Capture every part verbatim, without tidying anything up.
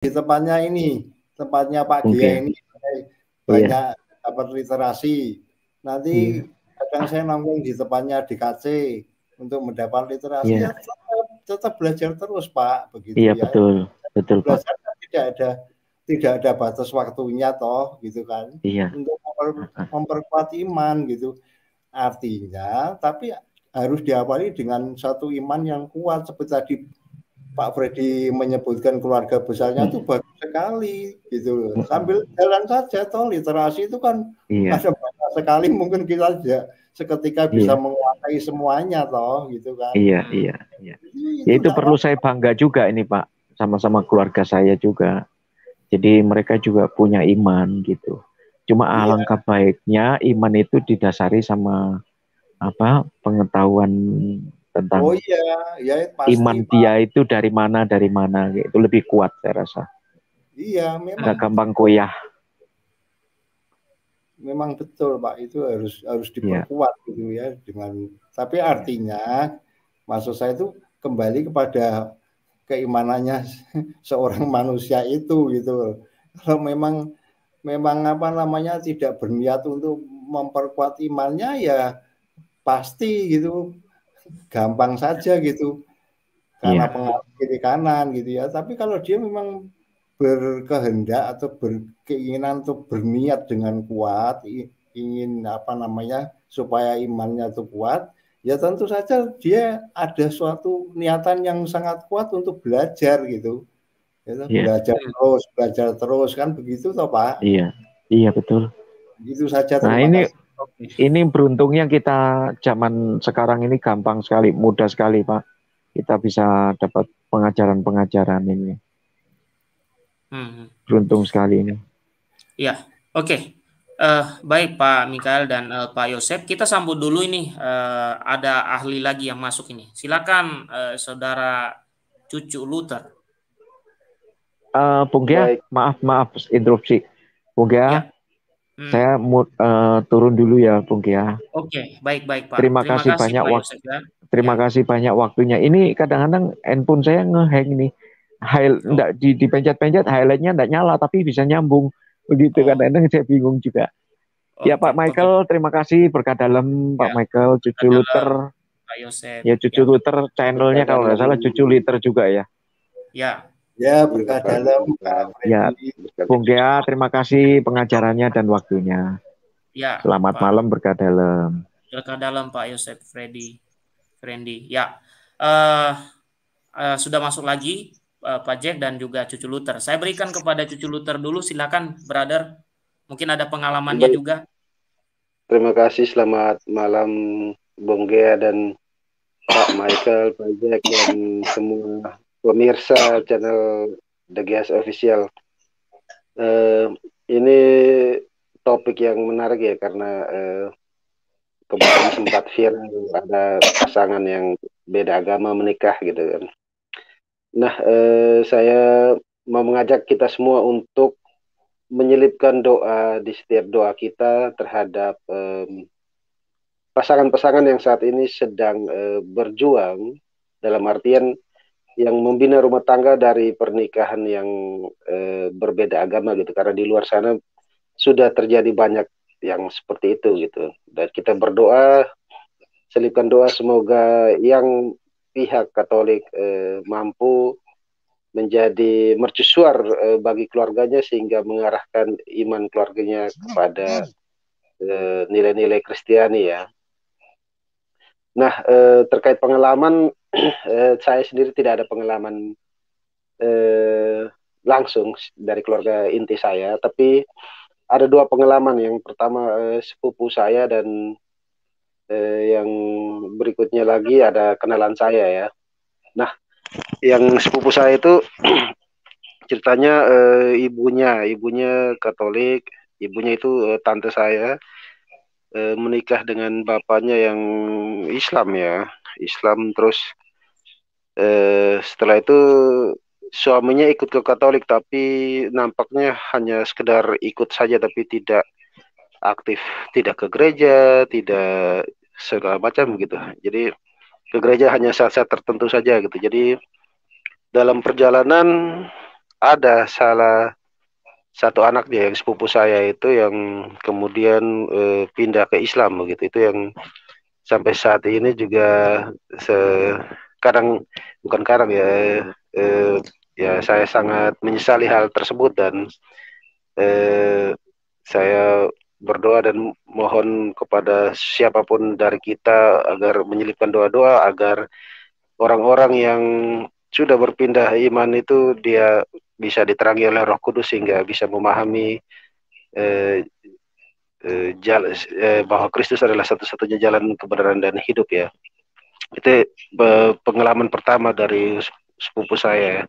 di tempatnya ini, tempatnya Pak Gia okay. ini banyak yeah. dapat literasi. Nanti yeah. kadang saya nongkrong di tempatnya D K C untuk mendapat literasi. Yeah. Ya, tetap, tetap belajar terus Pak, begitu yeah, ya. Betul, betul belajar, Pak. Tidak ada tidak ada batas waktunya toh, gitu kan? Iya. Untuk memper, memperkuat iman gitu. Artinya, tapi harus diawali dengan satu iman yang kuat. Seperti tadi Pak Freddy menyebutkan keluarga besarnya itu hmm. bagus sekali, gitu loh. Sambil jalan saja toh, literasi itu kan iya. ada banyak sekali. Mungkin kita aja seketika bisa iya. menguasai semuanya toh, gitu kan? Iya, iya. iya. Jadi, ya, itu perlu apa. Saya bangga juga ini Pak, sama-sama keluarga saya juga. Jadi mereka juga punya iman gitu. Cuma ya. Alangkah baiknya iman itu didasari sama apa pengetahuan tentang oh, ya. Ya, pasti, iman Pak. Dia itu dari mana dari mana itu lebih kuat saya rasa. Iya memang. Gak gampang goyah. Memang betul Pak, itu harus harus diperkuat ya. Gitu ya dengan. Tapi artinya maksud saya itu kembali kepada keimanannya seorang manusia itu gitu. Kalau memang memang apa namanya tidak berniat untuk memperkuat imannya ya pasti gitu gampang saja gitu karena yeah. pengaruh kiri kanan gitu ya. Tapi kalau dia memang berkehendak atau berkeinginan untuk berniat dengan kuat ingin apa namanya supaya imannya itu kuat. Ya tentu saja dia ada suatu niatan yang sangat kuat untuk belajar gitu, ya, yeah. belajar terus, belajar terus kan begitu toh Pak? Iya, iya betul. Itu saja. Nah ini kasih. Ini beruntungnya kita zaman sekarang ini gampang sekali, mudah sekali Pak, kita bisa dapat pengajaran-pengajaran ini. Hmm. Beruntung sekali ini. Iya, oke. Okay. Uh, baik Pak Michael dan uh, Pak Yosef, kita sambut dulu ini uh, ada ahli lagi yang masuk ini. Silakan uh, saudara cucu Luther. Uh, Bung Gia, maaf maaf interupsi. Bung Gia, ya. hmm. saya uh, turun dulu ya Bung Gia. Oke, okay. baik baik Pak. Terima, Terima kasih banyak waktu. Terima ya. Kasih banyak waktunya. Ini kadang-kadang handphone saya ngehang nih, high, oh. ndak di dipencet-pencet highlightnya ndak nyala tapi bisa nyambung. Begitu kan, kadang saya bingung juga. Okay, ya Pak Michael, okay. terima kasih berkat dalam Pak ya, Michael, cucu Luther, Pak Yosef. Ya cucu ya. Luther channelnya kalau nggak salah cucu Luther juga ya. Ya, ya berkat dalam. Ya, Bung Gia, terima kasih pengajarannya dan waktunya. Ya. Selamat Pak. Malam berkat dalam. Berkat dalam Pak Yosef, Freddy, Freddy. Ya, uh, uh, sudah masuk lagi. Pak Jack dan juga cucu Luther. Saya berikan kepada cucu Luther dulu. Silakan, brother. Mungkin ada pengalamannya Baik. Juga. Terima kasih. Selamat malam, Bung Gia dan Pak Michael, Pak Jack dan semua pemirsa channel The Gias Official. Uh, ini topik yang menarik ya karena uh, kemarin sempat viral ada pasangan yang beda agama menikah gitu kan. Nah, eh, saya mau mengajak kita semua untuk menyelipkan doa di setiap doa kita terhadap pasangan-pasangan eh, yang saat ini sedang eh, berjuang dalam artian yang membina rumah tangga dari pernikahan yang eh, berbeda agama gitu. Karena di luar sana sudah terjadi banyak yang seperti itu gitu. Dan kita berdoa, selipkan doa semoga yang pihak Katolik eh, mampu menjadi mercusuar eh, bagi keluarganya sehingga mengarahkan iman keluarganya kepada nilai-nilai eh, Kristiani ya. Nah eh, terkait pengalaman eh, saya sendiri tidak ada pengalaman eh, langsung dari keluarga inti saya, tapi ada dua pengalaman. Yang pertama eh, sepupu saya dan Eh, yang berikutnya lagi ada kenalan saya ya. Nah, yang sepupu saya itu ceritanya eh, ibunya, ibunya Katolik, ibunya itu eh, tante saya eh, menikah dengan bapaknya yang Islam ya, Islam terus eh, setelah itu suaminya ikut ke Katolik tapi nampaknya hanya sekedar ikut saja tapi tidak aktif, tidak ke gereja, tidak segala macam gitu. Jadi ke gereja hanya saat-saat tertentu saja gitu. Jadi dalam perjalanan ada salah satu anak dia yang sepupu saya itu yang kemudian e, pindah ke Islam begitu. Itu yang sampai saat ini juga kadang bukan kadang ya e, ya saya sangat menyesali hal tersebut dan e, saya berdoa dan mohon kepada siapapun dari kita agar menyelipkan doa-doa agar orang-orang yang sudah berpindah iman itu dia bisa diterangi oleh Roh Kudus sehingga bisa memahami eh, eh, jalan, eh, bahwa Kristus adalah satu-satunya jalan kebenaran dan hidup ya. Itu eh, pengalaman pertama dari sepupu saya,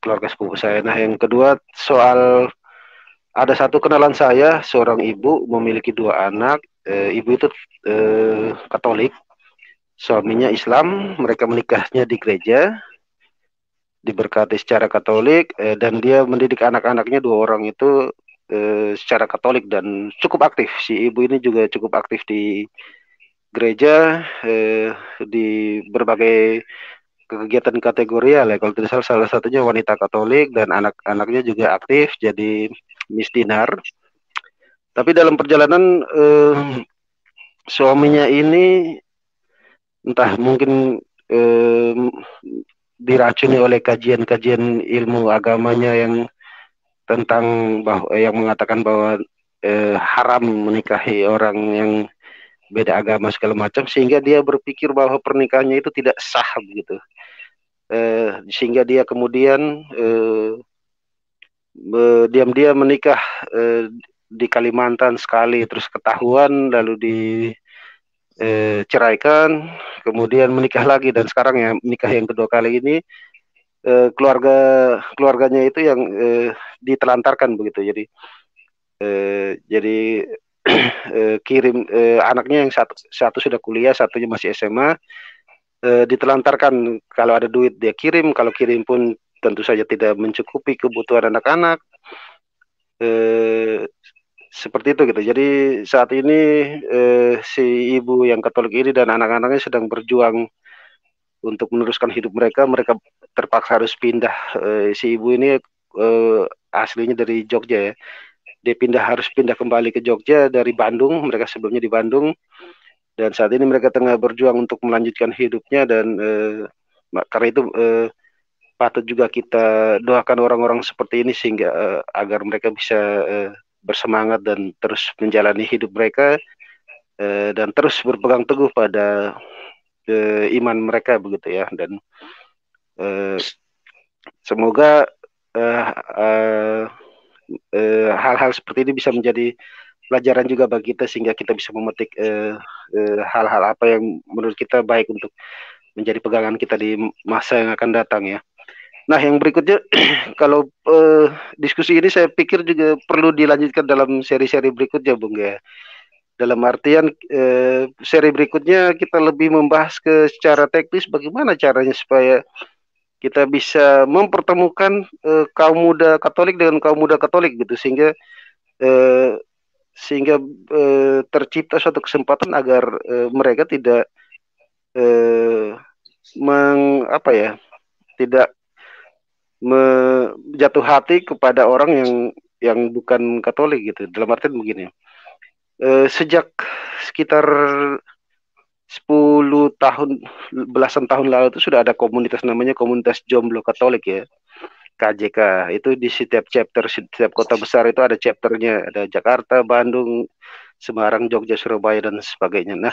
keluarga sepupu saya. Nah yang kedua soal ada satu kenalan saya seorang ibu memiliki dua anak, eh, ibu itu eh, Katolik, suaminya Islam, mereka menikahnya di gereja. Diberkati secara Katolik eh, dan dia mendidik anak-anaknya dua orang itu eh, secara Katolik dan cukup aktif. Si ibu ini juga cukup aktif di gereja eh, di berbagai kegiatan kategorial ya. Kalau tidak salah salah satunya wanita Katolik dan anak-anaknya juga aktif jadi misdinar. Tapi dalam perjalanan eh, suaminya ini entah mungkin eh, diracuni oleh kajian-kajian ilmu agamanya yang tentang bahwa yang mengatakan bahwa eh, haram menikahi orang yang beda agama segala macam sehingga dia berpikir bahwa pernikahannya itu tidak sah begitu eh, sehingga dia kemudian eh, diam-diam menikah eh, di Kalimantan sekali terus ketahuan lalu di E, ceraikan, kemudian menikah lagi dan sekarang ya nikah yang kedua kali ini e, keluarga keluarganya itu yang e, ditelantarkan begitu. Jadi e, jadi e, kirim e, anaknya yang satu satu sudah kuliah, satunya masih S M A e, ditelantarkan. Kalau ada duit dia kirim, kalau kirim pun tentu saja tidak mencukupi kebutuhan anak-anak. E, Seperti itu gitu. Jadi saat ini eh, si ibu yang Katolik ini dan anak-anaknya sedang berjuang untuk meneruskan hidup mereka. Mereka terpaksa harus pindah. Eh, si ibu ini eh, aslinya dari Jogja ya. Dia pindah harus pindah kembali ke Jogja dari Bandung. Mereka sebelumnya di Bandung dan saat ini mereka tengah berjuang untuk melanjutkan hidupnya dan eh, karena itu eh, patut juga kita doakan orang-orang seperti ini sehingga eh, agar mereka bisa eh, bersemangat dan terus menjalani hidup mereka eh, dan terus berpegang teguh pada eh, iman mereka begitu ya dan eh, semoga hal-hal eh, eh, eh, seperti ini bisa menjadi pelajaran juga bagi kita sehingga kita bisa memetik hal-hal eh, eh, hal apa yang menurut kita baik untuk menjadi pegangan kita di masa yang akan datang ya. Nah, yang berikutnya, kalau eh, diskusi ini saya pikir juga perlu dilanjutkan dalam seri-seri berikutnya, Bung ya. Dalam artian eh, seri berikutnya kita lebih membahas ke secara teknis bagaimana caranya supaya kita bisa mempertemukan eh, kaum muda Katolik dengan kaum muda Katolik gitu, sehingga eh, sehingga eh, tercipta suatu kesempatan agar eh, mereka tidak eh, meng, apa ya, tidak jatuh hati kepada orang yang yang bukan Katolik gitu. Dalam artian begini e, sejak sekitar sepuluh tahun belasan tahun lalu itu sudah ada komunitas namanya komunitas jomblo Katolik ya, K G K. Itu di setiap chapter, setiap kota besar itu ada chapternya, ada Jakarta, Bandung, Semarang, Jogja, Surabaya dan sebagainya. Nah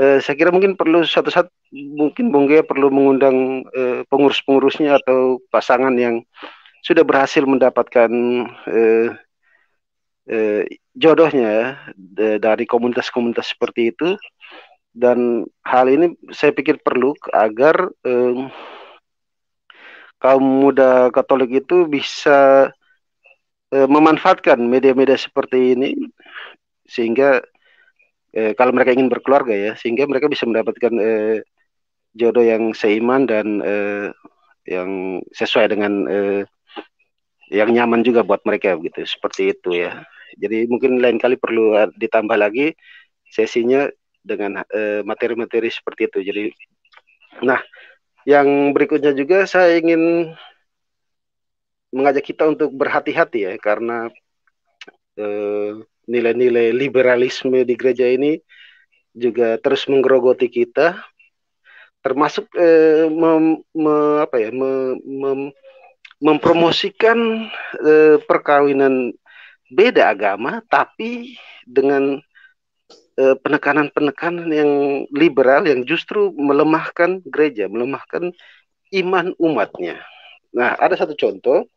eh, saya kira mungkin perlu satu saat mungkin Bung Gia perlu mengundang eh, pengurus-pengurusnya atau pasangan yang sudah berhasil mendapatkan eh, eh, jodohnya de, dari komunitas-komunitas seperti itu. Dan hal ini saya pikir perlu agar eh, kaum muda Katolik itu bisa eh, memanfaatkan media-media seperti ini sehingga Eh, kalau mereka ingin berkeluarga ya, sehingga mereka bisa mendapatkan eh, jodoh yang seiman dan eh, yang sesuai dengan eh, yang nyaman juga buat mereka begitu, seperti itu ya. Jadi mungkin lain kali perlu ditambah lagi sesinya dengan materi-materi eh, seperti itu. Jadi, nah yang berikutnya juga saya ingin mengajak kita untuk berhati-hati ya, karena nilai-nilai eh, liberalisme di gereja ini juga terus menggerogoti kita, termasuk eh, mem, me, apa ya, mem, mem, mempromosikan eh, perkawinan beda agama, tapi dengan penekanan-penekanan yang liberal yang justru melemahkan gereja, melemahkan iman umatnya. Nah, ada satu contoh.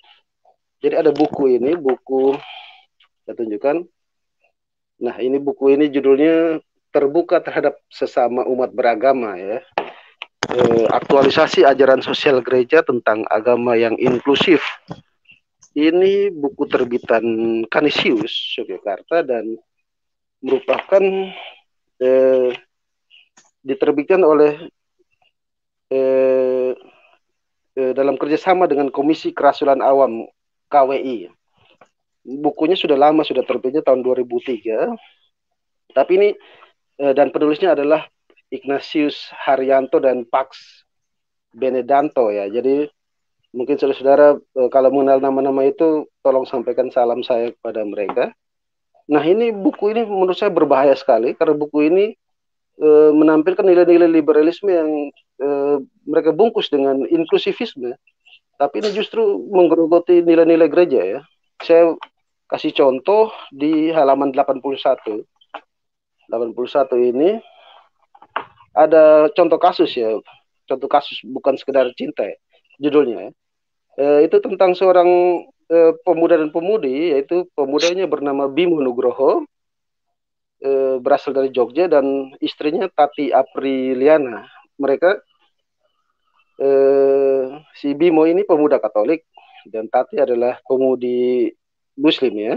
Jadi ada buku ini, buku saya tunjukkan. Nah, ini buku ini judulnya Terbuka Terhadap Sesama Umat Beragama ya. E, aktualisasi ajaran sosial gereja tentang agama yang inklusif. Ini buku terbitan Kanisius Yogyakarta dan merupakan eh, diterbitkan oleh eh, eh, dalam kerjasama dengan Komisi Kerasulan Awam K W I. Bukunya sudah lama, sudah terbitnya tahun dua ribu tiga. Tapi ini eh, dan penulisnya adalah Ignatius Haryanto dan Pax Benedanto ya. Jadi mungkin saudara-saudara eh, kalau mengenal nama-nama itu tolong sampaikan salam saya kepada mereka. Nah, ini buku ini menurut saya berbahaya sekali karena buku ini e, menampilkan nilai-nilai liberalisme yang e, mereka bungkus dengan inklusivisme. Tapi ini justru menggerogoti nilai-nilai gereja ya. Saya kasih contoh di halaman delapan puluh satu. delapan puluh satu ini ada contoh kasus ya. Contoh kasus bukan sekedar cinta ya, judulnya ya. E, itu tentang seorang E, pemuda dan pemudi, yaitu pemudanya bernama Bimo Nugroho, e, berasal dari Jogja, dan istrinya Tati Apriliana. Mereka e, si Bimo ini pemuda Katolik dan Tati adalah pemudi Muslim ya,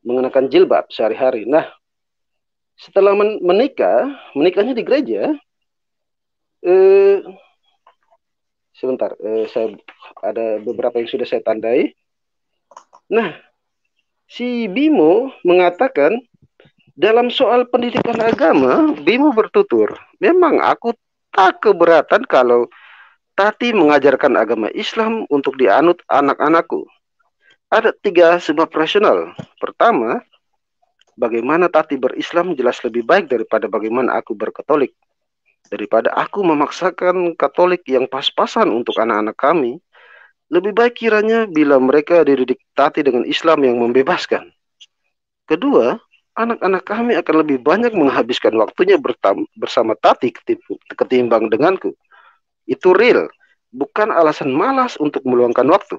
mengenakan jilbab sehari-hari. Nah, setelah men menikah, menikahnya di gereja. E, sebentar, e, saya ada beberapa yang sudah saya tandai. Nah, si Bimo mengatakan dalam soal pendidikan agama, Bimo bertutur, memang aku tak keberatan kalau Tati mengajarkan agama Islam untuk dianut anak-anakku. Ada tiga sebab rasional. Pertama, bagaimana Tati berislam jelas lebih baik daripada bagaimana aku berkatolik. Daripada aku memaksakan Katolik yang pas-pasan untuk anak-anak kami, lebih baik kiranya bila mereka dididik Tati dengan Islam yang membebaskan. Kedua, anak-anak kami akan lebih banyak menghabiskan waktunya bersama Tati ketimbang denganku. Itu real, bukan alasan malas untuk meluangkan waktu.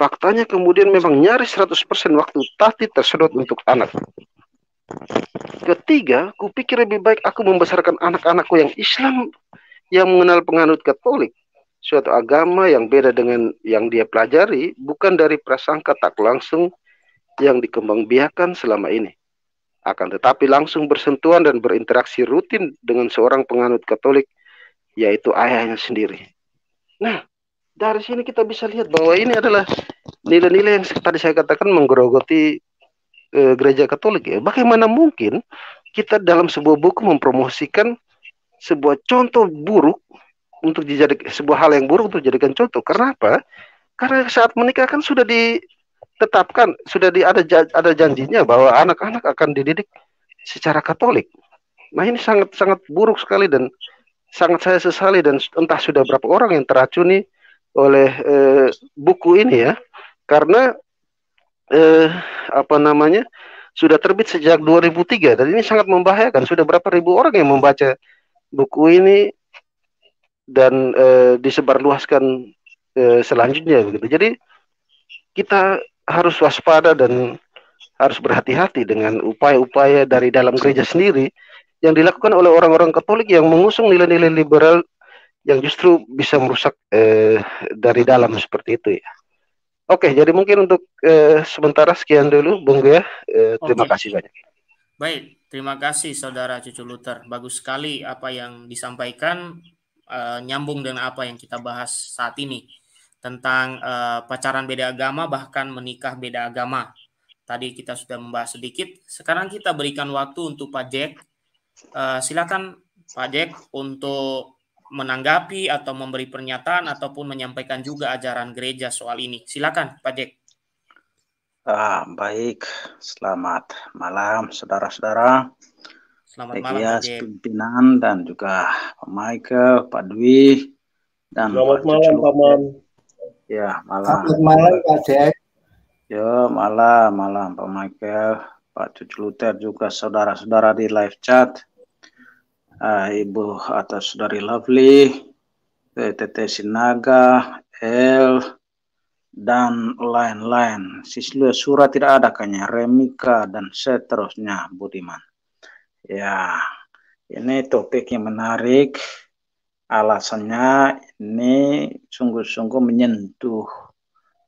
Faktanya kemudian memang nyaris seratus persen waktu Tati tersedot untuk anak. Ketiga, kupikir lebih baik aku membesarkan anak-anakku yang Islam, yang mengenal penganut Katolik, suatu agama yang beda dengan yang dia pelajari, bukan dari prasangka tak langsung yang dikembangbiakan selama ini. Akan tetapi langsung bersentuhan dan berinteraksi rutin dengan seorang penganut Katolik, yaitu ayahnya sendiri. Nah, dari sini kita bisa lihat bahwa ini adalah nilai-nilai yang tadi saya katakan menggerogoti e, gereja Katolik ya. Bagaimana mungkin kita dalam sebuah buku mempromosikan sebuah contoh buruk untuk dijadikan sebuah hal yang buruk untuk dijadikan contoh. Kenapa? Karena saat menikah kan sudah ditetapkan, sudah di, ada ada janjinya bahwa anak-anak akan dididik secara Katolik. Nah, ini sangat sangat buruk sekali dan sangat saya sesali, dan entah sudah berapa orang yang teracuni oleh eh, buku ini ya. Karena eh, apa namanya? sudah terbit sejak dua ribu tiga dan ini sangat membahayakan. Sudah berapa ribu orang yang membaca buku ini dan e, disebarluaskan e, selanjutnya begitu. Jadi kita harus waspada dan harus berhati-hati dengan upaya-upaya dari dalam gereja sendiri yang dilakukan oleh orang-orang Katolik yang mengusung nilai-nilai liberal yang justru bisa merusak e, dari dalam seperti itu ya. Oke, jadi mungkin untuk e, sementara sekian dulu Bung Gia. E, terima Oke. kasih banyak. Baik, terima kasih Saudara Cucu Luther. Bagus sekali apa yang disampaikan. Uh, nyambung dengan apa yang kita bahas saat ini tentang uh, pacaran beda agama, bahkan menikah beda agama. Tadi kita sudah membahas sedikit. Sekarang kita berikan waktu untuk Pak Jack. Uh, silakan Pak Jack untuk menanggapi atau memberi pernyataan ataupun menyampaikan juga ajaran gereja soal ini. Silakan, Pak Jack. Ah, baik, selamat malam saudara-saudara. Selamat Pak malam, Gia, Pak Jack. Pimpinan dan juga Pak Michael, Pak Dwi, dan selamat Pak malam, Pak Man. Ya, malam. Selamat malam, Pak Jack. Ya, malam, malam Pak Michael, Pak Cucu Luther juga saudara-saudara di live chat. Uh, Ibu atau saudari Lovely, T T Sinaga, El, dan lain-lain. Siswa surat tidak ada kayaknya, Remika, dan seterusnya, Budiman. Ya, ini topik yang menarik. Alasannya ini sungguh-sungguh menyentuh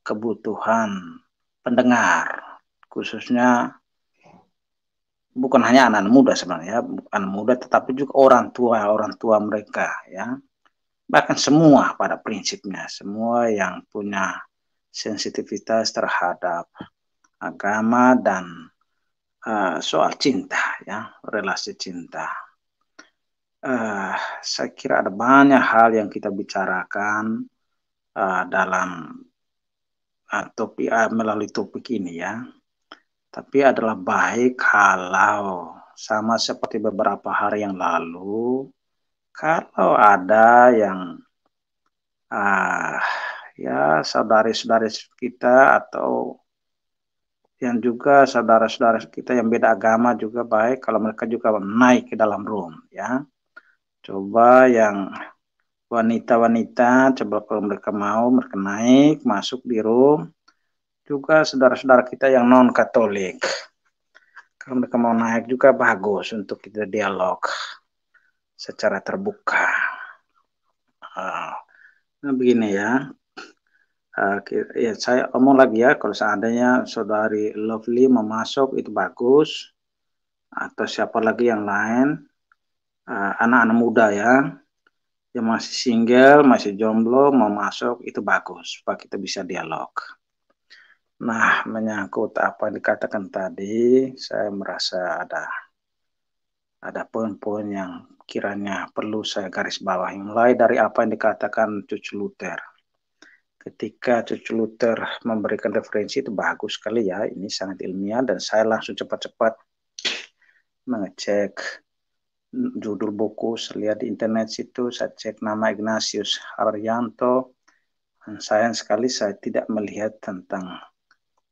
kebutuhan pendengar, khususnya bukan hanya anak muda sebenarnya, anak muda tetapi juga orang tua, orang tua mereka ya. Bahkan semua pada prinsipnya, semua yang punya sensitivitas terhadap agama dan uh, soal cinta ya, relasi cinta. Uh, saya kira ada banyak hal yang kita bicarakan uh, dalam uh, topik uh, melalui topik ini ya. Tapi adalah baik kalau sama seperti beberapa hari yang lalu, kalau ada yang ah ya saudari-saudari kita atau yang juga saudara-saudara kita yang beda agama juga baik kalau mereka juga naik ke dalam room ya. Coba yang wanita-wanita, coba kalau mereka mau mereka naik masuk di room. Juga saudara-saudara kita yang non-Katolik, kalau mereka mau naik juga bagus untuk kita dialog secara terbuka. Nah begini ya, ya saya omong lagi ya, kalau seandainya saudari Lovely mau masuk itu bagus, atau siapa lagi yang lain, anak-anak muda ya, yang masih single, masih jomblo, mau masuk itu bagus, supaya kita bisa dialog. Nah, menyangkut apa yang dikatakan tadi, saya merasa ada ada poin-poin yang kiranya perlu saya garis bawahi. Mulai dari apa yang dikatakan Cucu Luther. Ketika Cucu Luther memberikan referensi itu bagus sekali ya, ini sangat ilmiah dan saya langsung cepat-cepat mengecek judul buku, saya lihat di internet situ, saya cek nama Ignatius Haryanto. Dan sayang sekali saya tidak melihat tentang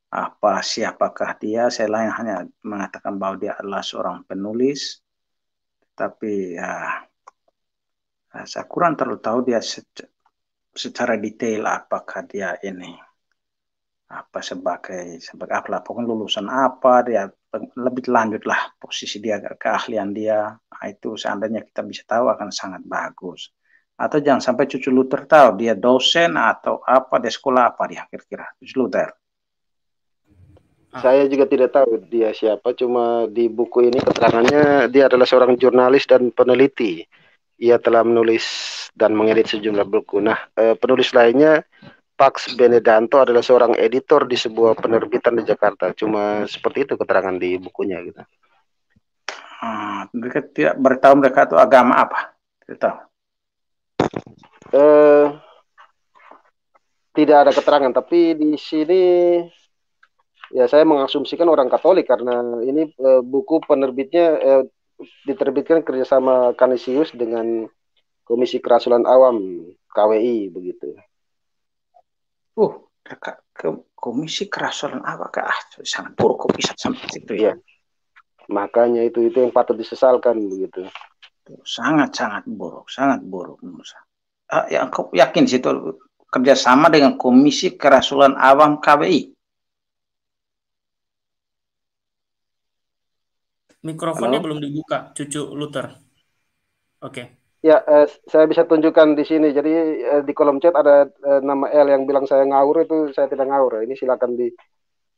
apa siapakah dia, saya lain hanya mengatakan bahwa dia adalah seorang penulis, tapi ya, saya kurang terlalu tahu dia secara detail apakah dia ini apa sebagai sebagai apa, pokoknya lulusan apa, dia lebih lanjut lah posisi dia, keahlian dia, nah, itu seandainya kita bisa tahu akan sangat bagus. Atau jangan sampai Cucu Luther tahu dia dosen atau apa, dia sekolah apa dia kira-kira Cucu Luther. Saya juga tidak tahu dia siapa, cuma di buku ini keterangannya dia adalah seorang jurnalis dan peneliti. Ia telah menulis dan mengedit sejumlah buku. Nah, penulis lainnya, Pax Benedanto, adalah seorang editor di sebuah penerbitan di Jakarta. Cuma seperti itu keterangan di bukunya gitu. Hmm, mereka tidak beritahu mereka itu agama apa? Tidak tahu. Eh, tidak ada keterangan, tapi di sini ya saya mengasumsikan orang Katolik karena ini eh, buku penerbitnya eh, diterbitkan kerjasama Kanisius dengan Komisi Kerasulan Awam K W I begitu. Uh, dekat ke Komisi Kerasulan Awam kah? Sangat buruk bisa sampai situ ya. Makanya itu itu yang patut disesalkan begitu. Sangat sangat buruk, sangat buruk menurut saya. Ah, yang aku yakin situ kerjasama dengan Komisi Kerasulan Awam K W I. Mikrofonnya belum dibuka, Cucu Luther. Oke. Okay. Ya, eh, saya bisa tunjukkan di sini. Jadi eh, di kolom chat ada eh, nama El yang bilang saya ngawur, itu saya tidak ngawur. Ini silakan di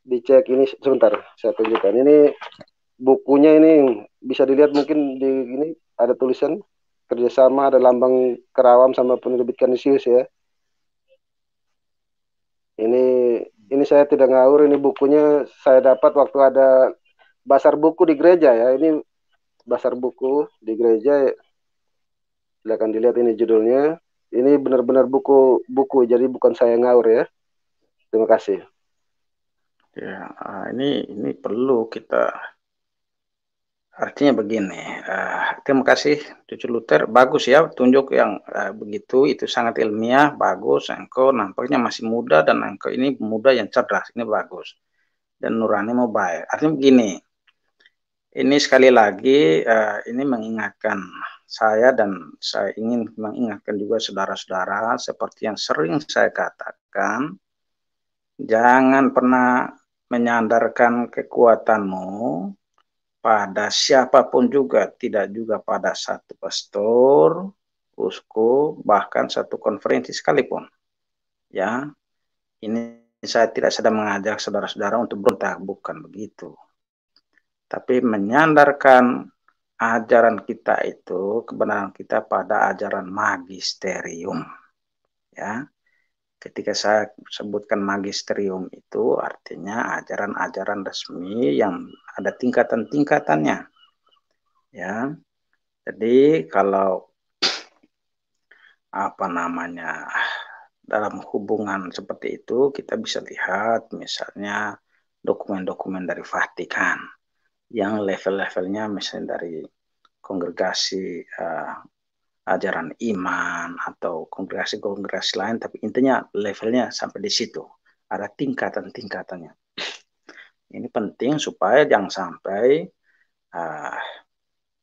dicek ini sebentar. Saya tunjukkan. Ini bukunya ini bisa dilihat mungkin di ini ada tulisan kerjasama, ada lambang Kerawam sama penerbit Kanisius ya. Ini ini saya tidak ngawur. Ini bukunya saya dapat waktu ada basar buku di gereja ya, ini basar buku di gereja Silakan dilihat ini judulnya. Ini benar-benar buku buku, jadi bukan saya ngawur ya. Terima kasih. Ya, ini ini perlu kita. Artinya begini, uh, terima kasih cucu Luther, bagus ya, tunjuk yang uh, begitu, itu sangat ilmiah, bagus, engkau nampaknya masih muda dan engkau ini muda yang cerdas, ini bagus. Dan nurani mau baik. Artinya begini, ini sekali lagi, uh, ini mengingatkan saya dan saya ingin mengingatkan juga saudara-saudara, seperti yang sering saya katakan, jangan pernah menyandarkan kekuatanmu, pada siapapun juga, tidak juga pada satu pastor, uskup, bahkan satu konferensi sekalipun. Ya, ini saya tidak sedang mengajak saudara-saudara untuk berontak, bukan begitu. Tapi menyandarkan ajaran kita itu, kebenaran kita pada ajaran magisterium. Ya, ketika saya sebutkan magisterium itu artinya ajaran-ajaran resmi yang ada tingkatan-tingkatannya. Ya. Jadi kalau apa namanya dalam hubungan seperti itu kita bisa lihat misalnya dokumen-dokumen dari Vatikan yang level-levelnya misalnya dari kongregasi uh, ajaran iman atau kongregasi-kongregasi lain, tapi intinya levelnya sampai di situ. Ada tingkatan-tingkatannya. Ini penting supaya jangan sampai uh,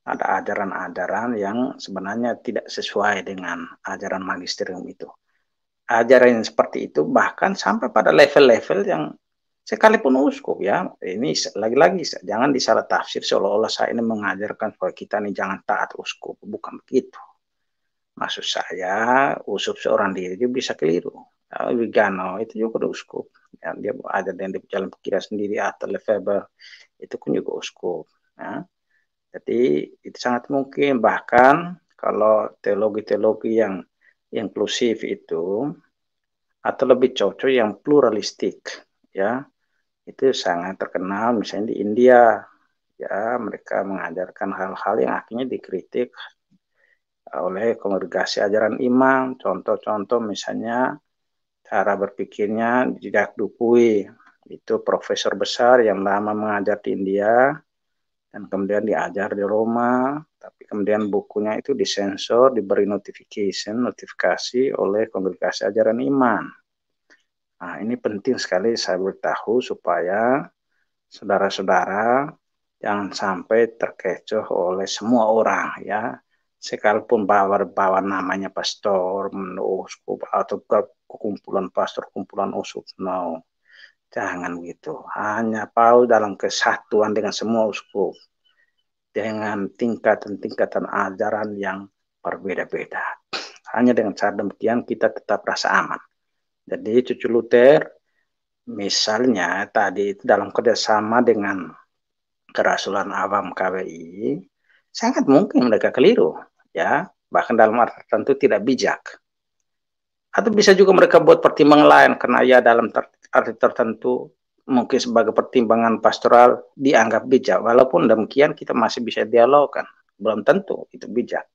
ada ajaran-ajaran yang sebenarnya tidak sesuai dengan ajaran magisterium itu. Ajaran yang seperti itu bahkan sampai pada level-level yang sekalipun uskup ya, ini lagi-lagi jangan disalah tafsir seolah-olah saya ini mengajarkan bahwa kita ini jangan taat uskup, bukan begitu. Maksud saya, uskup seorang diri juga bisa keliru. Ya, Wigano itu juga uskup. Ya, dia ada yang di jalan pikiran sendiri atau Lefebvre itu pun juga uskup. Ya. Jadi itu sangat mungkin. Bahkan kalau teologi-teologi yang inklusif itu atau lebih cocok yang pluralistik, ya itu sangat terkenal. Misalnya di India, ya mereka mengajarkan hal-hal yang akhirnya dikritik oleh kongregasi ajaran imam, contoh-contoh misalnya cara berpikirnya Jack Dupui, itu profesor besar yang lama mengajar di India dan kemudian diajar di Roma, tapi kemudian bukunya itu disensor, diberi notification, notifikasi oleh kongregasi ajaran iman. Nah, ini penting sekali saya beritahu supaya saudara-saudara jangan sampai terkecoh oleh semua orang ya. Sekalipun bawa-bawa namanya pastor, uskup, atau kumpulan pastor, kumpulan uskup, no, jangan gitu. Hanya paul dalam kesatuan dengan semua uskup, dengan tingkatan-tingkatan ajaran yang berbeda-beda. Hanya dengan cara demikian kita tetap rasa aman. Jadi cucu Luther, misalnya tadi itu dalam kerjasama dengan kerasulan awam K W I, sangat mungkin mereka keliru, ya bahkan dalam arti tertentu tidak bijak. Atau bisa juga mereka buat pertimbangan lain, karena ya dalam arti tertentu mungkin sebagai pertimbangan pastoral dianggap bijak, walaupun demikian kita masih bisa dialogkan, belum tentu itu bijak.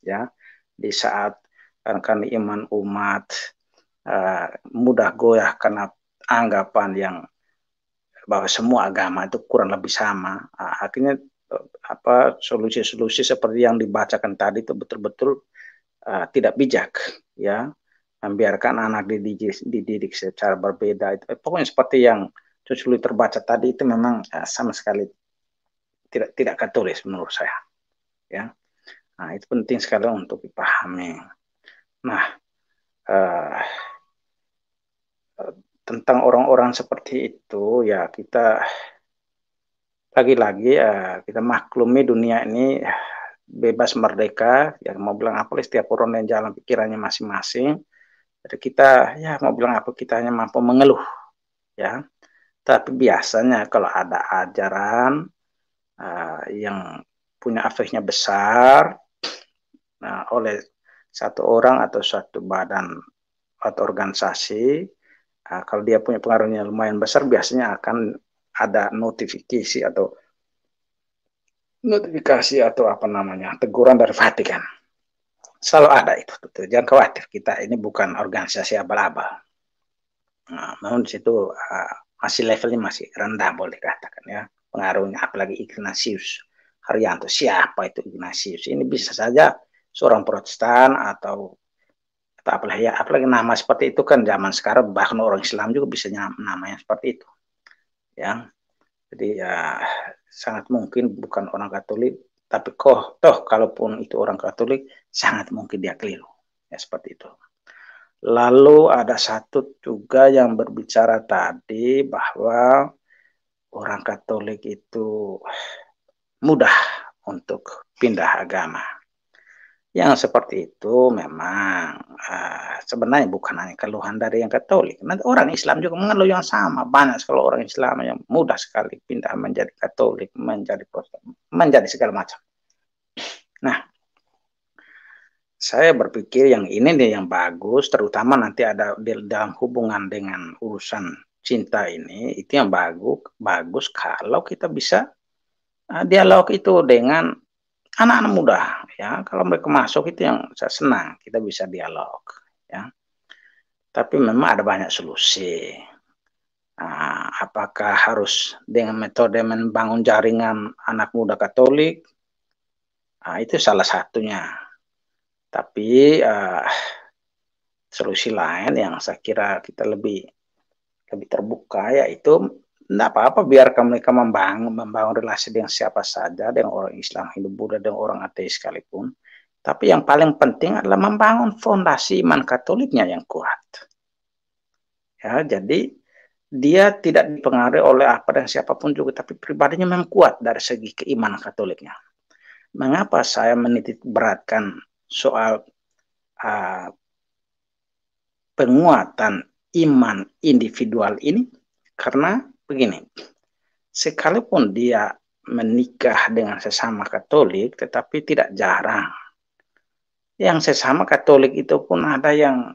Ya di saat karena iman umat uh, mudah goyah karena anggapan yang bahwa semua agama itu kurang lebih sama, uh, akhirnya apa solusi-solusi seperti yang dibacakan tadi itu betul-betul uh, tidak bijak ya, membiarkan anak dididik, dididik secara berbeda itu eh, pokoknya seperti yang cucu Luther terbaca tadi itu memang uh, sama sekali tidak tidak katolis menurut saya ya. Nah itu penting sekali untuk dipahami. Nah uh, tentang orang-orang seperti itu ya kita lagi-lagi uh, kita maklumi dunia ini bebas merdeka, ya mau bilang apa setiap orang yang jalan pikirannya masing-masing. Jadi kita ya mau bilang apa kita hanya mampu mengeluh ya. Tapi biasanya kalau ada ajaran uh, yang punya efeknya besar nah, oleh satu orang atau suatu badan atau organisasi, uh, kalau dia punya pengaruhnya lumayan besar biasanya akan ada notifikasi atau notifikasi atau apa namanya teguran dari Vatikan Selalu ada itu, betul. Jangan khawatir, kita ini bukan organisasi abal-abal. Nah, namun di situ uh, masih levelnya masih rendah boleh dikatakan ya. Pengaruhnya apalagi Ignatius Haryanto. Siapa itu Ignatius? Ini bisa saja seorang Protestan atau atau apalah ya, apalagi nama seperti itu kan zaman sekarang bahkan orang Islam juga bisa namanya seperti itu. Ya. Jadi ya sangat mungkin bukan orang Katolik. Tapi kok toh kalaupun itu orang Katolik sangat mungkin dia keliru ya seperti itu. Lalu ada satu juga yang berbicara tadi bahwa orang Katolik itu mudah untuk pindah agama. Yang seperti itu memang uh, sebenarnya bukan hanya keluhan dari yang Katolik. Nanti orang Islam juga mengeluh yang sama. Banyak sekali orang Islam yang mudah sekali pindah menjadi Katolik, menjadi Protestan, menjadi segala macam. Nah, saya berpikir yang ini nih yang bagus, terutama nanti ada di dalam hubungan dengan urusan cinta ini, itu yang bagus, bagus kalau kita bisa uh, dialog itu dengan anak-anak muda ya. Kalau mereka masuk itu yang saya senang, kita bisa dialog ya. Tapi memang ada banyak solusi. Nah, apakah harus dengan metode membangun jaringan anak muda Katolik? Nah, itu salah satunya. Tapi uh, solusi lain yang saya kira kita lebih lebih terbuka yaitu tidak apa-apa, biarkan mereka membangun, membangun relasi dengan siapa saja, dengan orang Islam, Hindu, Buddha, dengan orang ateis sekalipun. Tapi yang paling penting adalah membangun fondasi iman Katoliknya yang kuat. Ya, jadi dia tidak dipengaruhi oleh apa dan siapapun juga, tapi pribadinya memang kuat dari segi keimanan Katoliknya. Mengapa saya menitik beratkan soal uh, penguatan iman individual ini? Karena begini, sekalipun dia menikah dengan sesama Katolik, tetapi tidak jarang yang sesama Katolik itu pun ada yang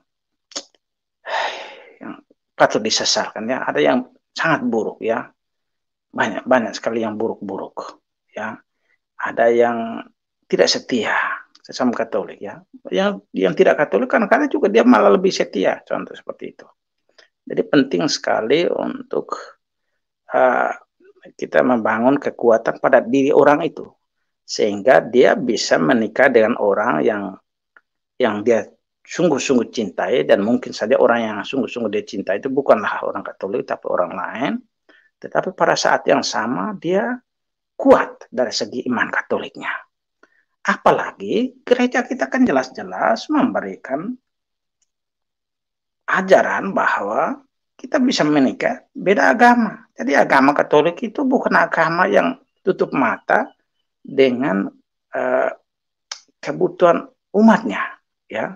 yang patut disesalkan ya, ada yang sangat buruk ya, banyak banyak sekali yang buruk-buruk ya, ada yang tidak setia sesama Katolik ya, yang yang tidak Katolik kan kadang juga dia malah lebih setia, contoh seperti itu. Jadi penting sekali untuk Uh, kita membangun kekuatan pada diri orang itu sehingga dia bisa menikah dengan orang yang yang dia sungguh-sungguh cintai, dan mungkin saja orang yang sungguh-sungguh dia cintai itu bukanlah orang Katolik tapi orang lain, tetapi pada saat yang sama dia kuat dari segi iman Katoliknya. Apalagi gereja kita kan jelas-jelas memberikan ajaran bahwa kita bisa menikah beda agama. Jadi agama Katolik itu bukan agama yang tutup mata dengan eh, kebutuhan umatnya, ya.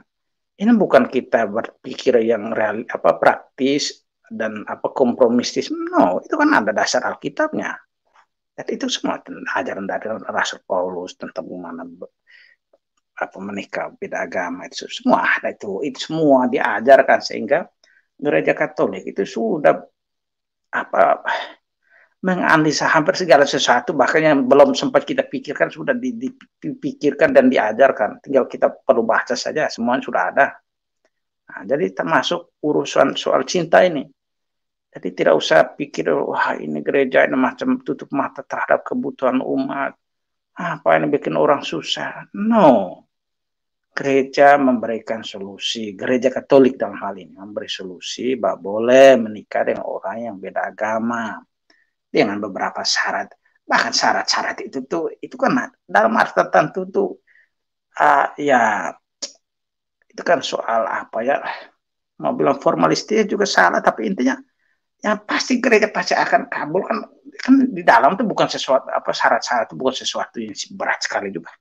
Ini bukan kita berpikir yang real, apa praktis dan apa kompromistis. No, itu kan ada dasar Alkitabnya. Jadi itu semua ajaran dari Rasul Paulus tentang bagaimana apa menikah beda agama, itu semua ada itu, itu semua diajarkan sehingga gereja Katolik itu sudah apa menganalisa hampir segala sesuatu, bahkan yang belum sempat kita pikirkan sudah dipikirkan dan diajarkan, tinggal kita perlu baca saja, semuanya sudah ada. Nah, jadi termasuk urusan soal cinta ini, jadi tidak usah pikir wah ini gereja ini macam tutup mata terhadap kebutuhan umat, apa ini bikin orang susah. No, gereja memberikan solusi, gereja Katolik dalam hal ini memberi solusi bahwa boleh menikah dengan orang yang beda agama dengan beberapa syarat. Bahkan syarat-syarat itu tuh itu kan dalam arti tertentu tuh uh, ya itu kan soal apa ya, mau bilang formalistis juga salah, tapi intinya yang pasti gereja pasti akan kabul kan, kan di dalam tuh bukan sesuatu apa syarat-syarat itu bukan sesuatu yang berat sekali juga.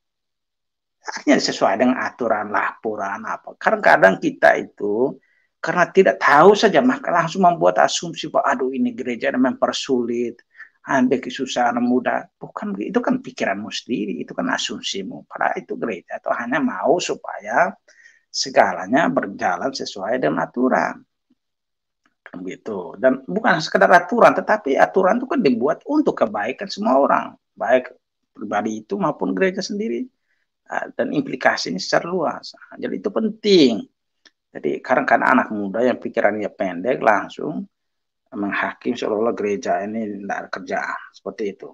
Artinya sesuai dengan aturan, laporan, apa. Karena kadang kita itu, karena tidak tahu saja, maka langsung membuat asumsi bahwa aduh ini gereja mempersulit, andai kesusahan muda. Bukan, itu kan pikiranmu sendiri, itu kan asumsimu. Padahal itu gereja atau hanya mau supaya segalanya berjalan sesuai dengan aturan. Begitu. Dan bukan sekedar aturan, tetapi aturan itu kan dibuat untuk kebaikan semua orang, baik pribadi itu maupun gereja sendiri. dan implikasinya secara luas. Jadi itu penting. Jadi karena anak muda yang pikirannya pendek langsung menghakim seolah-olah gereja ini tidak ada kerjaan, seperti itu.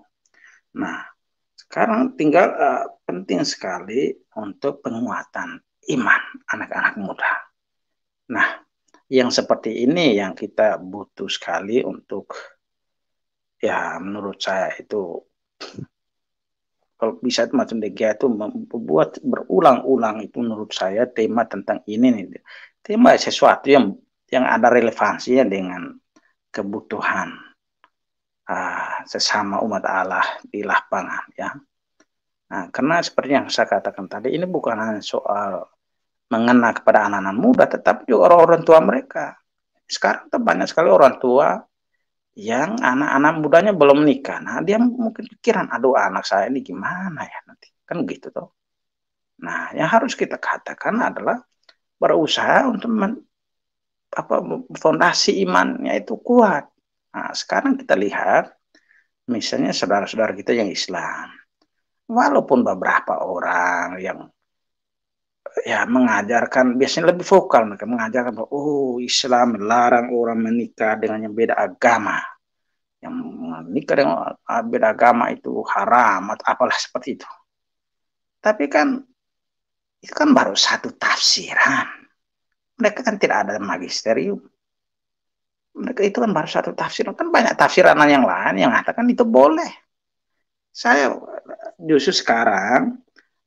Nah, sekarang tinggal uh, penting sekali untuk penguatan iman anak-anak muda. Nah, yang seperti ini yang kita butuh sekali untuk, ya menurut saya itu kalau bisa macam D G A itu membuat berulang-ulang itu menurut saya tema tentang ini nih. Tema sesuatu yang yang ada relevansinya dengan kebutuhan uh, sesama umat Allah di lapangan, ya. Nah, karena seperti yang saya katakan tadi, ini bukan hanya soal mengena kepada anak-anak muda, tetapi juga orang-orang tua mereka. Sekarang banyak sekali orang tua yang anak-anak mudanya belum menikah. Nah, dia mungkin pikiran, aduh anak saya ini gimana ya nanti, kan gitu toh. Nah, yang harus kita katakan adalah berusaha untuk apa fondasi imannya itu kuat. Nah, sekarang kita lihat misalnya saudara-saudara kita yang Islam, walaupun beberapa orang yang ya mengajarkan biasanya lebih vokal, mereka mengajarkan bahwa oh Islam melarang orang menikah dengan yang beda agama, yang menikah dengan beda agama itu haram atau apalah seperti itu. Tapi kan itu kan baru satu tafsiran. Mereka kan tidak ada magisterium. Mereka itu kan baru satu tafsiran. Kan banyak tafsiran yang lain yang mengatakan itu boleh. Saya justru sekarang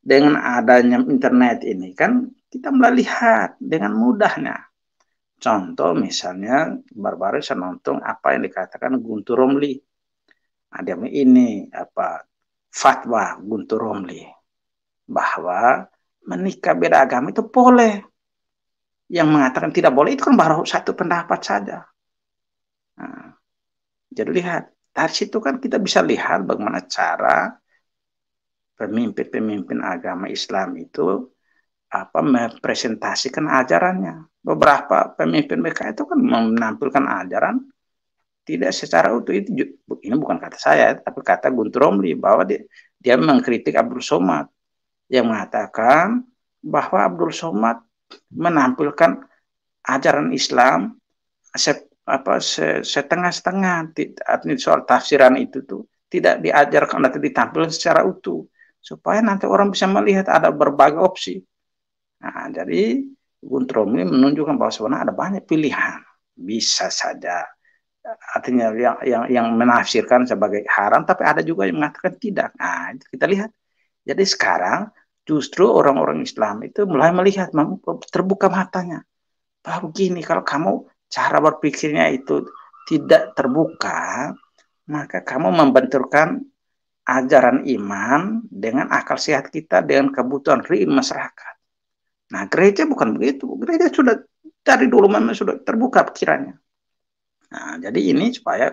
dengan adanya internet ini kan kita melihat dengan mudahnya. Contoh misalnya baru-baru saya nonton apa yang dikatakan Guntur Romli. Ada nah, ini apa fatwa Guntur Romli bahwa menikah beda agama itu boleh. Yang mengatakan tidak boleh itu kan baru satu pendapat saja. Nah, jadi lihat, dari situ kan kita bisa lihat bagaimana cara pemimpin-pemimpin agama Islam itu apa mempresentasikan ajarannya. Beberapa pemimpin mereka itu kan menampilkan ajaran tidak secara utuh. Itu ini bukan kata saya, tapi kata Guntur Romli bahwa dia, dia mengkritik Abdul Somad yang mengatakan bahwa Abdul Somad menampilkan ajaran Islam se, apa setengah-setengah, soal tafsiran itu tuh tidak diajarkan atau ditampilkan secara utuh supaya nanti orang bisa melihat ada berbagai opsi. Nah, jadi Guntur Romli menunjukkan bahwa sebenarnya ada banyak pilihan, bisa saja artinya yang yang, yang menafsirkan sebagai haram, tapi ada juga yang mengatakan tidak. Nah, itu kita lihat. Jadi sekarang justru orang-orang Islam itu mulai melihat, terbuka matanya. Baru gini, kalau kamu cara berpikirnya itu tidak terbuka, maka kamu membenturkan ajaran iman dengan akal sehat kita, dengan kebutuhan real masyarakat. Nah, gereja bukan begitu. Gereja sudah dari dulu memang sudah terbuka pikirannya. Nah, jadi ini supaya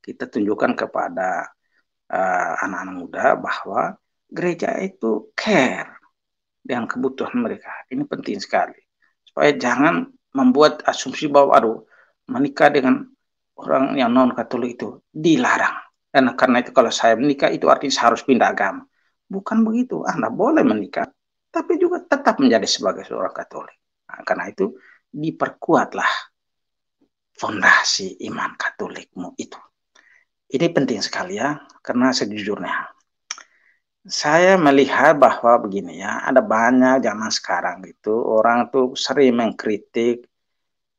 kita tunjukkan kepada uh, anak-anak muda bahwa gereja itu care dengan kebutuhan mereka. Ini penting sekali. Supaya jangan membuat asumsi bahwa aduh, menikah dengan orang yang non-Katolik itu dilarang. Dan karena itu kalau saya menikah itu artinya harus pindah agama. Bukan begitu. Anda boleh menikah, tapi juga tetap menjadi sebagai seorang Katolik. Nah, karena itu diperkuatlah fondasi iman Katolikmu itu. Ini penting sekali ya, karena sejujurnya saya melihat bahwa begini ya, ada banyak zaman sekarang itu orang tuh sering mengkritik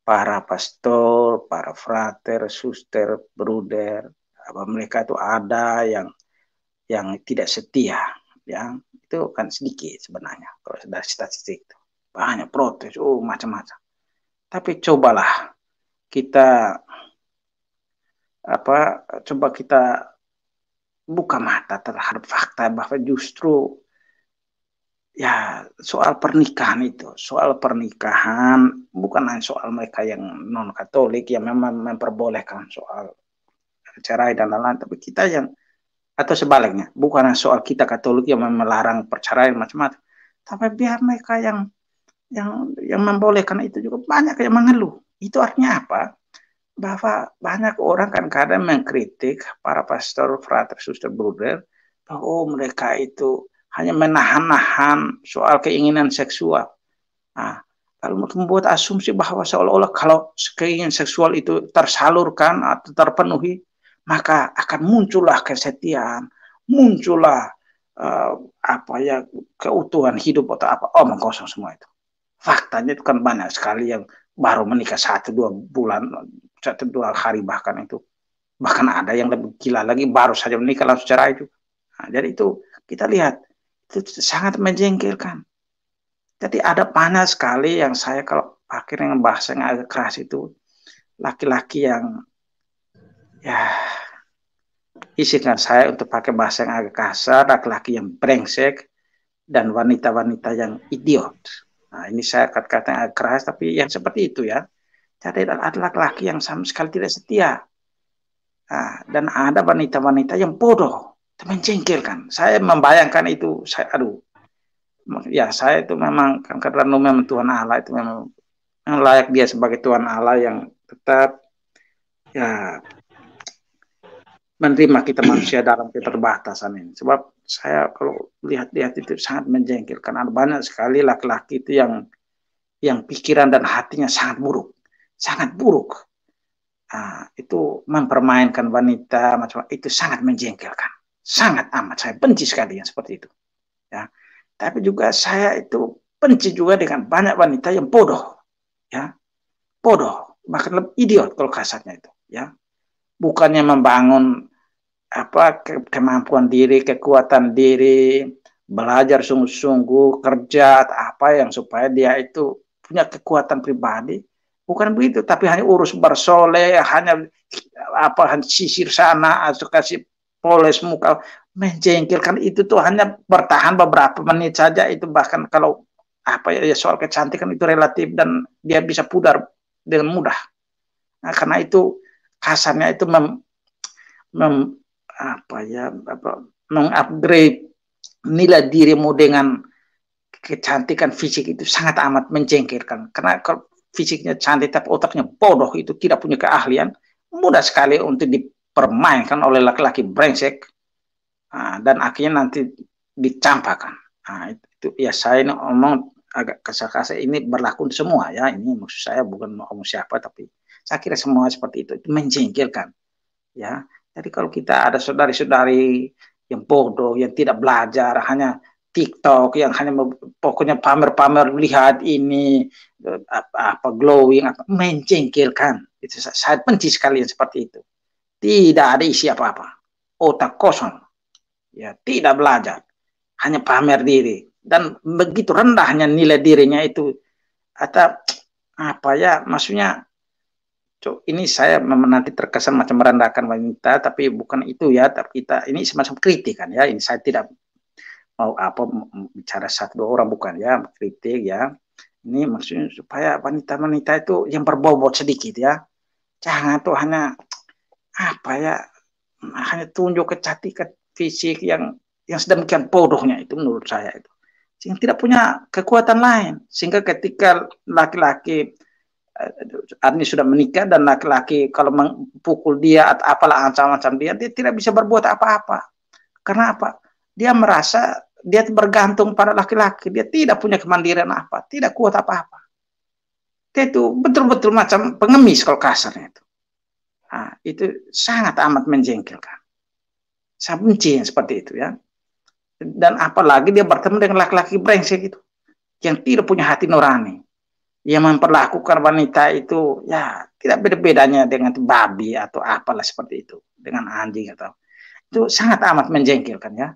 para pastor, para frater, suster, bruder, apa mereka itu ada yang yang tidak setia, ya itu kan sedikit sebenarnya kalau dari statistik itu banyak protes, oh macam-macam. Tapi cobalah kita apa, coba kita buka mata terhadap fakta bahwa justru ya soal pernikahan itu, soal pernikahan bukan hanya soal mereka yang non-Katolik yang memang memperbolehkan soal cerai dan lain-lain, tapi kita yang atau sebaliknya, bukan hanya soal kita Katolik yang melarang perceraian macam-macam, tapi biar mereka yang yang yang membolehkan itu juga banyak yang mengeluh. Itu artinya apa? Bahwa banyak orang kan kadang mengkritik para pastor, frater, suster, bruder bahwa oh, mereka itu hanya menahan-nahan soal keinginan seksual. Nah, lalu membuat asumsi bahwa seolah-olah kalau keinginan seksual itu tersalurkan atau terpenuhi, maka akan muncullah kesetiaan, muncullah uh, apa ya keutuhan hidup atau apa. Oh, mengkosong semua itu. Faktanya itu kan banyak sekali yang baru menikah satu dua bulan, satu dua hari bahkan itu. Bahkan ada yang lebih gila lagi, baru saja menikah langsung cerai itu. Nah, jadi itu kita lihat, itu sangat menjengkelkan. Jadi ada panah sekali yang saya kalau akhirnya dengan bahasa yang agak keras itu, laki-laki yang, ya izinkan saya untuk pakai bahasa yang agak kasar, laki-laki yang brengsek, dan wanita-wanita yang idiot. Nah, ini saya kata-kata yang agak keras, tapi yang seperti itu ya. Jadi ada laki-laki yang sama sekali tidak setia. Nah, dan ada wanita-wanita yang bodoh, menjengkelkan. Saya membayangkan itu, saya aduh, ya saya itu memang kan karena memang Tuhan Allah itu memang layak dia sebagai Tuhan Allah yang tetap ya menerima kita manusia dalam keterbatasan ini. Sebab saya kalau lihat-lihat itu sangat menjengkelkan. Ada banyak sekali laki-laki itu yang yang pikiran dan hatinya sangat buruk, sangat buruk. Nah, itu mempermainkan wanita macam itu sangat menjengkelkan, sangat amat saya benci sekali yang seperti itu ya. Tapi juga saya itu benci juga dengan banyak wanita yang bodoh ya, bodoh bahkan lebih idiot kalau kasarnya itu ya, bukannya membangun apa ke kemampuan diri, kekuatan diri, belajar sungguh-sungguh, kerja atau apa yang supaya dia itu punya kekuatan pribadi. Bukan begitu, tapi hanya urus bersoleh, hanya apa sisir sana, atau kasih poles muka, menjengkelkan. Itu tuh hanya bertahan beberapa menit saja. Itu bahkan kalau apa ya soal kecantikan itu relatif dan dia bisa pudar dengan mudah. Nah, karena itu kasarnya itu mem, mem apa ya apa, mengupgrade nilai dirimu dengan kecantikan fisik itu sangat amat menjengkelkan. Karena kalau fisiknya cantik tapi otaknya bodoh itu tidak punya keahlian, mudah sekali untuk dipermainkan oleh laki-laki brengsek dan akhirnya nanti dicampakan. Nah, itu ya saya ini omong agak kasar-kasar, ini berlaku semua ya, ini maksud saya bukan mau omong siapa, tapi saya kira semua seperti itu, itu menjengkelkan ya. Jadi kalau kita ada saudari-saudari yang bodoh, yang tidak belajar, hanya TikTok, yang hanya pokoknya pamer-pamer, lihat ini apa, apa glowing, apa, menjengkelkan. Itu saya benci sekali yang seperti itu. Tidak ada isi apa-apa, otak kosong, ya tidak belajar, hanya pamer diri, dan begitu rendahnya nilai dirinya itu. Atau apa ya, maksudnya ini saya nanti terkesan macam merendahkan wanita, tapi bukan itu ya. Kita ini semacam kritikan ya, ini saya tidak mau apa bicara satu dua orang, bukan ya, kritik ya. Ini maksudnya supaya wanita-wanita itu yang berbobot sedikit ya, jangan tuh hanya apa ya hanya tunjuk kecantikan fisik yang yang sedemikian bodohnya itu, menurut saya itu sehingga tidak punya kekuatan lain. Sehingga ketika laki-laki ini sudah menikah dan laki-laki kalau mempukul dia atau apalah ancam-ancam dia, dia tidak bisa berbuat apa-apa. Karena apa? Dia merasa dia bergantung pada laki-laki, dia tidak punya kemandirian apa, tidak kuat apa-apa. Dia itu betul-betul macam pengemis kalau kasarnya itu. Nah, itu sangat amat menjengkelkan. Saya benci yang seperti itu ya. Dan apalagi dia bertemu dengan laki-laki brengsek itu, yang tidak punya hati nurani, yang memperlakukan wanita itu ya tidak beda-bedanya dengan babi atau apalah seperti itu, dengan anjing atau itu sangat amat menjengkelkan ya.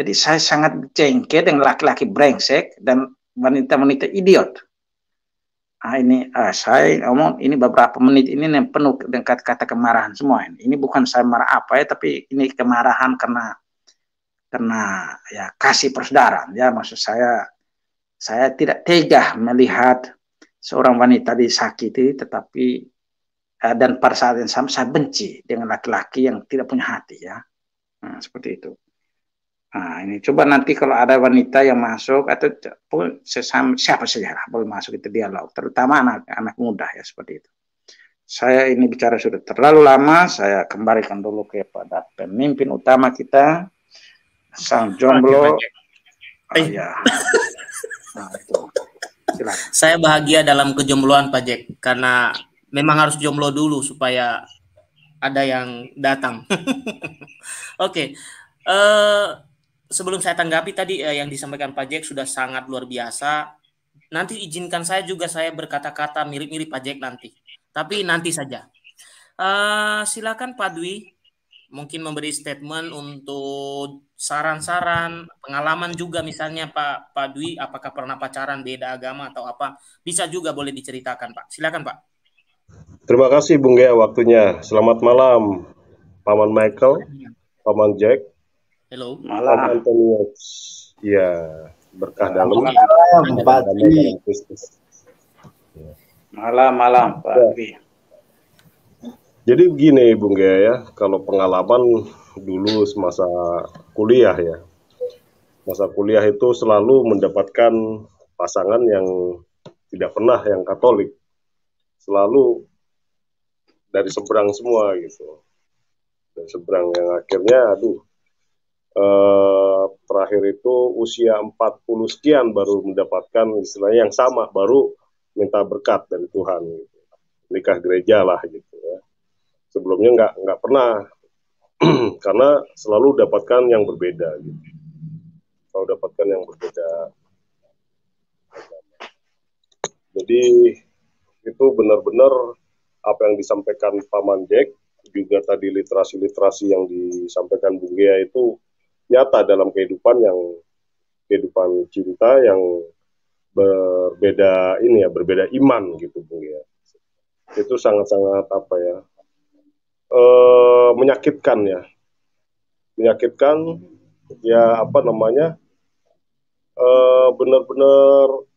Jadi saya sangat jengkel dengan laki-laki brengsek dan wanita-wanita idiot. Nah, ini uh, saya ngomong ini beberapa menit ini yang penuh dengan kata-kata kemarahan semua. Ini. Ini bukan saya marah apa ya, tapi ini kemarahan karena karena ya kasih persaudaraan ya. Maksud saya, saya tidak tega melihat seorang wanita disakiti, tetapi uh, dan pada saat yang sama saya benci dengan laki-laki yang tidak punya hati ya. Nah, seperti itu. Nah, ini coba nanti kalau ada wanita yang masuk atau sesama, siapa saja boleh masuk itu dialog, terutama anak-anak muda ya, seperti itu. Saya ini bicara sudah terlalu lama, saya kembalikan dulu kepada pemimpin utama kita, sang jomblo Oh, ya. Nah, itu. Saya bahagia dalam kejombloan Pak Jack, karena memang harus jomblo dulu supaya ada yang datang. Oke, okay. uh, sebelum saya tanggapi tadi uh, yang disampaikan Pak Jack sudah sangat luar biasa. Nanti izinkan saya juga saya berkata-kata mirip-mirip Pak Jack nanti, tapi nanti saja. Uh, silakan Pak Dwi mungkin memberi statement untuk saran-saran, pengalaman juga misalnya Pak Pak Dwi, apakah pernah pacaran beda agama atau apa, bisa juga boleh diceritakan Pak. Silakan Pak. Terima kasih Bung Gia waktunya. Selamat malam Paman Michael, Paman Jack. Halo. Malam Antonius. Iya, berkah dalam. Malam Pak Dwi. Malam malam Pak Dwi. Jadi begini Bung Gia ya, kalau pengalaman dulu semasa kuliah ya, masa kuliah itu selalu mendapatkan pasangan yang tidak pernah yang Katolik, selalu dari seberang semua gitu, dari seberang yang akhirnya aduh, eh, terakhir itu usia empat puluh sekian baru mendapatkan istilahnya yang sama, baru minta berkat dari Tuhan gitu. Nikah gereja lah gitu ya. Sebelumnya nggak nggak pernah karena selalu dapatkan yang berbeda gitu. Selalu dapatkan yang berbeda. Jadi itu benar-benar apa yang disampaikan Paman Jack, juga tadi literasi-literasi yang disampaikan Bung Gia itu nyata dalam kehidupan yang kehidupan cinta yang berbeda ini ya, berbeda iman gitu Bung Gia. Itu sangat-sangat apa ya? Uh, menyakitkan ya, menyakitkan ya apa namanya, uh, benar-benar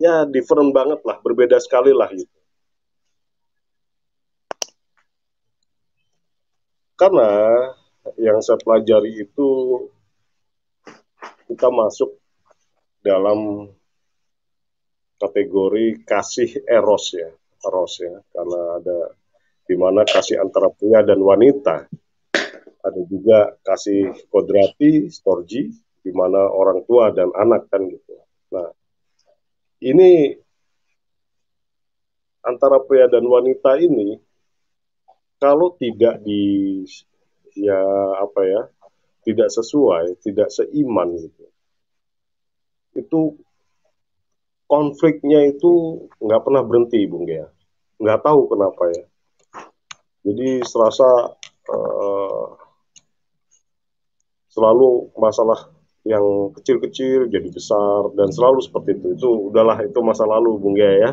ya different banget lah, berbeda sekali lah gitu. Karena yang saya pelajari itu kita masuk dalam kategori kasih eros ya, eros ya, karena ada di mana kasih antara pria dan wanita. Ada juga kasih kodrati, storgi, di mana orang tua dan anak kan gitu. Nah, ini antara pria dan wanita ini kalau tidak di ya apa ya, tidak sesuai, tidak seiman gitu. Itu konfliknya itu nggak pernah berhenti, Bung Gia. Nggak tahu kenapa ya. Jadi serasa uh, selalu masalah yang kecil-kecil jadi besar dan selalu seperti itu. Itu udahlah, itu masa lalu Bung Gia ya.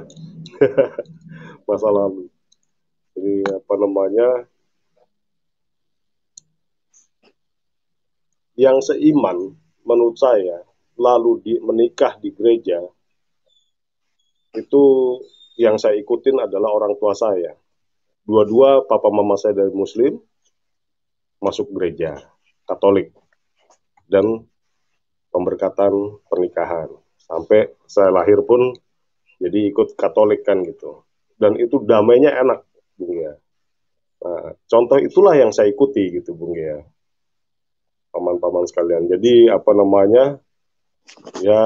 Masa lalu. Jadi apa namanya, yang seiman menurut saya lalu di, menikah di gereja itu yang saya ikutin adalah orang tua saya. Dua-dua papa mama saya dari Muslim, masuk gereja Katolik dan pemberkatan pernikahan sampai saya lahir pun jadi ikut Katolik kan gitu. Dan itu damainya enak Bung Gia. Nah, contoh itulah yang saya ikuti gitu Bung Gia, paman-paman sekalian. Jadi apa namanya ya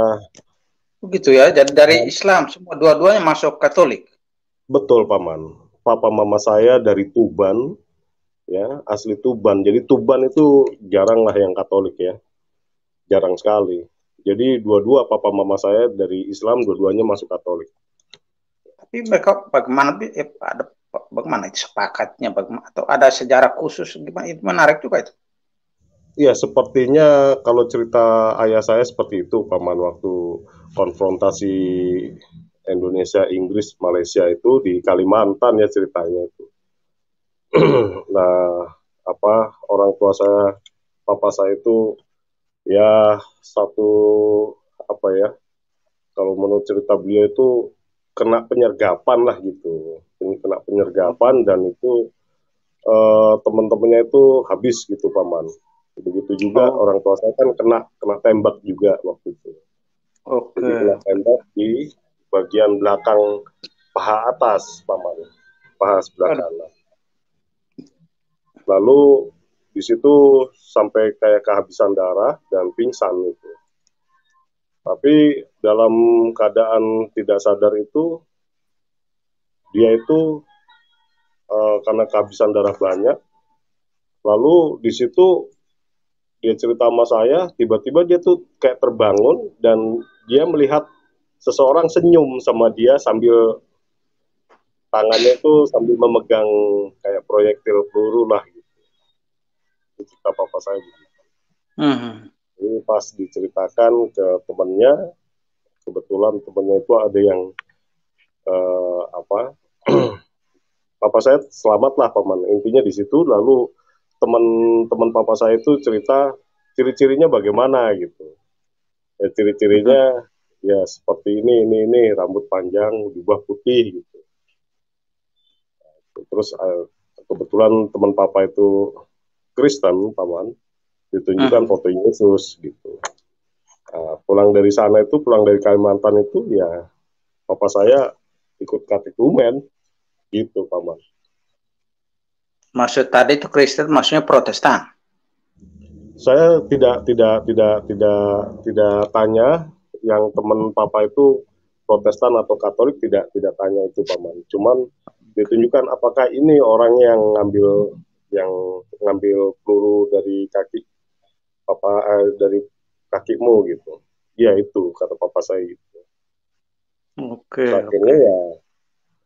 begitu ya, jadi dari Islam semua dua-duanya masuk Katolik. Betul Paman. Papa mama saya dari Tuban, ya asli Tuban. Jadi Tuban itu jarang lah yang Katolik ya, jarang sekali. Jadi dua-dua papa mama saya dari Islam, dua-duanya masuk Katolik. Tapi mereka bagaimana? Eh, ada bagaimana itu sepakatnya? Bagaimana, atau ada sejarah khusus? Gimana? Itu menarik juga itu. Iya, sepertinya kalau cerita ayah saya seperti itu, Paman, waktu konfrontasi Indonesia, Inggris, Malaysia itu di Kalimantan ya ceritanya itu. Nah, apa orang tua saya, papa saya itu ya satu apa ya, kalau menurut cerita beliau itu kena penyergapan lah gitu, kena penyergapan dan itu eh, teman-temannya itu habis gitu Paman. Begitu juga oh. orang tua saya kan kena kena tembak juga waktu itu. Oke. Okay. Kena tembak di bagian belakang paha atas Paman, paha sebelah kanan. Lalu di situ sampai kayak kehabisan darah dan pingsan itu. Tapi dalam keadaan tidak sadar itu, dia itu e, karena kehabisan darah banyak, lalu di situ dia cerita sama saya, tiba-tiba dia tuh kayak terbangun dan dia melihat seseorang senyum sama dia sambil tangannya itu sambil memegang kayak proyektil peluru lah gitu. Itu cerita papa saya. Hmm. Ini pas diceritakan ke temannya, kebetulan temannya itu ada yang eh, apa? Papa saya selamatlah paman. Intinya di situ, lalu teman-teman papa saya itu cerita ciri-cirinya bagaimana gitu. Ya, ciri-cirinya ya seperti ini, ini, ini, rambut panjang, jubah putih gitu. Terus kebetulan teman papa itu Kristen paman, ditunjukkan hmm. foto Yesus gitu. Nah, pulang dari sana itu, pulang dari Kalimantan itu ya papa saya ikut katekumen gitu paman. Maksud tadi itu Kristen maksudnya Protestan? Saya tidak tidak tidak tidak tidak tanya yang teman papa itu Protestan atau Katolik, tidak tidak tanya itu paman. Cuman ditunjukkan apakah ini orang yang ngambil yang ngambil peluru dari kaki papa eh, dari kakimu gitu. Iya itu kata papa saya gitu. Oke. Okay, akhirnya okay. ya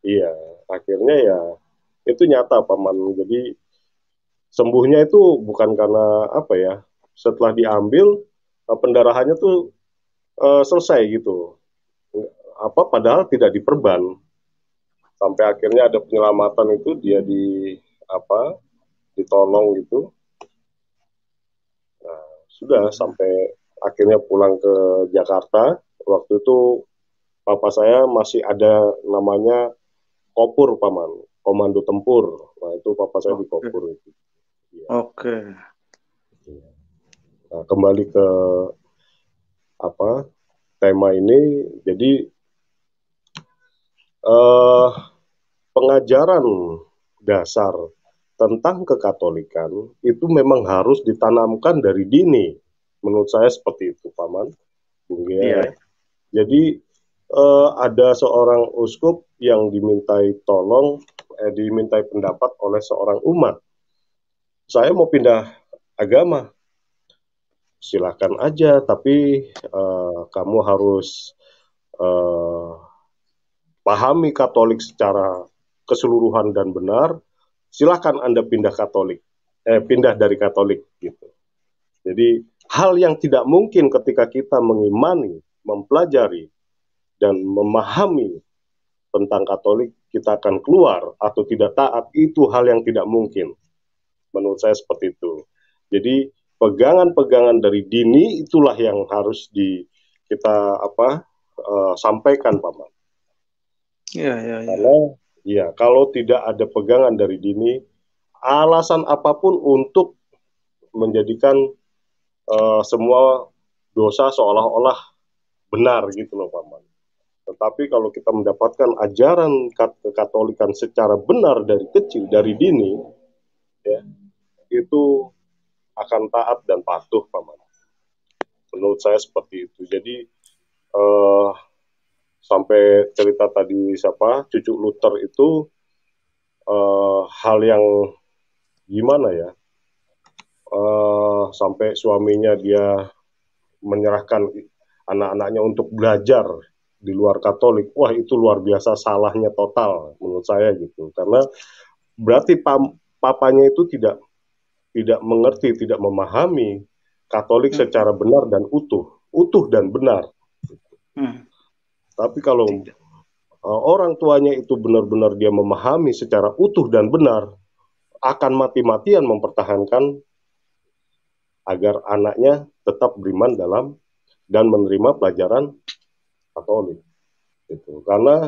iya akhirnya ya itu nyata paman. Jadi sembuhnya itu bukan karena apa ya, setelah diambil pendarahannya tuh e, selesai gitu. Apa padahal tidak diperban. Sampai akhirnya ada penyelamatan itu dia di apa ditolong gitu. Nah, sudah sampai akhirnya pulang ke Jakarta. Waktu itu papa saya masih ada namanya Kopur paman. Komando tempur, nah itu papa saya di Kopur itu. Ya. Oke. Nah, kembali ke apa tema ini, jadi eh, pengajaran dasar tentang kekatolikan itu memang harus ditanamkan dari dini, menurut saya seperti itu, paman, Bung Gia. Iya. Jadi eh, ada seorang uskup yang dimintai tolong. Eh, dimintai pendapat oleh seorang umat. Saya mau pindah agama. Silakan aja, tapi eh, kamu harus eh, pahami Katolik secara keseluruhan dan benar. Silakan Anda pindah Katolik, eh, pindah dari Katolik gitu. Jadi hal yang tidak mungkin ketika kita mengimani, mempelajari dan memahami tentang Katolik, kita akan keluar atau tidak taat, itu hal yang tidak mungkin. Menurut saya seperti itu. Jadi pegangan-pegangan dari dini itulah yang harus di kita apa uh, sampaikan, paman. Ya, ya, ya. Karena ya kalau tidak ada pegangan dari dini, alasan apapun untuk menjadikan uh, semua dosa seolah-olah benar gitu loh, paman. Tetapi kalau kita mendapatkan ajaran kekatolikan secara benar dari kecil, dari dini, ya, itu akan taat dan patuh, paman. Menurut saya seperti itu. Jadi eh, sampai cerita tadi siapa, cucu Luther itu eh, hal yang gimana ya? Eh, sampai suaminya dia menyerahkan anak-anaknya untuk belajar di luar Katolik, wah itu luar biasa salahnya total menurut saya gitu, karena berarti pam, papanya itu tidak tidak mengerti, tidak memahami Katolik hmm. secara benar dan utuh, utuh dan benar. Hmm. Tapi kalau tidak. Orang tuanya itu benar-benar dia memahami secara utuh dan benar, akan mati-matian mempertahankan agar anaknya tetap beriman dalam dan menerima pelajaran Katolik, gitu. Karena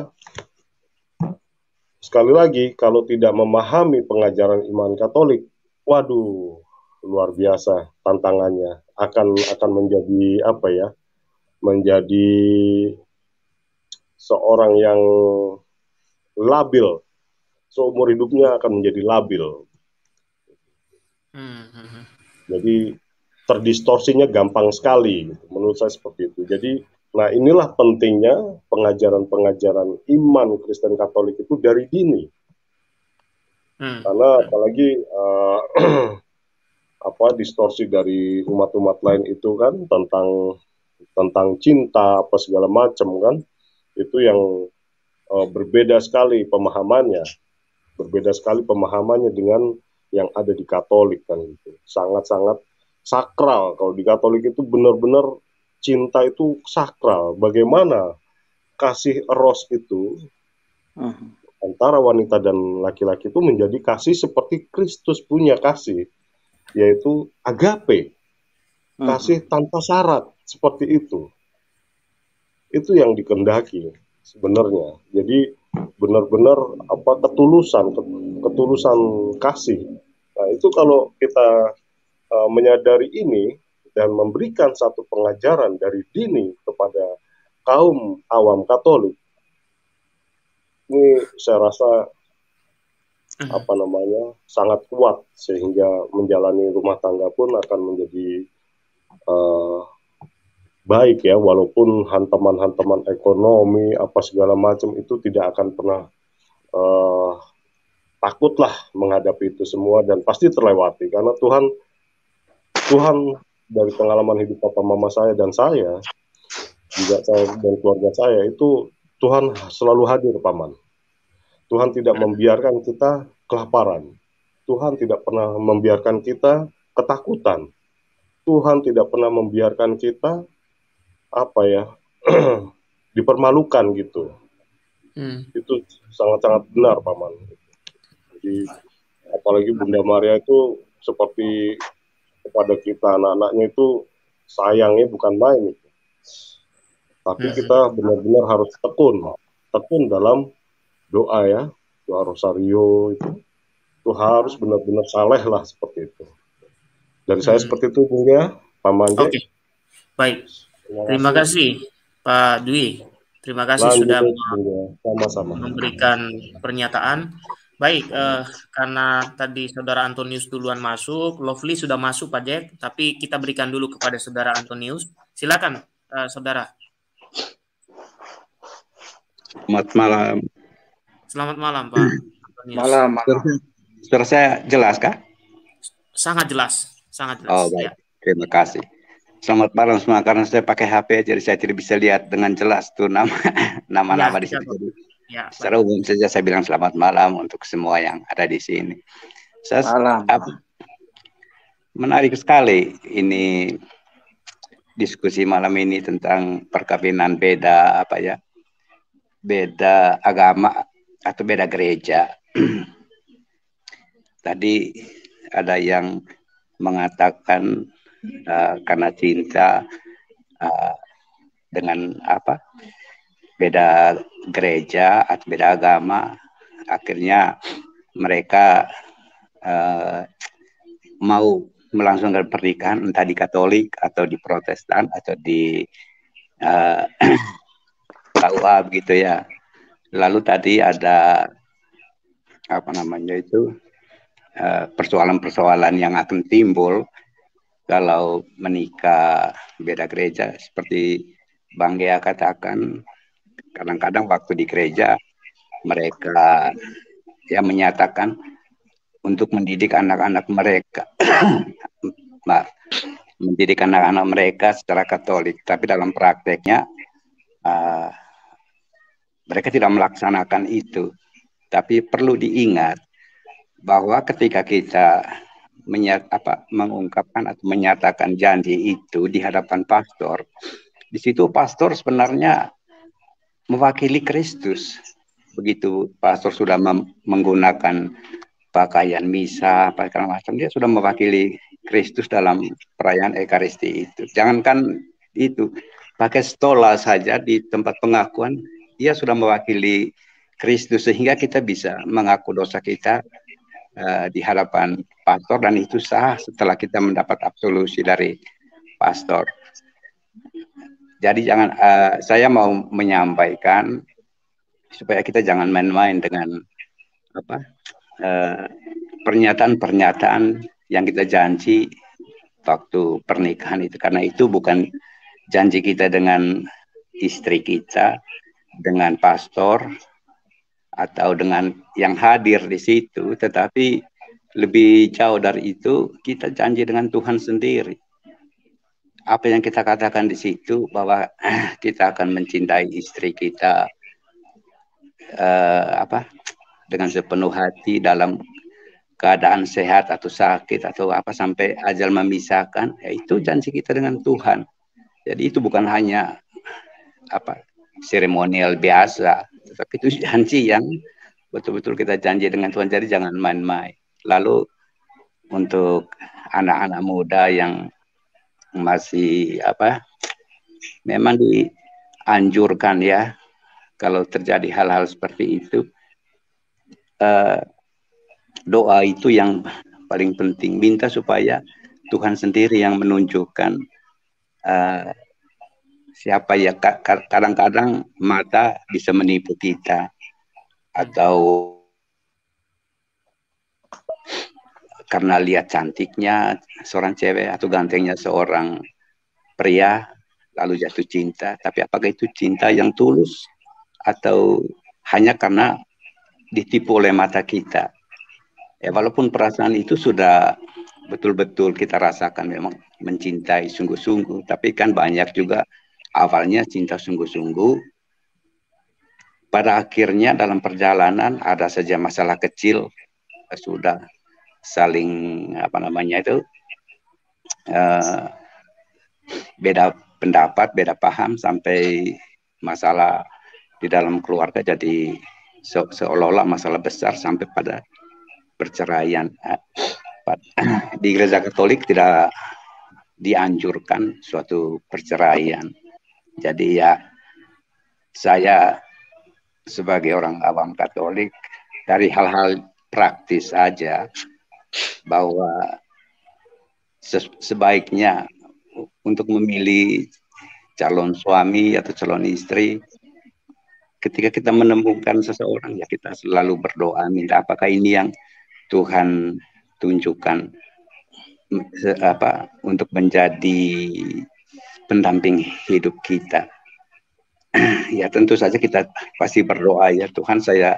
sekali lagi kalau tidak memahami pengajaran iman Katolik, waduh luar biasa tantangannya, akan akan menjadi apa ya, menjadi seorang yang labil, seumur hidupnya akan menjadi labil. Jadi terdistorsinya gampang sekali, gitu. Menurut saya seperti itu. Jadi Nah, inilah pentingnya pengajaran-pengajaran iman Kristen Katolik itu dari dini. Hmm. Karena apalagi uh, apa distorsi dari umat-umat lain itu kan tentang tentang cinta apa segala macam kan, itu yang uh, berbeda sekali pemahamannya, berbeda sekali pemahamannya dengan yang ada di Katolik kan gitu. Sangat-sangat sakral. Kalau di Katolik itu benar-benar cinta itu sakral. Bagaimana kasih eros itu uh-huh. antara wanita dan laki-laki itu menjadi kasih seperti Kristus punya kasih, yaitu agape, kasih uh-huh. tanpa syarat seperti itu. Itu yang dikehendaki sebenarnya. Jadi benar-benar apa ketulusan, ketulusan kasih. Nah itu kalau kita uh, menyadari ini dan memberikan satu pengajaran dari dini kepada kaum awam Katolik, ini saya rasa apa namanya sangat kuat sehingga menjalani rumah tangga pun akan menjadi uh, baik ya, walaupun hantaman-hantaman ekonomi apa segala macam itu tidak akan pernah uh, takutlah menghadapi itu semua dan pasti terlewati karena Tuhan Tuhan dari pengalaman hidup papa mama saya dan saya juga saya dan keluarga saya itu Tuhan selalu hadir paman. Tuhan tidak membiarkan kita kelaparan. Tuhan tidak pernah membiarkan kita ketakutan. Tuhan tidak pernah membiarkan kita apa ya dipermalukan gitu. Hmm. Itu sangat-sangat benar paman. Jadi apalagi Bunda Maria itu seperti kepada kita anak-anaknya itu sayangnya bukan main itu. Tapi kita benar-benar harus tekun, tekun dalam doa ya, doa rosario itu, itu harus benar-benar saleh lah seperti itu. Dari saya hmm. seperti itu punya Pak Manjek. Oke, okay. Baik. Terima kasih Pak Dwi. Terima kasih Lanjut, sudah sama-sama. memberikan pernyataan. Baik, eh, karena tadi Saudara Antonius duluan masuk, Lovely sudah masuk Pak Jack, tapi kita berikan dulu kepada Saudara Antonius. Silakan eh, Saudara. Selamat malam. Selamat malam Pak Antonius. Malam. Suara saya jelas kah? Sangat jelas, sangat jelas. Oh baik, ya. Terima kasih. Selamat malam semua, karena saya pakai H P jadi saya tidak bisa lihat dengan jelas tuh nama nama-nama ya, di sini. Ya, secara umum saja saya bilang selamat malam untuk semua yang ada di sini. Saya, apa, menarik sekali ini diskusi malam ini tentang perkawinan beda apa ya, beda agama atau beda gereja. Tadi ada yang mengatakan uh, karena cinta uh, dengan apa? Beda gereja atau beda agama, akhirnya mereka uh, mau melangsungkan pernikahan entah di Katolik atau di Protestan atau di uh, K U A begitu ya. Lalu tadi ada apa namanya itu uh, persoalan-persoalan yang akan timbul kalau menikah beda gereja, seperti Bang Gia katakan. Kadang-kadang waktu di gereja mereka ya menyatakan untuk mendidik anak-anak mereka, nah, mendidik anak-anak mereka secara Katolik, tapi dalam prakteknya uh, mereka tidak melaksanakan itu. Tapi perlu diingat bahwa ketika kita menyat, apa, mengungkapkan atau menyatakan janji itu di hadapan pastor, di situ pastor sebenarnya mewakili Kristus. Begitu pastor sudah menggunakan pakaian misa, pakaian macam, dia sudah mewakili Kristus dalam perayaan Ekaristi itu. Jangankan itu, pakai stola saja di tempat pengakuan, dia sudah mewakili Kristus, sehingga kita bisa mengaku dosa kita uh, di hadapan pastor, dan itu sah setelah kita mendapat absolusi dari pastor. Jadi jangan, uh, saya mau menyampaikan supaya kita jangan main-main dengan apa uh, pernyataan-pernyataan yang kita janji waktu pernikahan itu, karena itu bukan janji kita dengan istri kita, dengan pastor, atau dengan yang hadir di situ. Tetapi lebih jauh dari itu, kita janji dengan Tuhan sendiri. Apa yang kita katakan di situ, bahwa eh, kita akan mencintai istri kita eh, apa dengan sepenuh hati, dalam keadaan sehat atau sakit atau apa, sampai ajal memisahkan, ya itu janji kita dengan Tuhan. Jadi itu bukan hanya apa seremonial biasa, tetapi itu janji yang betul-betul kita janji dengan Tuhan. Jadi jangan main-main. Lalu untuk anak-anak muda yang masih apa memang dianjurkan ya, kalau terjadi hal-hal seperti itu, eh, doa itu yang paling penting. Minta supaya Tuhan sendiri yang menunjukkan eh, siapa ya. Kadang-kadang mata bisa menipu kita, atau karena lihat cantiknya seorang cewek atau gantengnya seorang pria, lalu jatuh cinta. Tapi apakah itu cinta yang tulus, atau hanya karena ditipu oleh mata kita? Ya, walaupun perasaan itu sudah betul-betul kita rasakan memang mencintai sungguh-sungguh, tapi kan banyak juga awalnya cinta sungguh-sungguh, pada akhirnya dalam perjalanan ada saja masalah kecil, sudah saling apa namanya itu uh, beda pendapat, beda paham, sampai masalah di dalam keluarga jadi se seolah-olah masalah besar, sampai pada perceraian. Di Gereja Katolik tidak dianjurkan suatu perceraian. Jadi ya, saya sebagai orang awam Katolik, dari hal-hal praktis saja, bahwa sebaiknya untuk memilih calon suami atau calon istri, ketika kita menemukan seseorang, ya kita selalu berdoa, minta apakah ini yang Tuhan tunjukkan apa untuk menjadi pendamping hidup kita. Ya tentu saja kita pasti berdoa, ya Tuhan, saya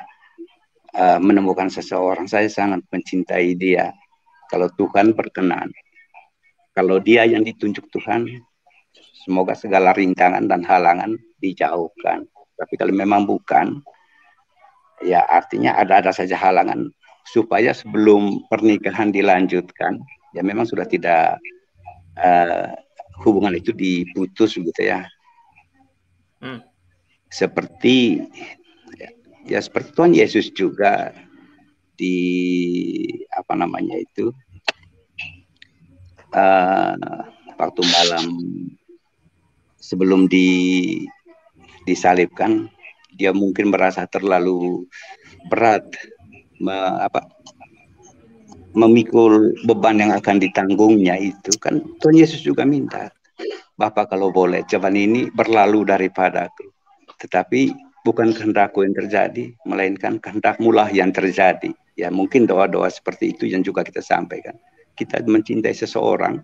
Uh, menemukan seseorang, saya sangat mencintai dia. Kalau Tuhan berkenan, kalau dia yang ditunjuk Tuhan, semoga segala rintangan dan halangan dijauhkan. Tapi kalau memang bukan, ya artinya ada-ada saja halangan, supaya sebelum pernikahan dilanjutkan, ya memang sudah tidak uh, hubungan itu diputus gitu ya. hmm. Seperti ya seperti Tuhan Yesus juga di apa namanya itu uh, waktu malam sebelum di disalibkan, dia mungkin merasa terlalu berat me, apa, memikul beban yang akan ditanggungnya itu. Kan Tuhan Yesus juga minta, Bapa kalau boleh cobaan ini berlalu daripadaku, tetapi bukan kehendakku yang terjadi, melainkan kehendak-Mu lah yang terjadi. Ya mungkin doa-doa seperti itu yang juga kita sampaikan. Kita mencintai seseorang,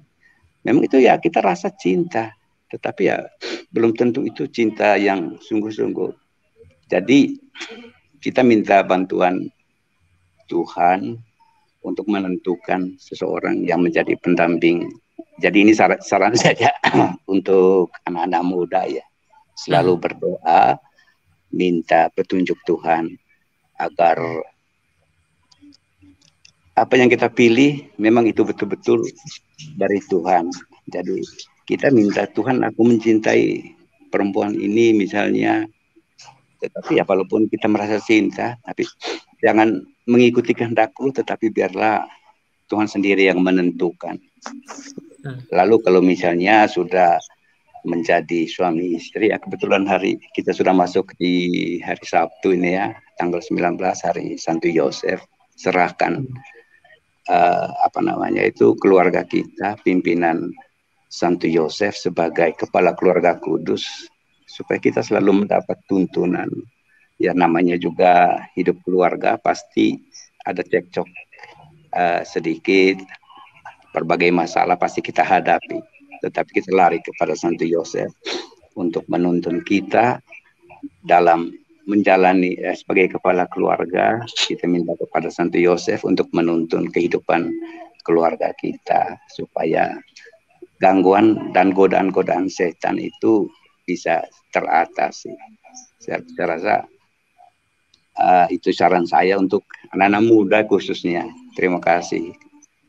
memang itu ya kita rasa cinta, tetapi ya belum tentu itu cinta yang sungguh-sungguh. Jadi kita minta bantuan Tuhan untuk menentukan seseorang yang menjadi pendamping. Jadi ini saran, saran saja untuk anak-anak muda ya, selalu berdoa, minta petunjuk Tuhan agar apa yang kita pilih memang itu betul-betul dari Tuhan. Jadi kita minta, Tuhan aku mencintai perempuan ini misalnya, tetapi ya walaupun kita merasa cinta, tapi jangan mengikuti kehendakku, tetapi biarlah Tuhan sendiri yang menentukan. Lalu kalau misalnya sudah menjadi suami istri, ya kebetulan hari kita sudah masuk di hari Sabtu ini ya, tanggal sembilan belas hari Santo Yosef, serahkan uh, apa namanya itu keluarga kita, pimpinan Santo Yosef sebagai kepala keluarga kudus, supaya kita selalu mendapat tuntunan. Ya namanya juga hidup keluarga, pasti ada cekcok uh, sedikit, berbagai masalah pasti kita hadapi, tetapi kita lari kepada Santo Yosef untuk menuntun kita dalam menjalani eh, sebagai kepala keluarga. Kita minta kepada Santo Yosef untuk menuntun kehidupan keluarga kita supaya gangguan dan godaan-godaan setan itu bisa teratasi. Saya, saya rasa uh, itu saran saya untuk anak-anak muda khususnya. Terima kasih.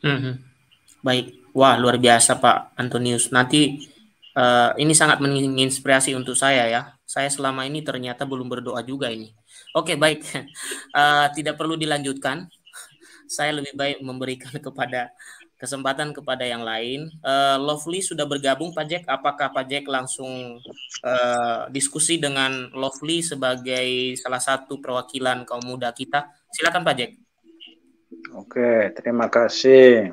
Mm-hmm. Baik, wah luar biasa Pak Antonius. Nanti uh, ini sangat menginspirasi untuk saya ya. Saya selama ini ternyata belum berdoa juga ini. Oke, baik, uh, tidak perlu dilanjutkan. Saya lebih baik memberikan kepada kesempatan kepada yang lain. Uh, Lovely sudah bergabung, Pak Jack. Apakah Pak Jack langsung uh, diskusi dengan Lovely sebagai salah satu perwakilan kaum muda kita? Silakan Pak Jack. Oke, terima kasih.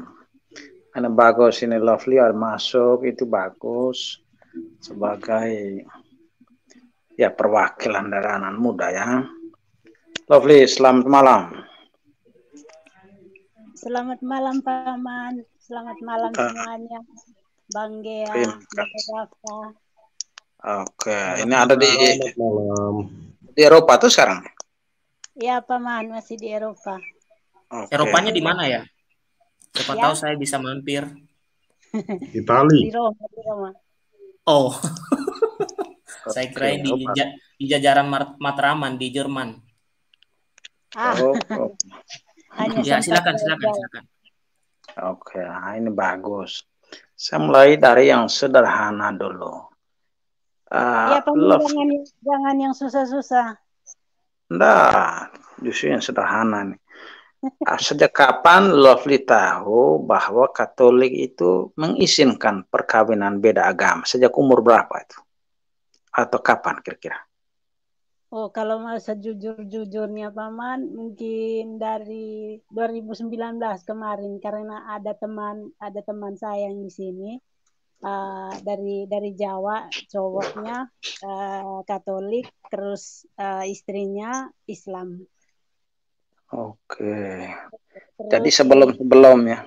Anak bagus ini Lovely masuk, itu bagus sebagai ya perwakilan dari anak muda ya. Lovely, selamat malam. Selamat malam Pak Man, selamat malam semuanya, Bang Gia, Bang. Oke, ini ada di di Eropa tuh sekarang? Ya Pak Man, masih di Eropa. Okay. Eropanya di mana ya? Siapa ya tahu saya bisa mampir. Italia. Di Roma, di Roma. Oh, saya kira di, di jajaran Matraman di Jerman. Ah. Oh, oh. Hanya ya, silakan, silakan, silakan. Oke, ini bagus. Saya mulai dari yang sederhana dulu. Uh, ya, Love... jangan, jangan yang susah-susah. Nah, justru yang sederhana nih. Sejak kapan Lovely tahu bahwa Katolik itu mengizinkan perkawinan beda agama? Sejak umur berapa itu? Atau kapan kira-kira? Oh, kalau mau sejujur-jujurnya Paman, mungkin dari dua ribu sembilan belas kemarin, karena ada teman ada teman saya yang di sini uh, dari dari Jawa, cowoknya uh, Katolik, terus uh, istrinya Islam. Oke. Terus, jadi sebelum-sebelumnya.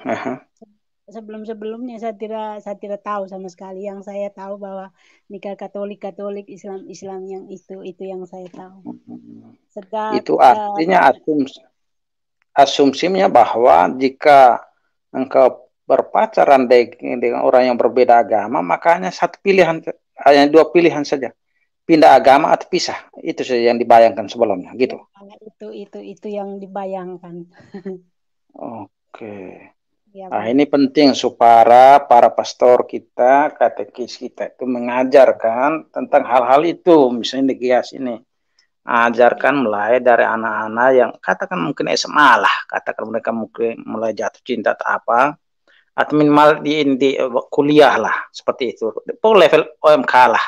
Sebelum-sebelumnya saya tidak saya tidak tahu sama sekali. Yang saya tahu bahwa nikah Katolik Katolik Islam Islam yang itu itu yang saya tahu. Sedang, itu artinya uh, asumsi asumsinya bahwa jika engkau berpacaran dengan orang yang berbeda agama, makanya satu pilihan hanya dua pilihan saja, pindah agama atau pisah. Itu saja yang dibayangkan sebelumnya gitu. Itu itu itu yang dibayangkan. Oke. Okay. Nah, ini penting supaya para pastor kita, katekis kita itu mengajarkan tentang hal-hal itu. Misalnya di G I A S ini, ajarkan mulai dari anak-anak yang katakan mungkin S M A lah, katakan mereka mungkin mulai jatuh cinta atau apa, atau minimal di, di kuliah lah, seperti itu. Level O M K lah.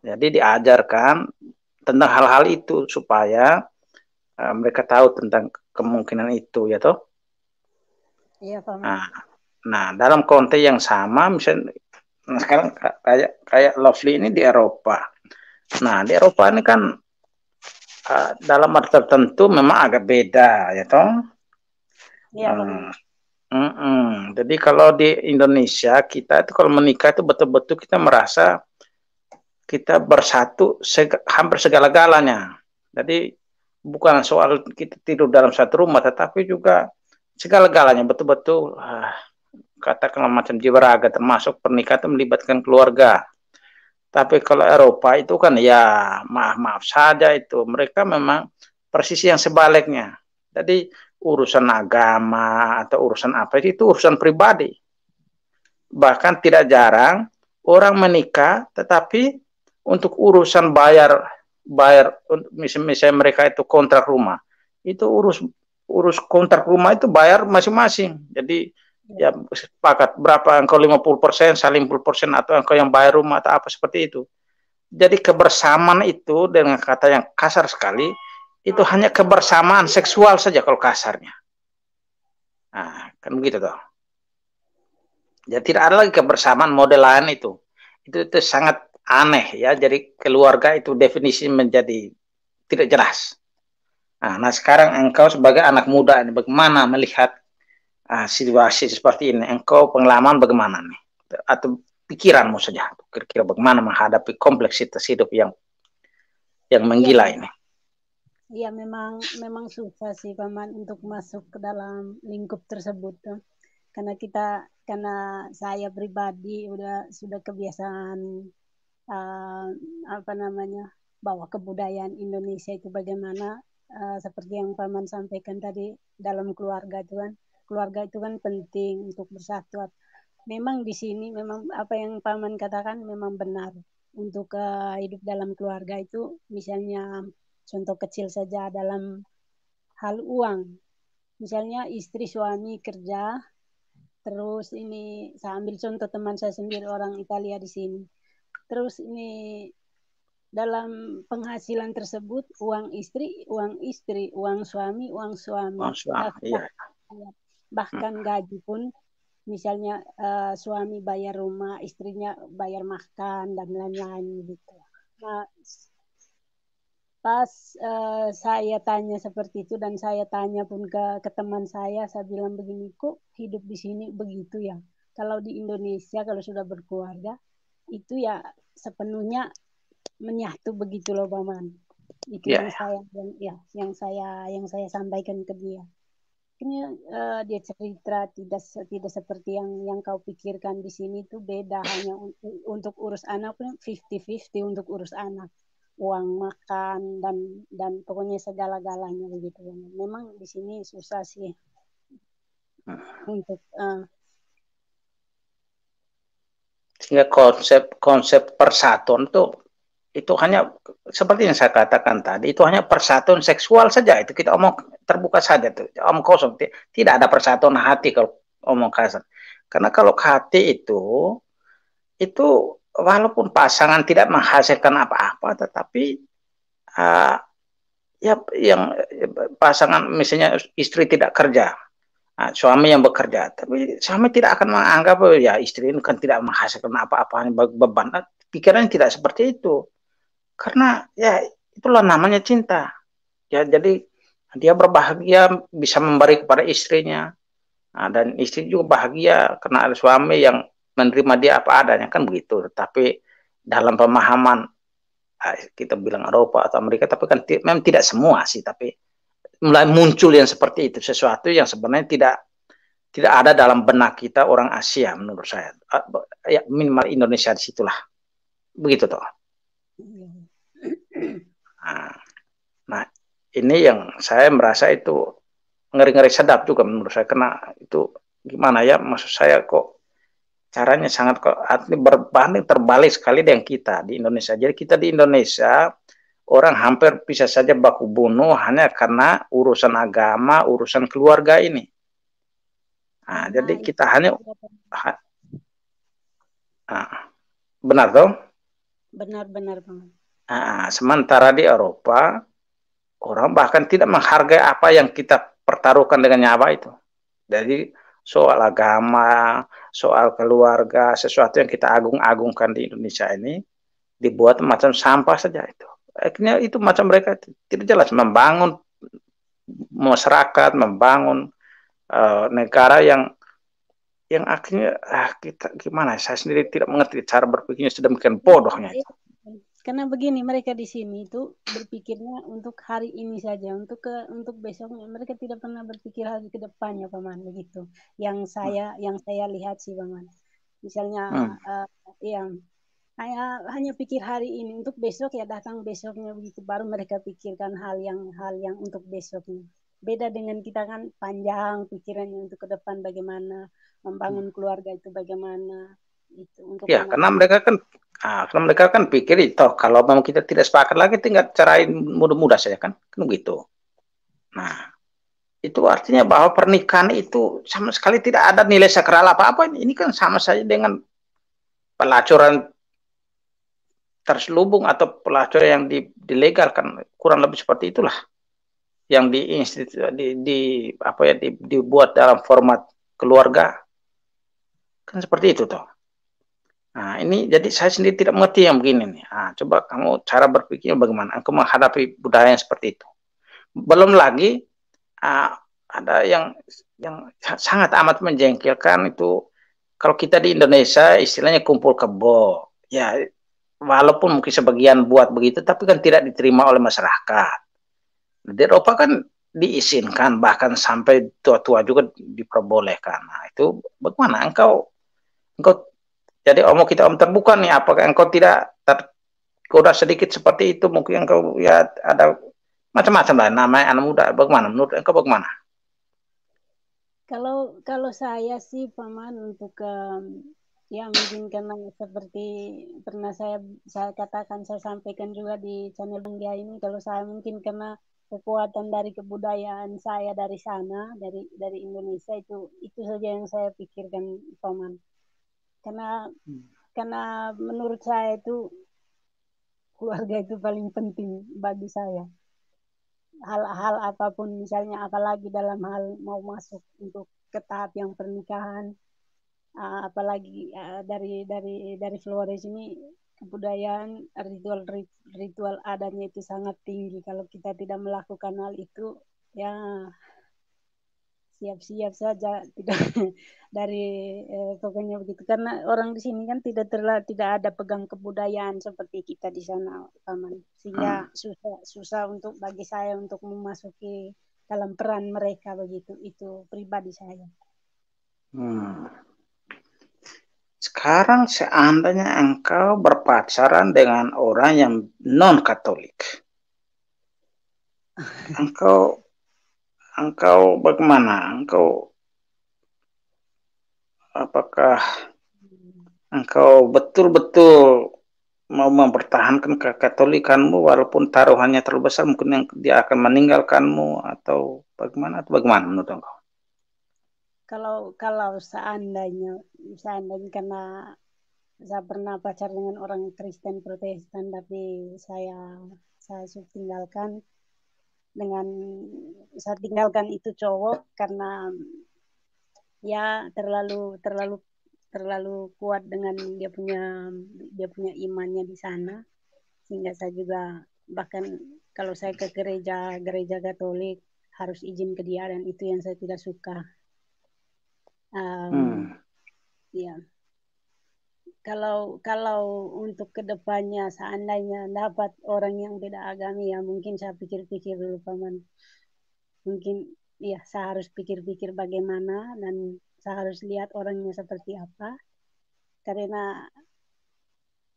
Jadi diajarkan tentang hal-hal itu supaya uh, mereka tahu tentang kemungkinan itu, ya toh. Iya, Pak. Nah, nah, dalam konteks yang sama, misalnya nah sekarang kayak kayak Lovely ini di Eropa. Nah, di Eropa ini kan uh, dalam arti tertentu memang agak beda, ya toh. Iya. Hmm. Mm -mm. Jadi kalau di Indonesia kita itu kalau menikah itu betul-betul kita merasa kita bersatu seg hampir segala-galanya. Jadi bukan soal kita tidur dalam satu rumah, tetapi juga segala-galanya betul-betul ah, katakanlah macam jiwaraga, termasuk pernikahan itu melibatkan keluarga. Tapi kalau Eropa itu kan ya maaf-maaf saja itu. Mereka memang persis yang sebaliknya. Jadi urusan agama atau urusan apa itu urusan pribadi. Bahkan tidak jarang orang menikah tetapi untuk urusan bayar bayar misalnya mereka itu kontrak rumah. Itu urus urus kontrak rumah itu bayar masing-masing. Jadi ya sepakat berapa engkau lima puluh persen, saya lima puluh persen atau engkau yang bayar rumah atau apa seperti itu. Jadi kebersamaan itu dengan kata yang kasar sekali itu hanya kebersamaan seksual saja kalau kasarnya. Nah, kan begitu toh. Jadi tidak ada lagi kebersamaan model lain itu. Itu itu sangat aneh ya. Jadi keluarga itu definisi menjadi tidak jelas. Nah, nah sekarang engkau sebagai anak muda ini bagaimana melihat uh, situasi seperti ini? Engkau pengalaman bagaimana nih? Atau pikiranmu saja, kira-kira bagaimana menghadapi kompleksitas hidup yang yang menggila ya, ini. Iya, memang memang susah sih Paman untuk masuk ke dalam lingkup tersebut tuh. Karena kita karena saya pribadi udah sudah kebiasaan uh, apa namanya bahwa kebudayaan Indonesia itu bagaimana uh, seperti yang Paman sampaikan tadi dalam keluarga itu kan. Keluarga itu kan penting untuk bersatu. Memang di sini memang apa yang Paman katakan memang benar untuk uh, hidup dalam keluarga itu, misalnya contoh kecil saja dalam hal uang, misalnya istri suami kerja, terus ini saya ambil contoh teman saya sendiri orang Italia di sini, terus ini dalam penghasilan tersebut uang istri uang istri uang suami uang suami, uang suami bahkan, iya. bahkan gaji pun misalnya uh, suami bayar rumah, istrinya bayar makan dan lain-lain gitu. Nah, pas uh, saya tanya seperti itu dan saya tanya pun ke, ke teman saya, saya bilang begini, kok hidup di sini begitu ya? Kalau di Indonesia kalau sudah berkeluarga itu ya sepenuhnya menyatu begitu loh Paman. Itu yeah. yang saya yang, ya yang saya yang saya sampaikan ke dia. Uh, dia cerita tidak tidak seperti yang yang kau pikirkan di sini itu beda, hanya un, untuk urus anak pun fifty fifty untuk urus anak, uang makan dan dan pokoknya segala-galanya begitu. Memang di sini susah sih untuk uh, sehingga konsep konsep persatuan tuh itu hanya seperti yang saya katakan tadi, itu hanya persatuan seksual saja, itu kita omong terbuka saja tuh, om kosong, tidak ada persatuan hati kalau omong kasar. Karena kalau hati itu itu walaupun pasangan tidak menghasilkan apa-apa, tetapi uh, ya yang pasangan misalnya istri tidak kerja, nah, suami yang bekerja, tapi suami tidak akan menganggap ya istri ini kan tidak menghasilkan apa-apa, beban, pikirannya tidak seperti itu. Karena ya itulah namanya cinta. Ya jadi dia berbahagia bisa memberi kepada istrinya, nah, dan istri juga bahagia karena ada suami yang menerima dia apa adanya, kan begitu. Tapi dalam pemahaman kita bilang Eropa atau Amerika, tapi kan memang tidak semua sih, tapi mulai muncul yang seperti itu, sesuatu yang sebenarnya tidak tidak ada dalam benak kita orang Asia menurut saya, ya, minimal Indonesia disitulah begitu toh. Nah, nah ini yang saya merasa itu ngeri-ngeri sedap juga menurut saya, karena itu gimana ya, maksud saya kok caranya sangat berbanding terbalik sekali dengan kita di Indonesia. Jadi kita di Indonesia orang hampir bisa saja baku bunuh hanya karena urusan agama, urusan keluarga ini. Nah, nah, jadi kita hanya ha, nah, benar dong? Benar-benar Bang. Nah, sementara di Eropa orang bahkan tidak menghargai apa yang kita pertaruhkan dengan nyawa itu. Jadi soal agama, soal keluarga, sesuatu yang kita agung-agungkan di Indonesia ini dibuat macam sampah saja itu. Akhirnya itu macam mereka tidak jelas membangun masyarakat, membangun uh, negara yang yang akhirnya ah, kita gimana? Saya sendiri tidak mengerti cara berpikirnya, sedemikian bodohnya itu. Karena begini, mereka di sini itu berpikirnya untuk hari ini saja, untuk ke untuk besoknya mereka tidak pernah berpikir hari ke depannya Paman, begitu. Yang saya hmm. yang saya lihat sih Paman. Misalnya hmm. uh, yang hanya hanya pikir hari ini, untuk besok ya datang besoknya begitu, baru mereka pikirkan hal yang hal yang untuk besoknya. Beda dengan kita kan, panjang pikirannya untuk ke depan bagaimana, membangun keluarga itu bagaimana. Itu untuk ya, karena mereka kan ah, karena mereka kan pikir itu kalau memang kita tidak sepakat lagi tinggal cerain mudah-mudah saja kan, kan begitu. Nah, itu artinya bahwa pernikahan itu sama sekali tidak ada nilai sakral apa-apa. Ini kan sama saja dengan pelacuran terselubung atau pelacuran yang dilegalkan, kurang lebih seperti itulah yang di di, di apa ya di, dibuat dalam format keluarga, kan seperti itu toh. Nah ini jadi saya sendiri tidak mengerti yang begini nih. Nah, coba kamu cara berpikirnya bagaimana? Aku menghadapi budaya yang seperti itu. Belum lagi uh, ada yang yang sangat amat menjengkelkan itu kalau kita di Indonesia istilahnya kumpul kebo, ya walaupun mungkin sebagian buat begitu, tapi kan tidak diterima oleh masyarakat. Di Eropa kan diizinkan, bahkan sampai tua-tua juga diperbolehkan. Nah, itu bagaimana? Engkau, engkau jadi om kita om terbuka nih, apakah engkau tidak tergoda sedikit seperti itu? Mungkin engkau ya ada macam-macam lah namanya anak muda. Bagaimana? Menurut engkau bagaimana? Kalau kalau saya sih paman untuk um, ya mungkin karena seperti pernah saya saya katakan, saya sampaikan juga di channel Bung Gia ini, kalau saya mungkin karena kekuatan dari kebudayaan saya dari sana, dari dari Indonesia, itu itu saja yang saya pikirkan paman. Karena hmm. karena menurut saya itu keluarga itu paling penting bagi saya. Hal-hal apapun, misalnya apalagi dalam hal mau masuk untuk ke tahap yang pernikahan, apalagi dari dari dari Flores ini kebudayaan, ritual ritual adatnya itu sangat tinggi. Kalau kita tidak melakukan hal itu, ya siap-siap saja tidak dari eh, pokoknya begitu. Karena orang di sini kan tidak terla, tidak ada pegang kebudayaan seperti kita di sana paman, sehingga hmm. susah susah untuk bagi saya untuk memasuki dalam peran mereka begitu. Itu pribadi saya. Hmm. Sekarang seandainya engkau berpacaran dengan orang yang non Katolik, engkau engkau bagaimana? Engkau apakah engkau betul-betul mau mempertahankan kekatolikanmu walaupun taruhannya terlalu besar, mungkin yang dia akan meninggalkanmu atau bagaimana? Atau bagaimana menurut engkau? Kalau kalau seandainya seandainya karena saya pernah pacar dengan orang Kristen Protestan, tapi saya saya tinggalkan dengan saya tinggalkan itu cowok karena ya terlalu terlalu terlalu kuat dengan dia punya dia punya imannya di sana, sehingga saya juga bahkan kalau saya ke gereja gereja Katolik harus izin ke dia, dan itu yang saya tidak suka. Um, hmm. Ya, kalau kalau untuk kedepannya seandainya dapat orang yang beda agama, ya mungkin saya pikir-pikir dulu paman. Mungkin ya saya harus pikir-pikir bagaimana, dan saya harus lihat orangnya seperti apa. Karena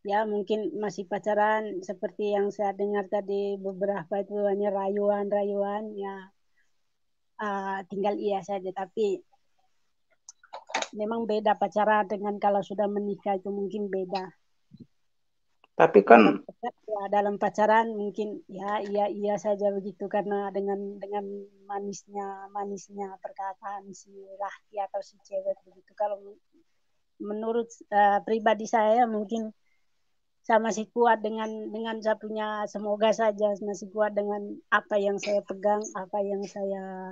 ya mungkin masih pacaran seperti yang saya dengar tadi, beberapa itu hanya rayuan-rayuan ya. Uh, tinggal iya saja, tapi memang beda pacaran dengan kalau sudah menikah, itu mungkin beda. Tapi kan ya, dalam pacaran mungkin ya iya iya saja begitu, karena dengan dengan manisnya manisnya perkataan si laki atau si cewek begitu. Kalau menurut uh, pribadi saya, mungkin saya masih kuat dengan dengan saya punya, semoga saja masih kuat dengan apa yang saya pegang, apa yang saya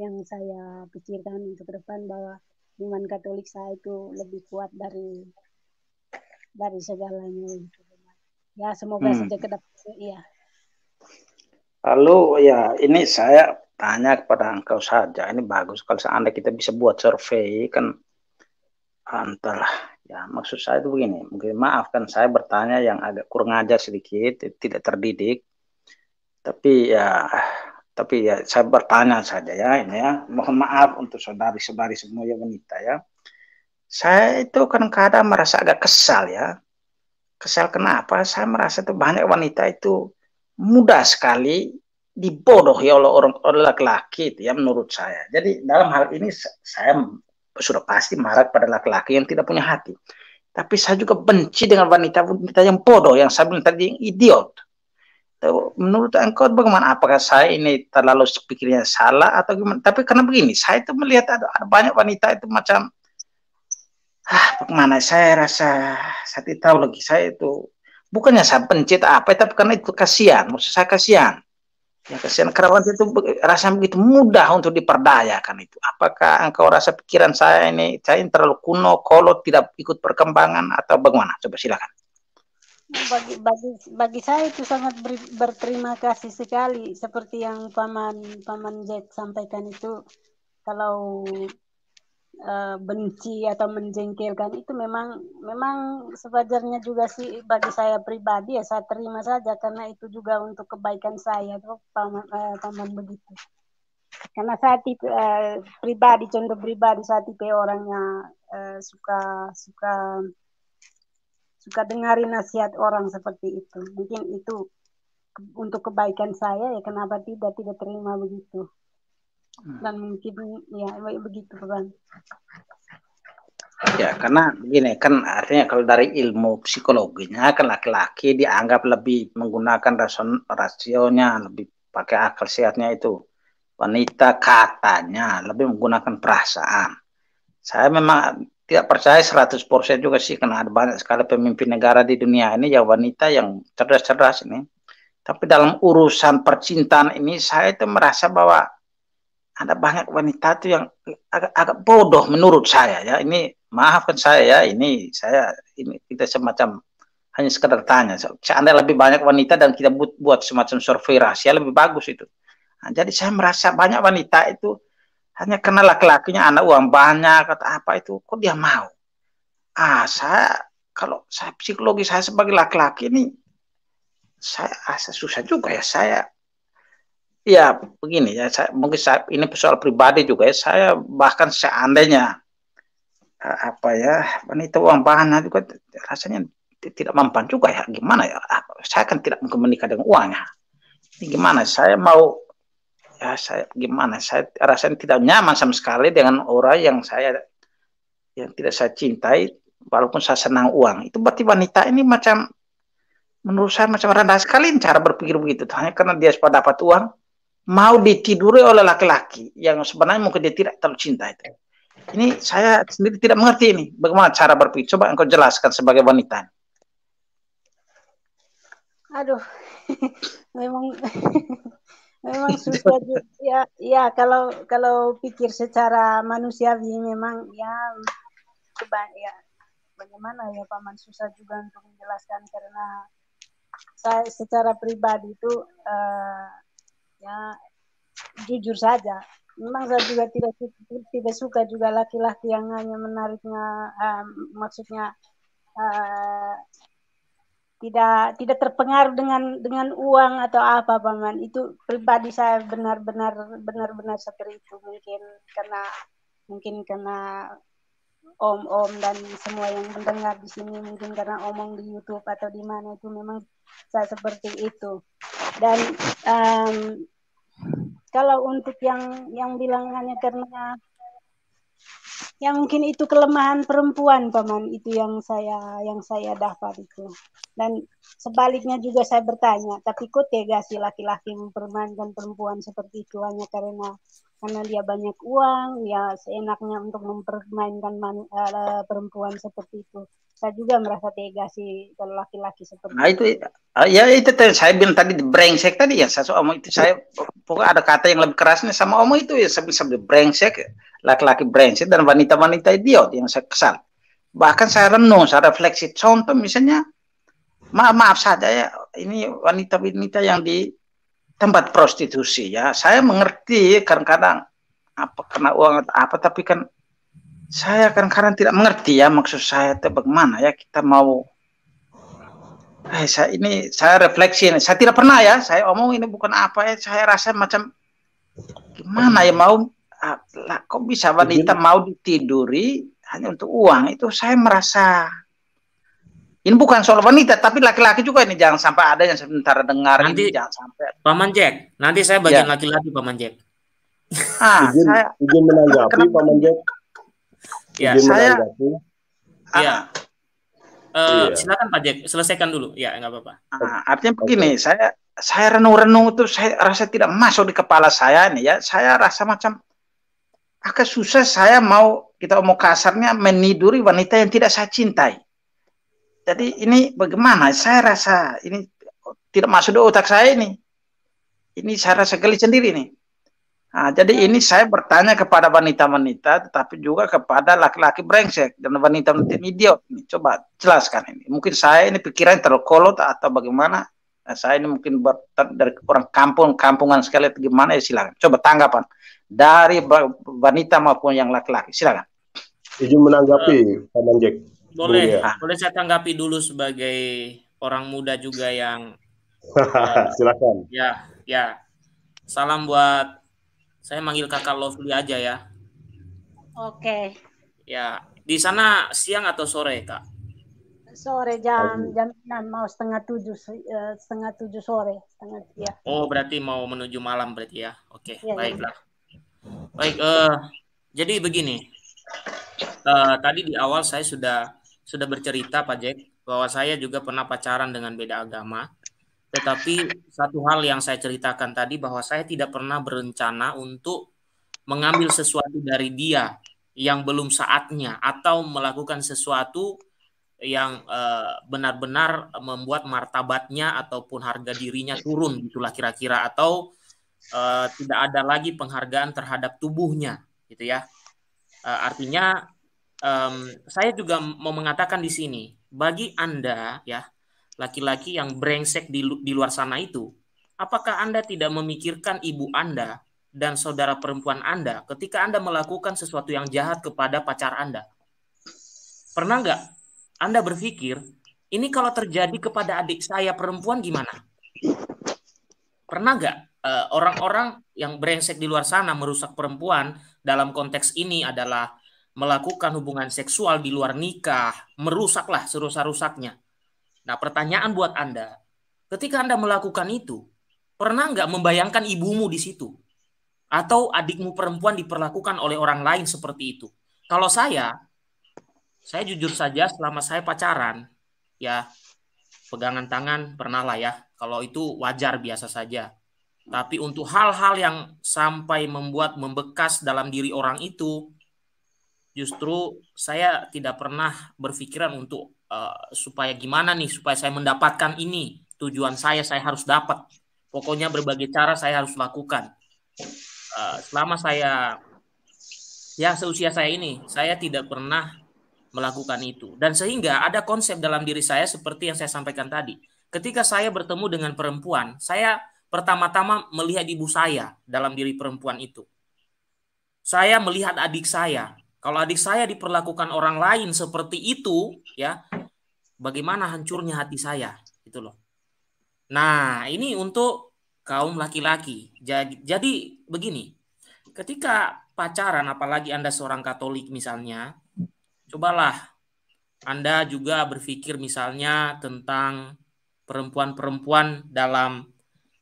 yang saya pikirkan untuk depan, bahwa iman Katolik saya itu lebih kuat dari dari segalanya. Ya semoga hmm. saja ke depan. Iya. Lalu ya ini saya tanya kepada engkau saja. Ini bagus kalau seandainya kita bisa buat survei kan, antarlah. Ya maksud saya itu begini. Mungkin maafkan saya bertanya yang agak kurang ajar sedikit, tidak terdidik. Tapi ya. Tapi ya saya bertanya saja ya ini ya. Mohon maaf untuk saudari-saudari semua yang wanita ya. Saya itu kadang-kadang merasa agak kesal ya. Kesal kenapa? Saya merasa tuh banyak wanita itu mudah sekali dibodohi ya oleh orang oleh laki-laki itu ya menurut saya. Jadi dalam hal ini saya sudah pasti marah pada laki-laki yang tidak punya hati. Tapi saya juga benci dengan wanita-wanita yang bodoh, yang saya bilang tadi yang idiot. Menurut engkau bagaimana? Apakah saya ini terlalu pikirnya salah atau gimana? Tapi karena begini, saya itu melihat ada, ada banyak wanita itu macam ah, bagaimana saya rasa saya tidak tahu lagi. Saya itu bukannya saya benci apa, tapi karena itu kasihan. Maksud saya kasihan. Ya kasihan karena wanita itu rasanya begitu mudah untuk diperdayakan itu. Apakah engkau rasa pikiran saya ini saya ini terlalu kuno, kolot, tidak ikut perkembangan atau bagaimana? Coba silakan. Bagi, bagi bagi saya itu sangat ber, berterima kasih sekali, seperti yang paman paman Jack sampaikan itu. Kalau benci atau menjengkelkan itu memang memang sewajarnya juga sih bagi saya pribadi, ya saya terima saja karena itu juga untuk kebaikan saya tuh paman, eh, paman begitu. Karena saya tipe eh, pribadi contoh pribadi saya tipe orangnya eh, suka suka suka dengarin nasihat orang seperti itu. Mungkin itu ke, untuk kebaikan saya, ya kenapa tidak tidak terima begitu. Dan mungkin ya begitu kan. Ya karena begini kan artinya kalau dari ilmu psikologinya kan laki-laki dianggap lebih menggunakan rasion, rasionya, lebih pakai akal sehatnya itu. Wanita katanya lebih menggunakan perasaan. Saya memang tidak percaya seratus persen juga sih, karena ada banyak sekali pemimpin negara di dunia ini ya wanita yang cerdas-cerdas ini. Tapi dalam urusan percintaan ini saya itu merasa bahwa ada banyak wanita tuh yang agak, agak bodoh menurut saya ya. Ini maafkan saya ya, ini saya ini kita semacam hanya sekedar tanya. Seandainya lebih banyak wanita dan kita buat, buat semacam survei rahasia lebih bagus itu. Nah, jadi saya merasa banyak wanita itu hanya karena laki-lakinya anak uang banyak kata apa itu kok dia mau. Ah saya kalau saya psikologi saya sebagai laki-laki ini saya asa susah juga ya saya. Ya begini ya, saya, mungkin saya, ini soal pribadi juga ya, saya bahkan seandainya apa ya wanita uang banyak juga rasanya tidak mampan juga ya, gimana ya, saya kan tidak mungkin menikah dengan uangnya, gimana saya mau ya saya gimana saya rasanya tidak nyaman sama sekali dengan orang yang saya yang tidak saya cintai walaupun saya senang uang. Itu berarti wanita ini macam menurut saya macam rendah sekali cara berpikir begitu, hanya karena dia sudah dapat uang mau ditiduri oleh laki-laki yang sebenarnya mungkin dia tidak terlalu cinta itu. Ini saya sendiri tidak mengerti ini bagaimana cara berpikir. Coba engkau jelaskan sebagai wanita. Aduh, memang memang susah ya. Ya kalau kalau pikir secara manusiawi memang ya coba ya bagaimana ya paman susah juga untuk menjelaskan karena saya secara pribadi itu. Uh, Ya, jujur saja, memang saya juga tidak tidak suka juga laki-laki yang hanya menariknya, uh, maksudnya uh, tidak tidak terpengaruh dengan dengan uang atau apa paman. Itu pribadi saya benar-benar benar-benar seperti itu, mungkin karena mungkin karena om-om dan semua yang mendengar di sini mungkin karena omong di YouTube atau di mana itu memang saya seperti itu. Dan um, kalau untuk yang yang bilang hanya karena yang mungkin itu kelemahan perempuan paman, itu yang saya yang saya dapat itu. Dan sebaliknya juga saya bertanya, tapi kok tega sih laki-laki mempermainkan perempuan seperti itu hanya karena karena dia banyak uang, ya seenaknya untuk mempermainkan man, uh, perempuan seperti itu. Saya juga merasa tega sih kalau laki-laki seperti nah, itu. itu. Ya itu saya bilang tadi brengsek tadi ya, saya omong itu saya pokoknya ada kata yang lebih kerasnya sama omong itu ya, sebut brengsek, laki-laki brengsek dan wanita-wanita idiot yang saya kesal. Bahkan saya renung, saya refleksi. Contoh misalnya, maaf, maaf saja ya, ini wanita-wanita yang di tempat prostitusi ya, saya mengerti kadang-kadang apa kena uang atau apa, tapi kan saya kadang-kadang tidak mengerti ya maksud saya itu bagaimana ya kita mau. Eh, saya ini saya refleksi ini, saya tidak pernah ya saya omong ini bukan apa ya, saya rasa macam gimana ya mau lah, kok bisa wanita mau ditiduri hanya untuk uang itu saya merasa. Ini bukan soal wanita, tapi laki-laki juga ini jangan sampai ada yang sebentar dengar nanti, ini jangan sampai. Paman Jack, nanti saya bagian laki-laki ya. Paman Jack. Ah, izin, saya, izin menanggapi kenapa? Paman Jack. Ya, izin saya. Ah, ya. Uh, iya. Silakan Pak Jack, selesaikan dulu. Ya, nggak apa-apa. Ah, artinya begini, okay. saya saya renung-renung itu saya rasa tidak masuk di kepala saya ini ya. Saya rasa macam agak susah saya mau kita omong kasarnya meniduri wanita yang tidak saya cintai. Jadi ini bagaimana? Saya rasa ini tidak masuk di otak saya ini. Ini saya rasa geli sendiri nih. Nah, jadi ini saya bertanya kepada wanita-wanita, tetapi juga kepada laki-laki brengsek dan wanita-wanita idiot. Coba jelaskan ini. Mungkin saya ini pikiran terlalu kolot atau bagaimana? Nah, saya ini mungkin dari orang kampung-kampungan sekali atau gimana? Ya silakan. Coba tanggapan dari wanita maupun yang laki-laki. Silakan. Izin menanggapi, uh, Pak Jack. Boleh, ya. Boleh saya tanggapi dulu sebagai orang muda juga yang uh, silakan. Ya, ya. Salam buat, saya manggil kakak Lovely aja ya. Oke. Okay. Ya, di sana siang atau sore, Kak? Sore jam jam enam, mau setengah tujuh setengah tujuh sore setengah ya. Oh, berarti mau menuju malam berarti ya? Oke, okay, ya, baiklah. Ya. Baik, uh, jadi begini. Uh, tadi di awal saya sudah sudah bercerita Pak Jack bahwa saya juga pernah pacaran dengan beda agama, tetapi satu hal yang saya ceritakan tadi bahwa saya tidak pernah berencana untuk mengambil sesuatu dari dia yang belum saatnya atau melakukan sesuatu yang benar-benar uh, membuat martabatnya ataupun harga dirinya turun gitulah kira-kira, atau uh, tidak ada lagi penghargaan terhadap tubuhnya gitu ya. Uh, artinya um, saya juga mau mengatakan di sini bagi Anda ya laki-laki yang brengsek di, di luar sana itu, apakah Anda tidak memikirkan ibu Anda dan saudara perempuan Anda ketika Anda melakukan sesuatu yang jahat kepada pacar Anda? Pernah nggak Anda berpikir, ini kalau terjadi kepada adik saya perempuan gimana? Pernah nggak uh, orang-orang yang brengsek di luar sana merusak perempuan? Dalam konteks ini adalah melakukan hubungan seksual di luar nikah, merusaklah serusak-rusaknya. Nah, pertanyaan buat Anda, ketika Anda melakukan itu, pernah nggak membayangkan ibumu di situ? Atau adikmu perempuan diperlakukan oleh orang lain seperti itu? Kalau saya, saya jujur saja selama saya pacaran, ya pegangan tangan pernah lah ya, kalau itu wajar biasa saja. Tapi untuk hal-hal yang sampai membuat membekas dalam diri orang itu, justru saya tidak pernah berpikiran untuk uh, supaya gimana nih, supaya saya mendapatkan ini. Tujuan saya, saya harus dapat. Pokoknya berbagai cara saya harus lakukan. Uh, selama saya, ya seusia saya ini, saya tidak pernah melakukan itu. Dan sehingga ada konsep dalam diri saya seperti yang saya sampaikan tadi. Ketika saya bertemu dengan perempuan, saya pertama-tama melihat ibu saya dalam diri perempuan itu. Saya melihat adik saya. Kalau adik saya diperlakukan orang lain seperti itu, ya, bagaimana hancurnya hati saya, gitu loh. Nah, ini untuk kaum laki-laki. Jadi, jadi begini, ketika pacaran, apalagi Anda seorang Katolik misalnya, cobalah Anda juga berpikir misalnya tentang perempuan-perempuan dalam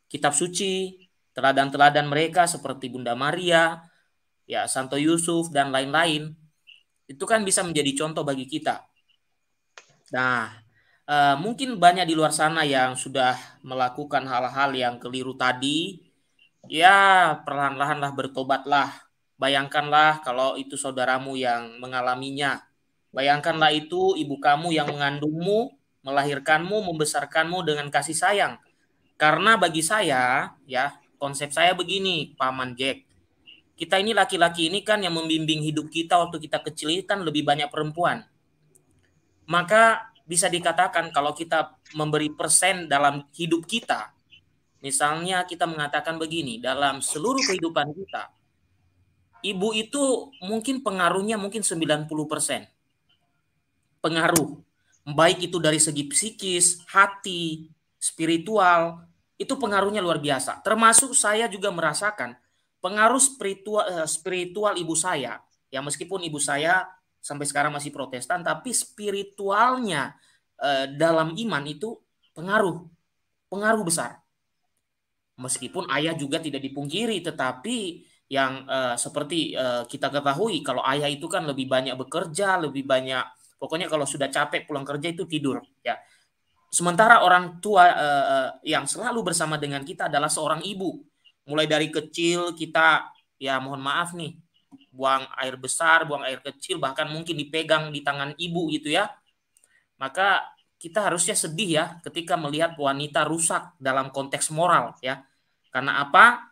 Kitab Suci, teladan-teladan mereka seperti Bunda Maria, ya Santo Yosef dan lain-lain, itu kan bisa menjadi contoh bagi kita. Nah, eh, mungkin banyak di luar sana yang sudah melakukan hal-hal yang keliru tadi, ya perlahan-lahanlah bertobatlah, bayangkanlah kalau itu saudaramu yang mengalaminya, bayangkanlah itu ibu kamu yang mengandungmu, melahirkanmu, membesarkanmu dengan kasih sayang. Karena bagi saya, ya konsep saya begini, Paman Jack. Kita ini laki-laki ini kan yang membimbing hidup kita waktu kita kecil ini kan lebih banyak perempuan. Maka bisa dikatakan kalau kita memberi persen dalam hidup kita, misalnya kita mengatakan begini, dalam seluruh kehidupan kita, ibu itu mungkin pengaruhnya mungkin sembilan puluh persen. Pengaruh, baik itu dari segi psikis, hati, spiritual, itu pengaruhnya luar biasa. Termasuk saya juga merasakan pengaruh spiritual, spiritual ibu saya. Ya meskipun ibu saya sampai sekarang masih Protestan, tapi spiritualnya eh, dalam iman itu pengaruh. Pengaruh besar. Meskipun ayah juga tidak dipungkiri, tetapi yang eh, seperti eh, kita ketahui, kalau ayah itu kan lebih banyak bekerja, lebih banyak, pokoknya kalau sudah capek pulang kerja itu tidur. Ya. Sementara orang tua eh, yang selalu bersama dengan kita adalah seorang ibu. Mulai dari kecil kita, ya mohon maaf nih, buang air besar, buang air kecil, bahkan mungkin dipegang di tangan ibu gitu ya. Maka kita harusnya sedih ya ketika melihat wanita rusak dalam konteks moral ya. Karena apa?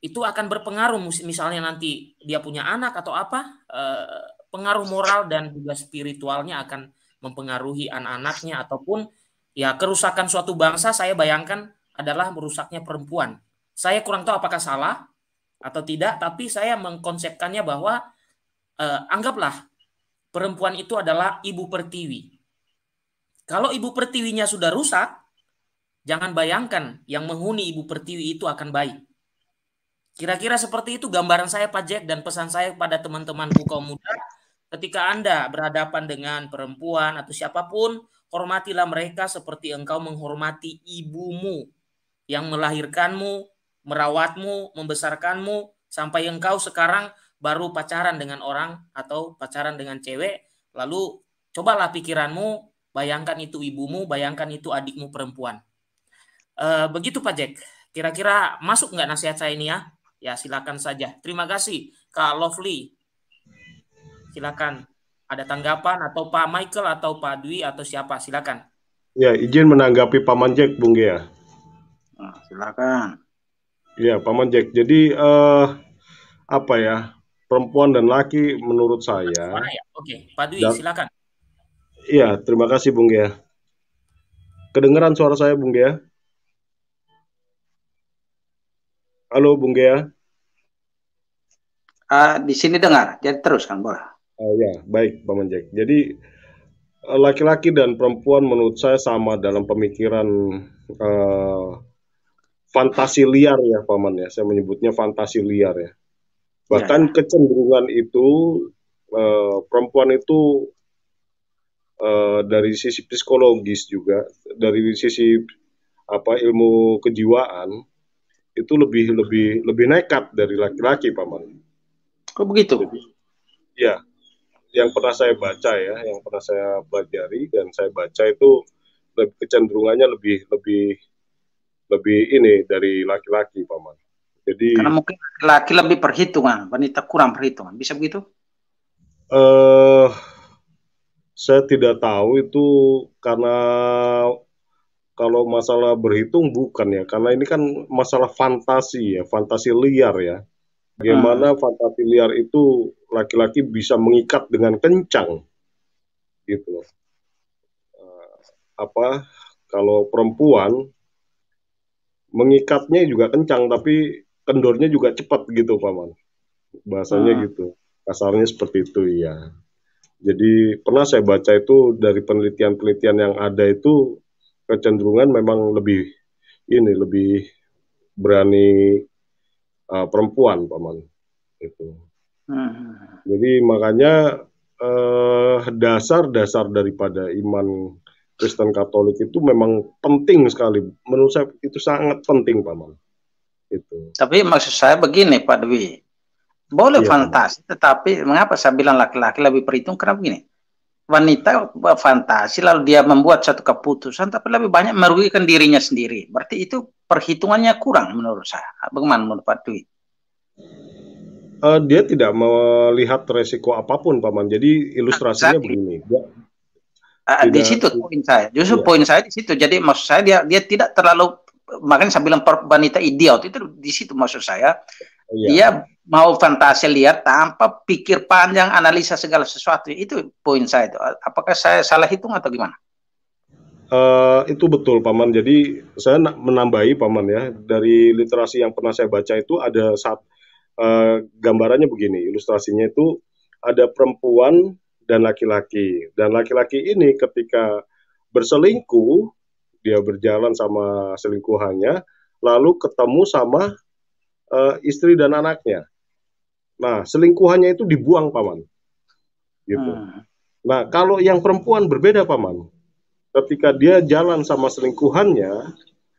Itu akan berpengaruh misalnya nanti dia punya anak atau apa, eh, pengaruh moral dan juga spiritualnya akan mempengaruhi anak-anaknya ataupun ya, kerusakan suatu bangsa saya bayangkan adalah merusaknya perempuan. Saya kurang tahu apakah salah atau tidak, tapi saya mengkonsepkannya bahwa eh, anggaplah perempuan itu adalah ibu pertiwi. Kalau ibu pertiwinya sudah rusak, jangan bayangkan yang menghuni ibu pertiwi itu akan baik. Kira-kira seperti itu gambaran saya, Pak Jack, dan pesan saya pada teman-temanku kaum muda. Ketika Anda berhadapan dengan perempuan atau siapapun, hormatilah mereka seperti engkau menghormati ibumu yang melahirkanmu, merawatmu, membesarkanmu, sampai engkau sekarang baru pacaran dengan orang atau pacaran dengan cewek. Lalu cobalah pikiranmu, bayangkan itu ibumu, bayangkan itu adikmu perempuan. E, begitu Pak Jack. Kira-kira masuk nggak nasihat saya ini ya? Ya silakan saja. Terima kasih Kak Lovely. Silakan. Ada tanggapan atau Pak Michael atau Pak Dwi atau siapa? Silakan. Ya izin menanggapi Paman Jack, Bung Gia. Nah, silakan. Ya Paman Jack. Jadi eh, apa ya, perempuan dan laki menurut saya. Mana ya? Oke Pak Dwi dan, silakan. Iya, terima kasih Bung Gia. Kedengeran suara saya Bung Gia? Halo Bung Gia? Uh, di sini dengar, jadi terus kan boleh. Uh, ya, baik Paman Jack. Jadi laki-laki dan perempuan menurut saya sama dalam pemikiran uh, fantasi liar ya Paman ya. Saya menyebutnya fantasi liar ya. Bahkan ya, ya. Kecenderungan itu uh, perempuan itu Uh, dari sisi psikologis juga, dari sisi apa ilmu kejiwaan itu lebih lebih lebih nekat dari laki-laki Paman. Kok begitu? Jadi, ya, yang pernah saya baca ya, yang pernah saya pelajari dan saya baca itu lebih, kecenderungannya lebih lebih lebih ini dari laki-laki Paman. Jadi karena mungkin laki lebih perhitungan, wanita kurang perhitungan, bisa begitu? Eh uh, Saya tidak tahu itu karena kalau masalah berhitung bukan ya, karena ini kan masalah fantasi ya, fantasi liar ya. Bagaimana hmm. fantasi liar itu laki-laki bisa mengikat dengan kencang, gitu. Apa kalau perempuan mengikatnya juga kencang, tapi kendornya juga cepat gitu, Paman. Bahasanya hmm. gitu, kasarnya seperti itu ya. Jadi pernah saya baca itu dari penelitian-penelitian yang ada itu kecenderungan memang lebih ini lebih berani uh, perempuan Paman itu. Hmm. Jadi makanya dasar-dasar uh, daripada iman Kristen Katolik itu memang penting sekali. Menurut saya itu sangat penting Paman. Itu. Tapi maksud saya begini Pak Dwi. Boleh ya, fantasi, tetapi mengapa saya bilang laki-laki lebih perhitung? Karena begini, wanita fantasi lalu dia membuat satu keputusan, tapi lebih banyak merugikan dirinya sendiri. Berarti itu perhitungannya kurang menurut saya. Bagaimana menurut Pak Dwi? Uh, dia tidak melihat resiko apapun, Paman. Jadi ilustrasinya exactly. begini. Dia, uh, di situ poin saya. Justru ya. poin saya di situ. Jadi maksud saya dia dia tidak terlalu, makanya saya bilang wanita idiot itu di situ maksud saya. Ya. Dia mau fantasi liar tanpa pikir panjang, analisa segala sesuatu. Itu poin saya itu. Apakah saya salah hitung atau gimana? Uh, itu betul Paman. Jadi saya menambahi Paman ya, dari literasi yang pernah saya baca itu ada saat uh, gambarannya begini, ilustrasinya itu ada perempuan dan laki-laki. Dan laki-laki ini ketika berselingkuh, dia berjalan sama selingkuhannya, lalu ketemu sama Uh, istri dan anaknya. Nah, selingkuhannya itu dibuang, Paman. Gitu. Hmm. Nah, kalau yang perempuan berbeda, Paman. Ketika dia jalan sama selingkuhannya,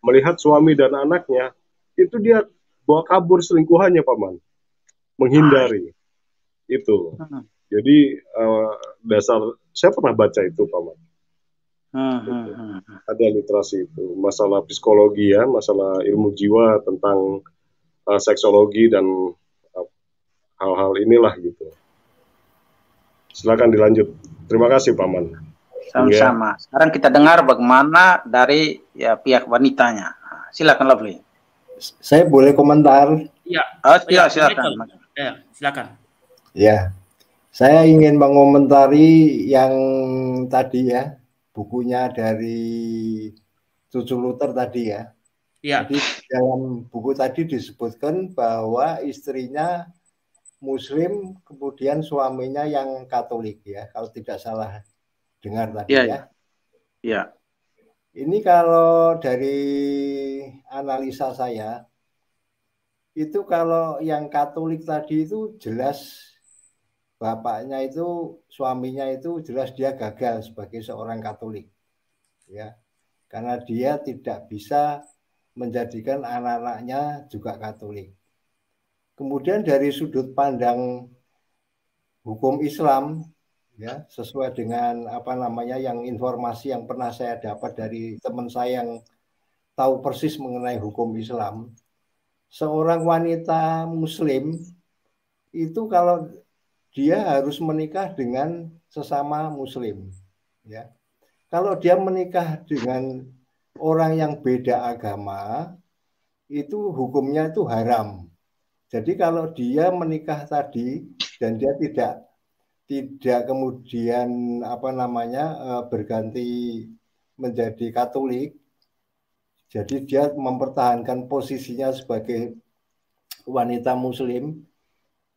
melihat suami dan anaknya, itu dia bawa kabur selingkuhannya, Paman. Menghindari. Ah. Itu. Hmm. Jadi, uh, dasar, saya pernah baca itu, Paman. Hmm. Gitu. Hmm. Ada literasi itu. Masalah psikologi ya, masalah ilmu jiwa tentang Uh, seksologi dan hal-hal uh, inilah gitu. Silakan dilanjut. Terima kasih Paman. Sama-sama. Ya. Sekarang kita dengar bagaimana dari ya pihak wanitanya. Silakan Lovely. Saya boleh komentar? Iya. Oh, ya, silakan. Ya, silakan. Ya. Saya ingin mengomentari yang tadi ya, bukunya dari Cucu Luther tadi ya. Ya. Jadi dalam buku tadi disebutkan bahwa istrinya Muslim, kemudian suaminya yang Katolik ya, kalau tidak salah dengar tadi ya. Ya. Ya. Ini kalau dari analisa saya, itu kalau yang Katolik tadi itu jelas bapaknya itu, suaminya itu jelas dia gagal sebagai seorang Katolik. Ya. Karena dia tidak bisa menjadikan anak-anaknya juga Katolik. Kemudian dari sudut pandang hukum Islam, ya, sesuai dengan apa namanya yang informasi yang pernah saya dapat dari teman saya yang tahu persis mengenai hukum Islam, seorang wanita Muslim itu kalau dia harus menikah dengan sesama Muslim, ya. Kalau dia menikah dengan orang yang beda agama, itu hukumnya itu haram. Jadi kalau dia menikah tadi dan dia tidak tidak kemudian apa namanya berganti menjadi Katolik, jadi dia mempertahankan posisinya sebagai wanita Muslim,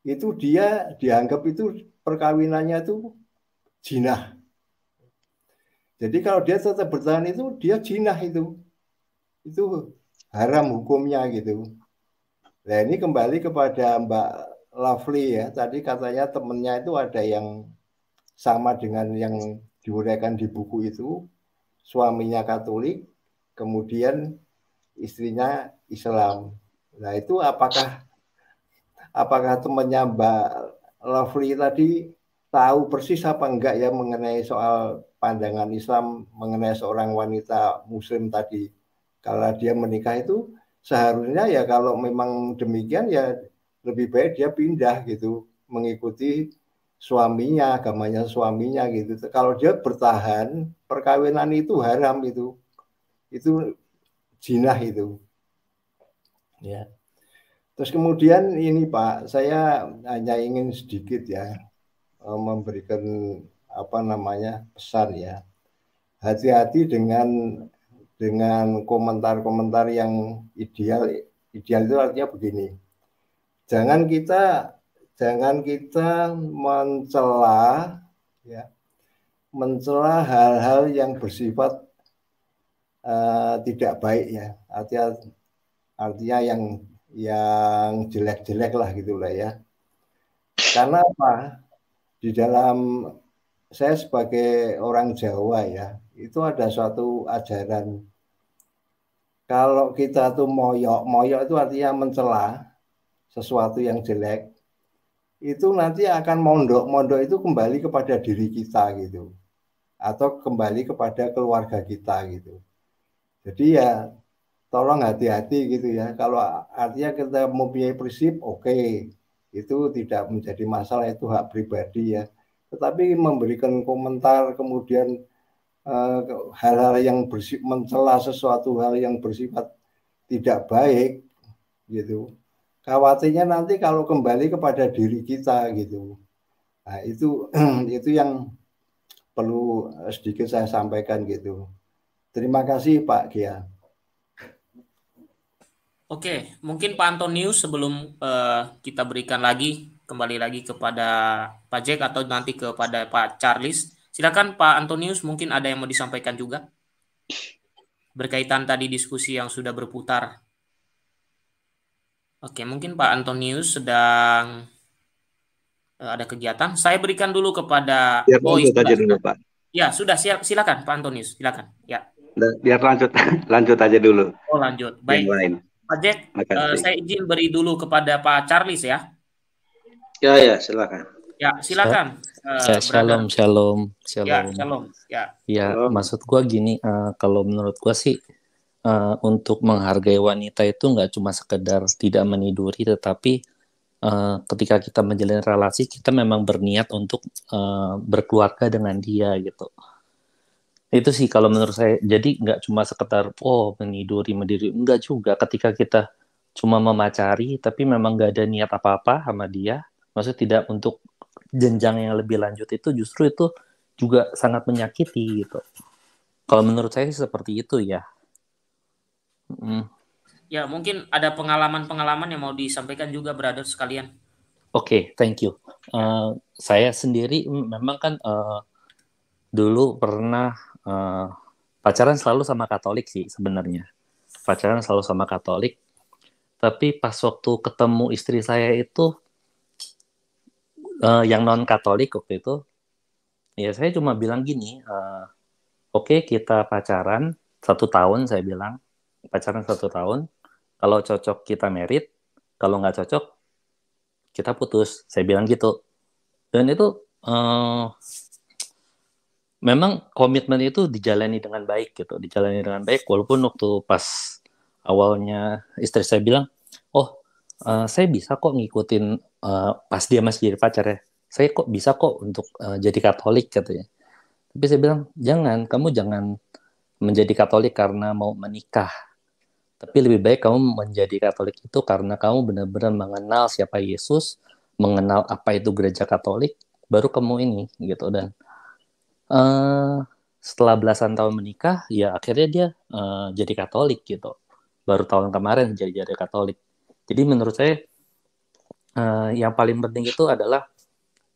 itu dia dianggap itu perkawinannya itu jinah. Jadi kalau dia tetap bertahan itu dia jinah itu, itu haram hukumnya gitu. Nah ini kembali kepada Mbak Lovely ya, tadi katanya temennya itu ada yang sama dengan yang diuraikan di buku itu, suaminya Katolik, kemudian istrinya Islam. Nah itu apakah apakah temennya Mbak Lovely tadi tahu persis apa enggak ya mengenai soal pandangan Islam mengenai seorang wanita Muslim tadi, kalau dia menikah itu? Seharusnya ya kalau memang demikian ya lebih baik dia pindah gitu, mengikuti suaminya, agamanya suaminya gitu. Kalau dia bertahan, perkawinan itu haram itu. Itu jinah itu. Ya. Terus kemudian ini Pak, saya hanya ingin sedikit ya memberikan apa namanya pesan ya. Hati-hati dengan dengan komentar-komentar yang ideal. Ideal itu artinya begini, jangan kita jangan kita mencela ya, mencela hal-hal yang bersifat uh, tidak baik ya, artinya artinya yang yang jelek-jelek lah gitulah ya. Karena apa, di dalam saya sebagai orang Jawa ya, itu ada suatu ajaran kalau kita tuh moyok, moyok itu artinya mencela sesuatu yang jelek, itu nanti akan mondok, mondok itu kembali kepada diri kita gitu, atau kembali kepada keluarga kita gitu. Jadi ya tolong hati-hati gitu ya, kalau artinya kita mempunyai prinsip oke, okay, itu tidak menjadi masalah, itu hak pribadi ya, tetapi memberikan komentar kemudian hal-hal yang bersifat mencela sesuatu hal yang bersifat tidak baik gitu, khawatirnya nanti kalau kembali kepada diri kita gitu. Nah, itu itu yang perlu sedikit saya sampaikan gitu. Terima kasih Pak Gia. Oke, mungkin Pak Antonius sebelum uh, kita berikan lagi kembali lagi kepada Pak Jack atau nanti kepada Pak Charles. Silakan Pak Antonius, mungkin ada yang mau disampaikan juga berkaitan tadi diskusi yang sudah berputar. Oke, mungkin Pak Antonius sedang ada kegiatan. Saya berikan dulu kepada biar oh, lanjut aja dulu Pak. Ya sudah, silakan Pak Antonius, silakan. Ya. Biar lanjut, lanjut aja dulu. Oh lanjut, baik. Pak Jack, uh, saya izin beri dulu kepada Pak Charles ya. Ya ya, silakan. Ya silakan. So Uh, shalom, shalom, shalom. Ya, shalom. Ya. Ya, shalom. Maksud gua gini, uh, kalau menurut gua sih uh, untuk menghargai wanita itu nggak cuma sekedar tidak meniduri, tetapi uh, ketika kita menjalin relasi kita memang berniat untuk uh, berkeluarga dengan dia gitu. Itu sih kalau menurut saya. Jadi nggak cuma sekedar oh meniduri, meniduri, enggak juga. Ketika kita cuma memacari, tapi memang nggak ada niat apa-apa sama dia, maksud tidak untuk jenjang yang lebih lanjut, itu justru itu juga sangat menyakiti gitu. Kalau menurut saya sih seperti itu ya. Mm. Ya mungkin ada pengalaman-pengalaman yang mau disampaikan juga brother sekalian. Oke, okay, thank you. Uh, saya sendiri memang kan uh, dulu pernah uh, pacaran selalu sama Katolik sih sebenarnya. Pacaran selalu sama Katolik. Tapi pas waktu ketemu istri saya itu uh, yang non-Katolik waktu itu, ya saya cuma bilang gini, uh, oke, okay, kita pacaran satu tahun, saya bilang pacaran satu tahun. Kalau cocok kita merit, kalau nggak cocok kita putus, saya bilang gitu. Dan itu uh, memang komitmen itu dijalani dengan baik gitu, dijalani dengan baik. Walaupun waktu pas awalnya istri saya bilang, oh uh, saya bisa kok ngikutin uh, pas dia masih jadi pacar ya, saya kok bisa kok untuk uh, jadi Katolik katanya. Tapi saya bilang jangan, kamu jangan menjadi Katolik karena mau menikah. Tapi lebih baik kamu menjadi Katolik itu karena kamu benar-benar mengenal siapa Yesus, mengenal apa itu gereja Katolik, baru kamu ini gitu. Dan uh, setelah belasan tahun menikah, ya akhirnya dia uh, jadi Katolik gitu. Baru tahun kemarin jadi jadi Katolik. Jadi menurut saya uh, yang paling penting itu adalah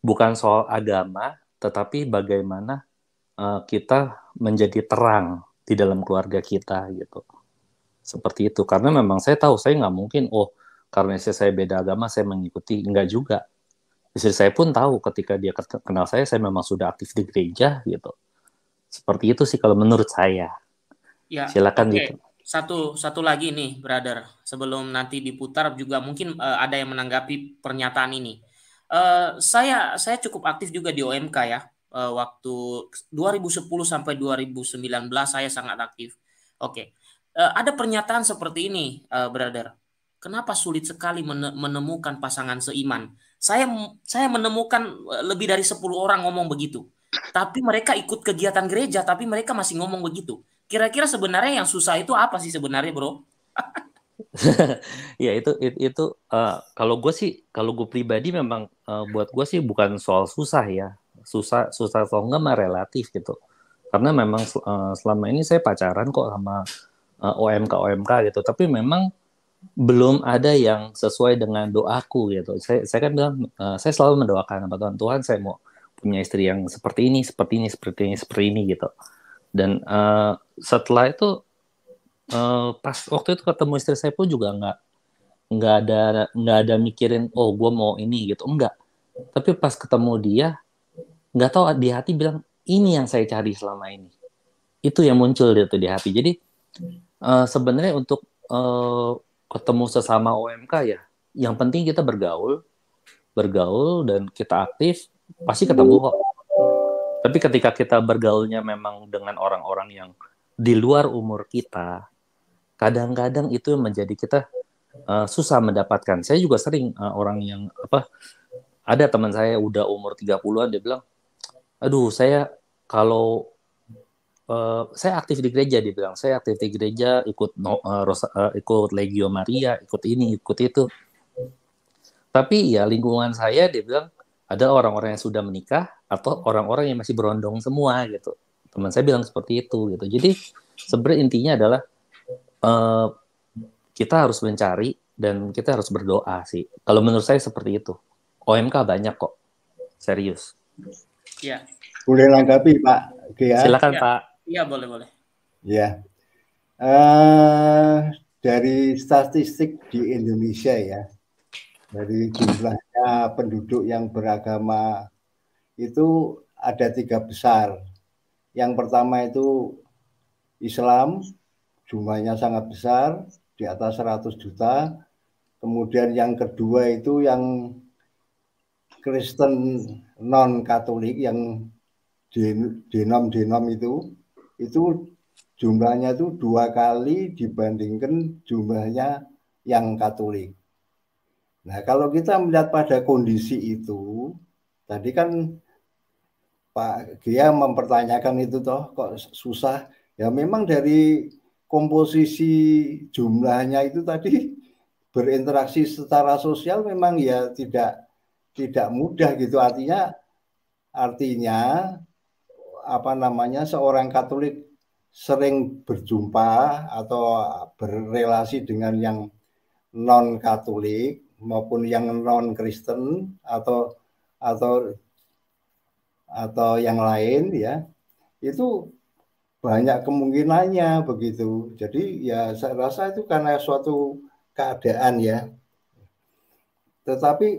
bukan soal agama, tetapi bagaimana uh, kita menjadi terang di dalam keluarga kita gitu. Seperti itu, karena memang saya tahu saya nggak mungkin, oh karena istri saya beda agama saya mengikuti, nggak juga. Istri saya pun tahu ketika dia kenal saya, saya memang sudah aktif di gereja gitu. Seperti itu sih kalau menurut saya ya, silakan okay. Gitu satu satu lagi nih brother, sebelum nanti diputar juga mungkin uh, ada yang menanggapi pernyataan ini. uh, saya saya cukup aktif juga di O M K ya, uh, waktu dua ribu sepuluh sampai dua ribu sembilan belas saya sangat aktif. Oke, okay. Uh, ada pernyataan seperti ini, uh, brother. Kenapa sulit sekali mene menemukan pasangan seiman? Saya saya menemukan lebih dari sepuluh orang ngomong begitu. Tapi mereka ikut kegiatan gereja, tapi mereka masih ngomong begitu. Kira-kira sebenarnya yang susah itu apa sih sebenarnya, bro? Ya itu itu, itu uh, kalau gue sih, kalau gue pribadi memang uh, buat gue sih bukan soal susah ya. Susah susah atau enggak mah relatif gitu. Karena memang uh, selama ini saya pacaran kok sama O M K O M K gitu, tapi memang belum ada yang sesuai dengan doaku gitu. Saya, saya kan bilang, uh, saya selalu mendoakan kepada Tuhan, Tuhan saya mau punya istri yang seperti ini, seperti ini, seperti ini, seperti ini gitu. Dan uh, setelah itu, uh, pas waktu itu ketemu istri saya pun juga nggak nggak ada nggak ada mikirin, oh gue mau ini gitu, enggak. Tapi pas ketemu dia, nggak tahu di hati bilang ini yang saya cari selama ini. Itu yang muncul gitu di hati. Jadi Uh, sebenarnya untuk uh, ketemu sesama O M K ya, yang penting kita bergaul, bergaul dan kita aktif, pasti ketemu kok. Tapi ketika kita bergaulnya memang dengan orang-orang yang di luar umur kita, kadang-kadang itu yang menjadi kita uh, susah mendapatkan. Saya juga sering uh, orang yang apa, ada teman saya udah umur tiga puluhan dia bilang, aduh saya kalau Uh, saya aktif di gereja, dia bilang saya aktif di gereja, ikut no, uh, Rosa, uh, ikut Legio Maria, ikut ini, ikut itu. Tapi ya lingkungan saya, dia bilang ada orang-orang yang sudah menikah atau orang-orang yang masih berondong semua gitu. Teman saya bilang seperti itu gitu. Jadi sebenarnya intinya adalah uh, kita harus mencari dan kita harus berdoa sih. Kalau menurut saya seperti itu. O M K banyak kok, serius. Ya. Boleh langgapi Pak Gia? Silakan ya. Pak. Iya, boleh-boleh. Ya, uh, dari statistik di Indonesia ya, dari jumlahnya penduduk yang beragama itu ada tiga besar. Yang pertama itu Islam, jumlahnya sangat besar, di atas seratus juta. Kemudian yang kedua itu yang Kristen non-Katolik, yang denom-denom itu, itu jumlahnya itu dua kali dibandingkan jumlahnya yang Katolik. Nah kalau kita melihat pada kondisi itu, tadi kan Pak Gia mempertanyakan itu toh kok susah, ya memang dari komposisi jumlahnya itu tadi berinteraksi secara sosial memang ya tidak tidak mudah gitu, artinya artinya apa namanya seorang Katolik sering berjumpa atau berrelasi dengan yang non Katolik. maupun yang non Kristen atau atau atau yang lain ya, itu banyak kemungkinannya begitu. Jadi ya saya rasa itu karena suatu keadaan ya. Tetapi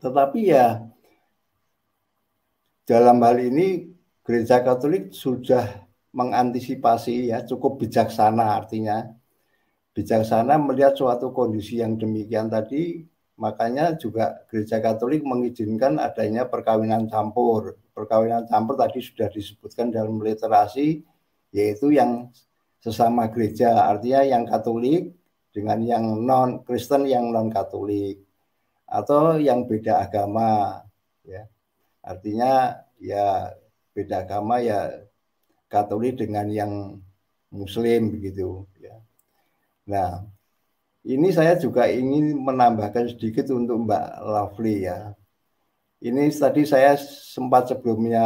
tetapi ya dalam hal ini Gereja Katolik sudah mengantisipasi ya, cukup bijaksana, artinya bijaksana melihat suatu kondisi yang demikian tadi. Makanya juga Gereja Katolik mengizinkan adanya perkawinan campur. Perkawinan campur tadi sudah disebutkan dalam literasi, yaitu yang sesama gereja, artinya yang Katolik dengan yang non Kristen, yang non Katolik atau yang beda agama ya. Artinya ya beda agama ya Katolik dengan yang Muslim begitu ya. Nah, ini saya juga ingin menambahkan sedikit untuk Mbak Lovely ya. Ini tadi saya sempat sebelumnya,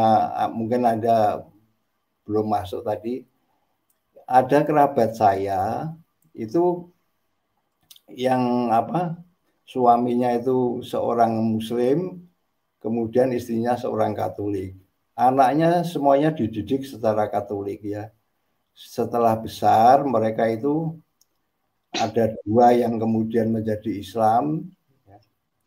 mungkin Anda belum masuk tadi, ada kerabat saya itu yang apa, suaminya itu seorang Muslim, kemudian istrinya seorang Katolik. Anaknya semuanya dididik secara Katolik ya. Setelah besar mereka itu ada dua yang kemudian menjadi Islam.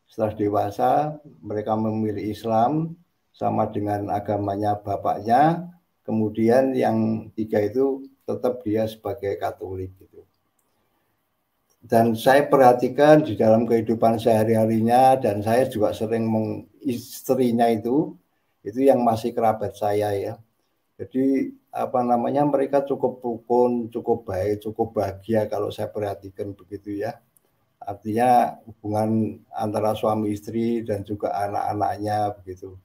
Setelah dewasa mereka memilih Islam sama dengan agamanya bapaknya. Kemudian yang tiga itu tetap dia sebagai Katolik gitu. Dan saya perhatikan di dalam kehidupan sehari-harinya, dan saya juga sering mengistrinya itu itu yang masih kerabat saya ya. Jadi apa namanya, mereka cukup rukun, cukup baik, cukup bahagia kalau saya perhatikan begitu ya. Artinya hubungan antara suami istri dan juga anak-anaknya begitu.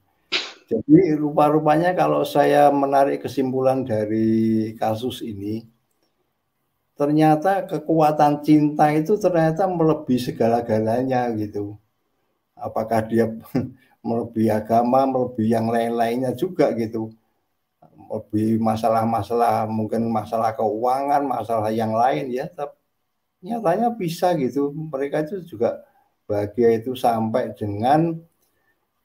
Jadi rupa-rupanya kalau saya menarik kesimpulan dari kasus ini, ternyata kekuatan cinta itu ternyata melebihi segala-galanya gitu. Apakah dia melebihi agama, melebihi yang lain-lainnya juga gitu, melebihi masalah-masalah, mungkin masalah keuangan, masalah yang lain ya, tapi nyatanya bisa gitu. Mereka itu juga bahagia itu sampai dengan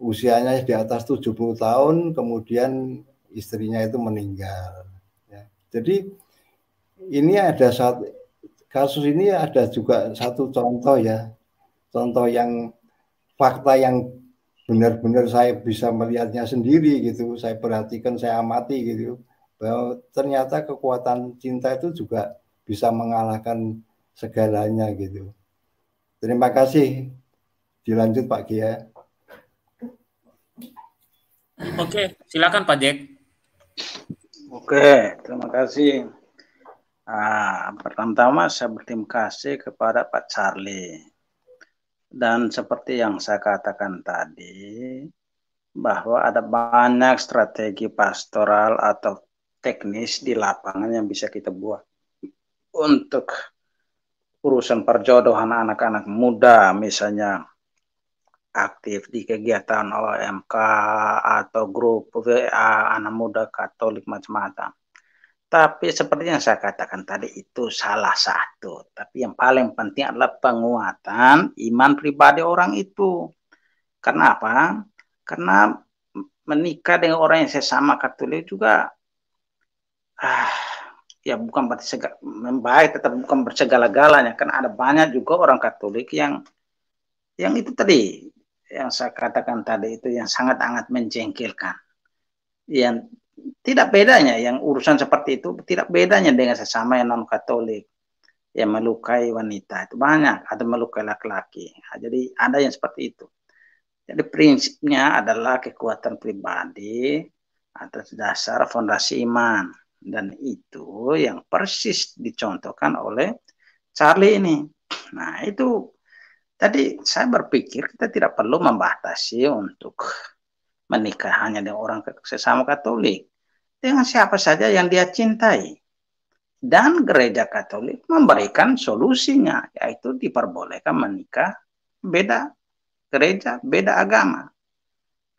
usianya di atas tujuh puluh tahun, kemudian istrinya itu meninggal ya. Jadi ini ada satu kasus, ini ada juga satu contoh ya, contoh yang fakta yang benar-benar saya bisa melihatnya sendiri gitu. Saya perhatikan, saya amati gitu, bahwa ternyata kekuatan cinta itu juga bisa mengalahkan segalanya gitu. Terima kasih. Dilanjut Pak Gia. Oke, silakan Pak Jack. Oke, terima kasih. Nah, pertama-tama saya berterima kasih kepada Pak Charlie. Dan seperti yang saya katakan tadi, bahwa ada banyak strategi pastoral atau teknis di lapangan yang bisa kita buat untuk urusan perjodohan anak-anak muda, misalnya aktif di kegiatan O M K atau grup W A anak muda Katolik macam-macam. Tapi seperti yang saya katakan tadi, itu salah satu. Tapi yang paling penting adalah penguatan iman pribadi orang itu. Kenapa? Karena menikah dengan orang yang sesama Katolik juga, ah, ya bukan berarti membaik, tetap bukan bersegala-galanya. Karena ada banyak juga orang Katolik yang, yang itu tadi, yang saya katakan tadi itu, yang sangat-sangat menjengkelkan. Yang tidak bedanya, yang urusan seperti itu tidak bedanya dengan sesama yang non-Katolik, yang melukai wanita itu banyak, ada melukai laki-laki. Jadi ada yang seperti itu. Jadi prinsipnya adalah kekuatan pribadi atas dasar fondasi iman, dan itu yang persis dicontohkan oleh Charlie ini. Nah itu tadi saya berpikir kita tidak perlu membatasi untuk menikah hanya dengan orang sesama Katolik, dengan siapa saja yang dia cintai. Dan Gereja Katolik memberikan solusinya, yaitu diperbolehkan menikah beda gereja, beda agama.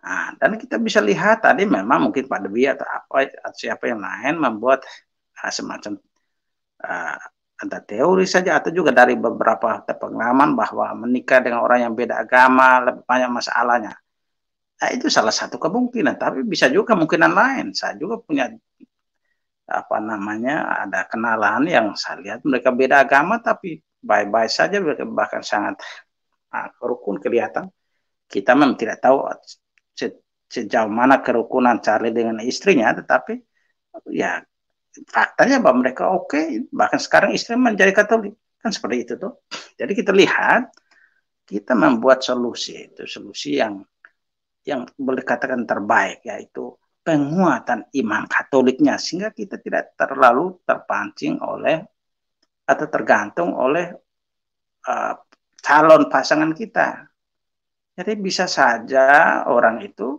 Nah, dan kita bisa lihat tadi memang mungkin Pak Dwi atau apa atau siapa yang lain membuat uh, semacam uh, ada teori saja atau juga dari beberapa pengalaman bahwa menikah dengan orang yang beda agama lebih banyak masalahnya. Nah, itu salah satu kemungkinan, tapi bisa juga kemungkinan lain. Saya juga punya apa namanya ada kenalan yang saya lihat mereka beda agama tapi bye-bye saja, bahkan sangat nah, rukun kelihatan. Kita memang tidak tahu se sejauh mana kerukunan Charlie dengan istrinya, tetapi ya faktanya bahwa mereka oke, okay, bahkan sekarang istri menjadi Katolik, kan seperti itu tuh. Jadi kita lihat, kita membuat solusi, itu solusi yang yang boleh katakan terbaik, yaitu penguatan iman Katoliknya, sehingga kita tidak terlalu terpancing oleh atau tergantung oleh uh, calon pasangan kita. Jadi bisa saja orang itu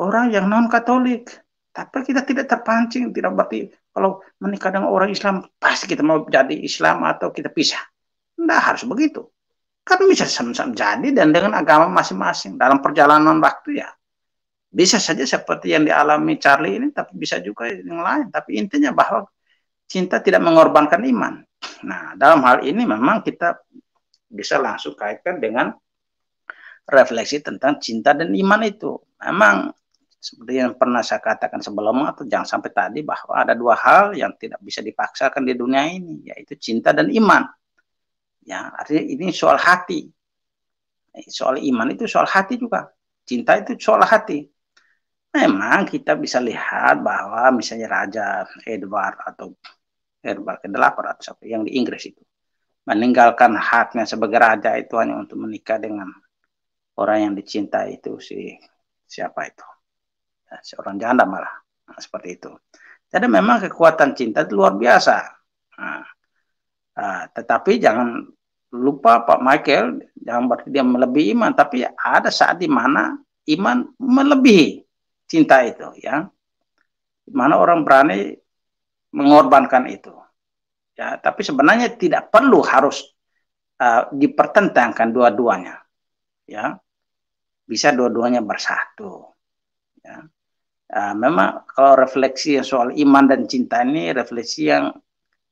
orang yang non-Katolik, tapi kita tidak terpancing, tidak berarti kalau menikah dengan orang Islam pasti kita mau jadi Islam atau kita pisah. Tidak harus begitu. Kan bisa sama-sama jadi dan dengan agama masing-masing dalam perjalanan waktu ya. Bisa saja seperti yang dialami Charlie ini, tapi bisa juga yang lain. Tapi intinya bahwa cinta tidak mengorbankan iman. Nah, dalam hal ini memang kita bisa langsung kaitkan dengan refleksi tentang cinta dan iman itu. Memang seperti yang pernah saya katakan sebelumnya atau jangan sampai tadi, bahwa ada dua hal yang tidak bisa dipaksakan di dunia ini, yaitu cinta dan iman. Ya, artinya ini soal hati. Soal iman itu soal hati juga. Cinta itu soal hati. Memang kita bisa lihat bahwa misalnya Raja Edward atau Edward kedelapan atau yang di Inggris itu meninggalkan haknya sebagai raja itu hanya untuk menikah dengan orang yang dicintai itu si siapa itu, seorang janda malah, nah, seperti itu. Jadi memang kekuatan cinta itu luar biasa. Nah, uh, tetapi jangan lupa Pak Michael, jangan berarti dia melebihi iman, tapi ada saat di mana iman melebihi cinta itu, ya. Di mana orang berani mengorbankan itu. Ya, tapi sebenarnya tidak perlu harus uh, dipertentangkan dua-duanya. Ya, bisa dua-duanya bersatu. Ya. Uh, memang kalau refleksi soal iman dan cinta ini refleksi yang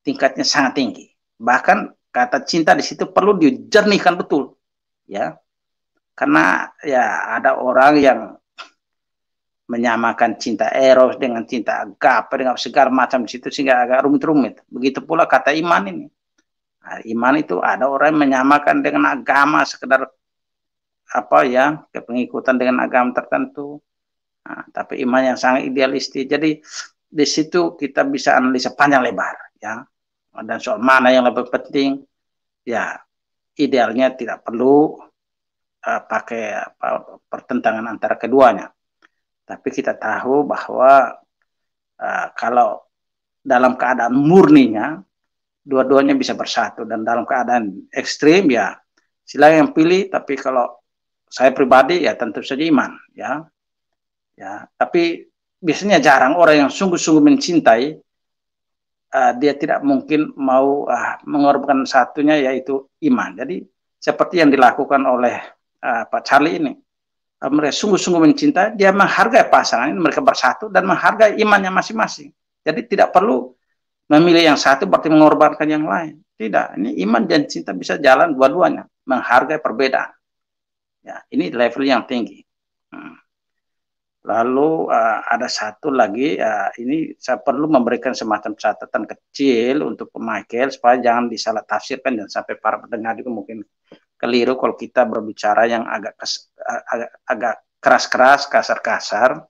tingkatnya sangat tinggi. Bahkan kata cinta di situ perlu dijernihkan betul, ya. Karena ya ada orang yang menyamakan cinta eros dengan cinta agape dengan segala macam di situ sehingga agak rumit-rumit. Begitu pula kata iman ini. Nah, iman itu ada orang yang menyamakan dengan agama sekedar apa ya, kepengikutan dengan agama tertentu, nah, tapi iman yang sangat idealistis. Jadi di situ kita bisa analisa panjang lebar, ya, dan soal mana yang lebih penting, ya idealnya tidak perlu uh, pakai apa, pertentangan antara keduanya. Tapi kita tahu bahwa uh, kalau dalam keadaan murninya dua-duanya bisa bersatu, dan dalam keadaan ekstrim ya silakan yang pilih. Tapi kalau saya pribadi ya tentu saja iman, ya, ya. Tapi biasanya jarang orang yang sungguh-sungguh mencintai, uh, dia tidak mungkin mau uh, mengorbankan satunya, yaitu iman. Jadi seperti yang dilakukan oleh uh, Pak Charlie ini, uh, mereka sungguh-sungguh mencintai, dia menghargai pasangan ini, mereka bersatu dan menghargai imannya masing-masing. Jadi tidak perlu memilih yang satu berarti mengorbankan yang lain. Tidak, ini iman dan cinta bisa jalan dua-duanya, menghargai perbedaan. Ya, ini level yang tinggi. Hmm. Lalu uh, ada satu lagi, uh, ini saya perlu memberikan semacam catatan kecil untuk Michael supaya jangan disalah tafsirkan dan sampai para pendengar juga mungkin keliru kalau kita berbicara yang agak kes, agak, agak keras-keras, kasar-kasar.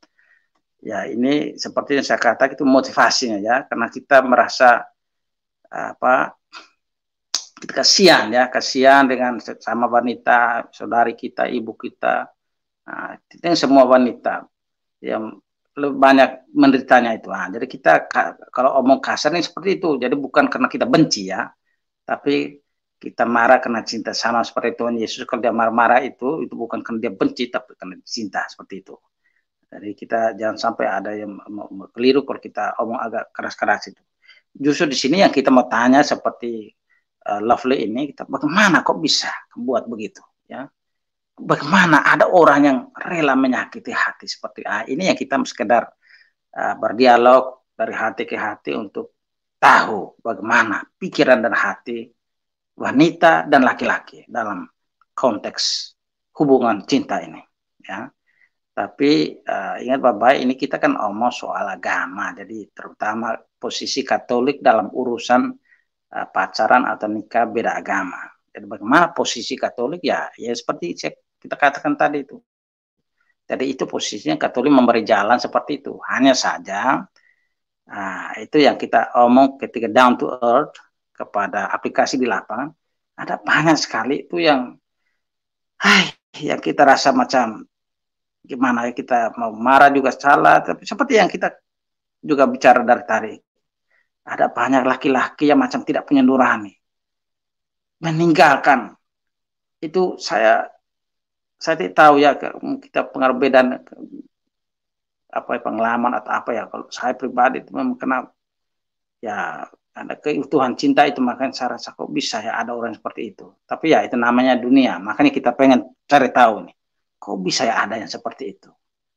Ya, ini seperti yang saya katakan itu motivasinya, ya, karena kita merasa apa? Kasihan, ya, kasihan dengan sama wanita, saudari kita, ibu kita, nah, yang semua wanita yang lebih banyak menderitanya itu. Nah, jadi kita kalau omong kasar ini seperti itu, jadi bukan karena kita benci, ya, tapi kita marah karena cinta. Sama seperti Tuhan Yesus, kalau dia marah-marah itu, itu bukan karena dia benci, tapi karena cinta, seperti itu. Jadi kita jangan sampai ada yang keliru kalau kita omong agak keras-keras itu. Justru di sini yang kita mau tanya seperti Uh, Lovely ini, kita bagaimana kok bisa buat begitu, ya? Bagaimana ada orang yang rela menyakiti hati seperti ah, ini yang kita sekedar uh, berdialog dari hati ke hati untuk tahu bagaimana pikiran dan hati wanita dan laki-laki dalam konteks hubungan cinta ini, ya. Tapi uh, ingat Bapak, ini kita kan omong soal agama, jadi terutama posisi Katolik dalam urusan uh, pacaran atau nikah beda agama. Jadi bagaimana posisi Katolik, ya, ya seperti kita katakan tadi itu. Jadi itu posisinya Katolik memberi jalan seperti itu. Hanya saja uh, itu yang kita omong ketika down to earth kepada aplikasi di lapangan, ada banyak sekali itu yang, hai, yang kita rasa macam gimana, kita mau marah juga salah, tapi seperti yang kita juga bicara dari tadi, ada banyak laki-laki yang macam tidak punya nurani, meninggalkan itu. Saya saya tidak tahu ya, kita pengarbedaan apa ya, pengalaman atau apa ya. Kalau saya pribadi itu memang kena ya, ada keutuhan cinta itu, makanya saya rasa kok bisa ya ada orang seperti itu. Tapi ya itu namanya dunia, makanya kita pengen cari tahu nih, kok bisa ya ada yang seperti itu?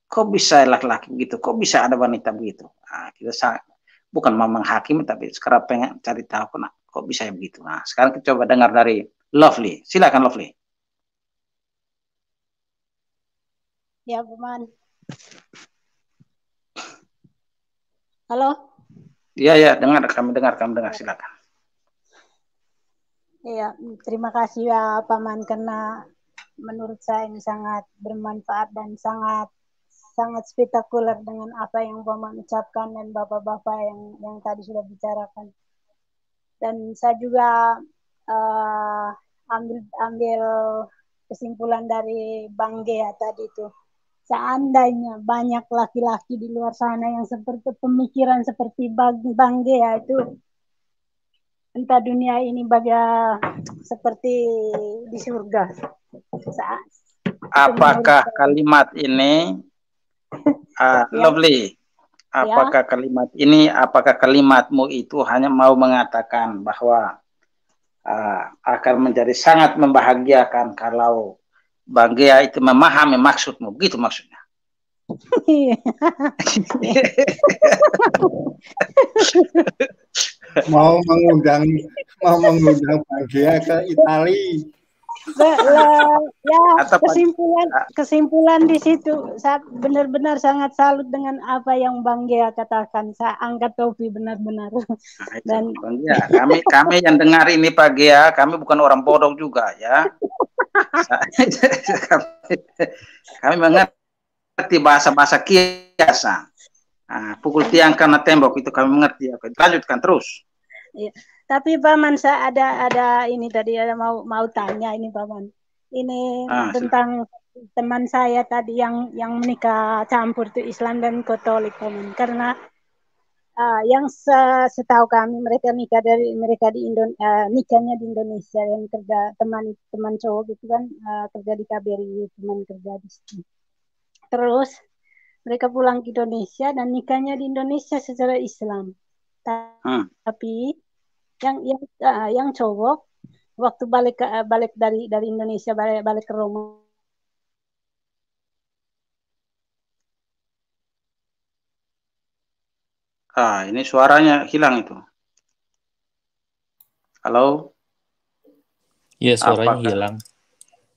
Kok bisa laki-laki begitu? Kok bisa ada wanita begitu? Nah, kita sangat, bukan mau menghakimi, tapi sekarang pengen cari tahu nah, kok bisa ya begitu. Nah, sekarang kita coba dengar dari Lovely. Silakan Lovely. Ya, Buman. Halo. Iya, ya, dengar, kami dengar, kami dengar. Silakan. Iya, terima kasih ya Paman, karena menurut saya ini sangat bermanfaat dan sangat sangat spektakuler dengan apa yang Paman ucapkan dan bapak-bapak yang yang tadi sudah bicarakan. Dan saya juga uh, ambil ambil kesimpulan dari Bang Gia tadi itu. Seandainya banyak laki-laki di luar sana yang seperti pemikiran seperti Bang, Bang Gia itu, entah dunia ini baga seperti di surga. Saat apakah kalimat ini uh, Lovely? Apakah ya? Kalimat ini, apakah kalimatmu itu hanya mau mengatakan bahwa uh, akan menjadi sangat membahagiakan kalau Bang Gia itu memahami maksudmu, begitu maksudnya? Mau mengundang mau mengundang Pak Gia ke Italia. Ya, kesimpulan kesimpulan di situ, saya benar-benar sangat salut dengan apa yang Bang Gia katakan. Saya angkat topi benar-benar. Dan ya, kami kami yang dengar ini Pak Gia, kami bukan orang bodoh juga ya. kami, kami mengerti bahasa-bahasa kiasan. Nah, pukul tiang karena tembok itu kami mengerti. Oke, lanjutkan terus. Iya. Tapi Paman, saya ada ada ini tadi ada mau mau tanya ini Paman. Ini ah, tentang silah. Teman saya tadi yang yang menikah campur itu Islam dan Katolik Paman. Karena uh, yang setahu kami mereka nikah dari mereka di Indon uh, nikahnya di Indonesia, yang kerja teman teman cowok gitu kan, uh, kerja di K B R I, teman kerja di sini. Terus mereka pulang ke Indonesia dan nikahnya di Indonesia secara Islam. Tapi hmm. yang yang uh, yang cowok waktu balik uh, balik dari dari Indonesia balik balik ke Roma, ah ini suaranya hilang itu. Halo. Iya, suaranya Apakah? hilang.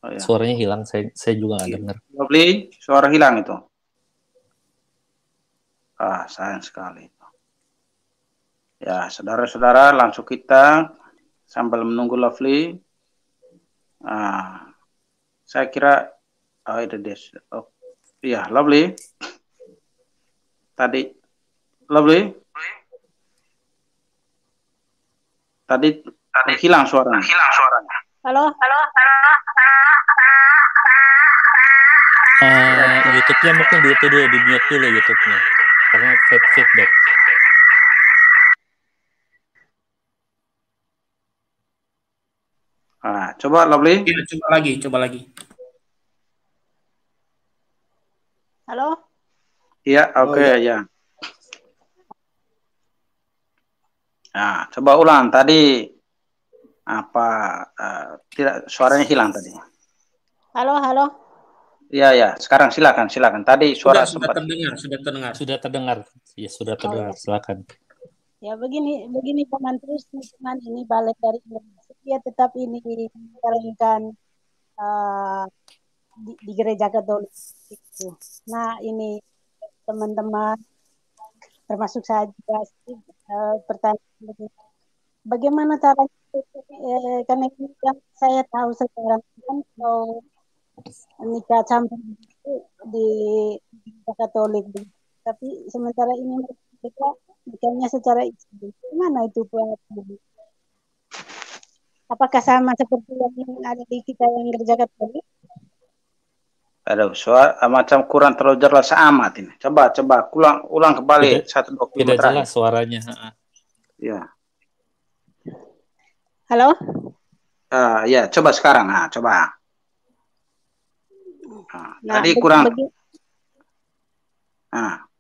Oh, ya. Suaranya hilang, saya saya juga nggak dengar. Lovely, suara hilang itu. Ah, sayang sekali. Ya, saudara-saudara, langsung kita sambil menunggu Lovely. Nah, saya kira, oh, itu dia. Oh, iya, Lovely. Tadi, Lovely. Tadi, tadi hilang suaranya. Hilang suaranya. Halo, halo, halo. Uh, YouTube-nya mungkin di itu dulu, di mute dulu YouTube-nya, karena feedback. Nah, coba Lovely. Ya, coba lagi, coba lagi. Halo? Iya, oke, okay, oh, ya. ya. Nah, coba ulang tadi apa uh, tidak, suaranya hilang tadi. Halo, halo. Iya, ya, sekarang silakan, silakan. Tadi suara sudah, sudah terdengar, sudah terdengar. Sudah terdengar. Ya, sudah terdengar. Oh, silakan. Ya begini, begini teman terus teman ini balik dari Indonesia, dia tetap ini menjalankan uh, di, di gereja Katolik itu. Nah ini teman-teman termasuk saya juga uh, pertanyaan bagaimana cara eh, karena ini kan saya tahu sekarang kan kalau nikah campur itu di gereja Katolik, tapi sementara ini mereka bukannya secara istri, gimana itu buat ibu? Apakah sama seperti yang ada di kita yang kerja Katolik? Ada soal macam kurang terlalu jelas amat ini. Coba coba ulang ulang kembali satu dua kali. Tidak jelas suaranya. Ya. Halo. Uh, ya coba sekarang. Nah, coba. Nah, nah, tadi kurang. Bagi... Nah,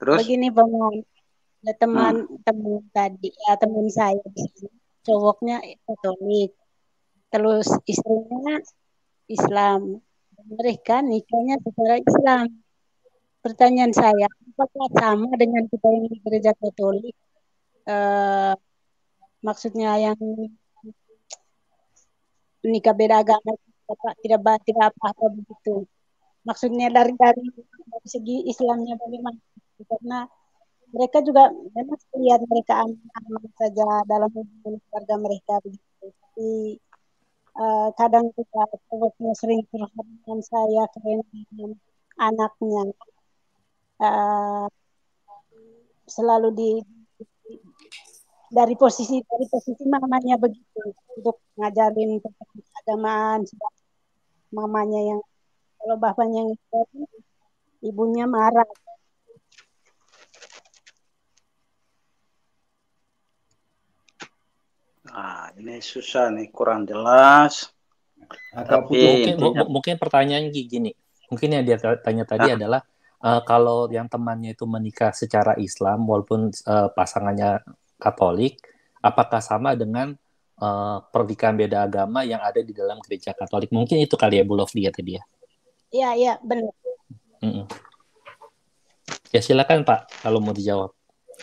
terus. Begini bangun. Ya, teman hmm. teman tadi ya, teman saya cowoknya Katolik, terus istrinya Islam, mereka nikahnya secara Islam. Pertanyaan saya, apakah sama dengan kita yang di gereja Katolik? Eh, maksudnya yang nikah beda agama tidak tidak apa-apa begitu? Maksudnya dari dari, dari segi Islamnya bagaimana? Karena mereka juga memang lihat mereka aman-aman saja dalam hubungan keluarga mereka begitu. Tapi uh, kadang kita cowoknya sering terhadap saya karena anaknya uh, selalu di, di dari posisi dari posisi mamanya begitu untuk ngajarin tentang keagamaan. Mamanya yang kalau bapaknya yang ibunya marah. Nah, ini susah nih, kurang jelas. Tapi mungkin, intinya... mungkin pertanyaan gini, mungkin yang dia tanya tadi nah. adalah uh, kalau yang temannya itu menikah secara Islam, walaupun uh, pasangannya Katolik, apakah sama dengan uh, pernikahan beda agama yang ada di dalam gereja Katolik? Mungkin itu kali ya, Bu Lovely ya tadi ya. Iya, iya, benar. Mm-mm. Ya silakan Pak, kalau mau dijawab.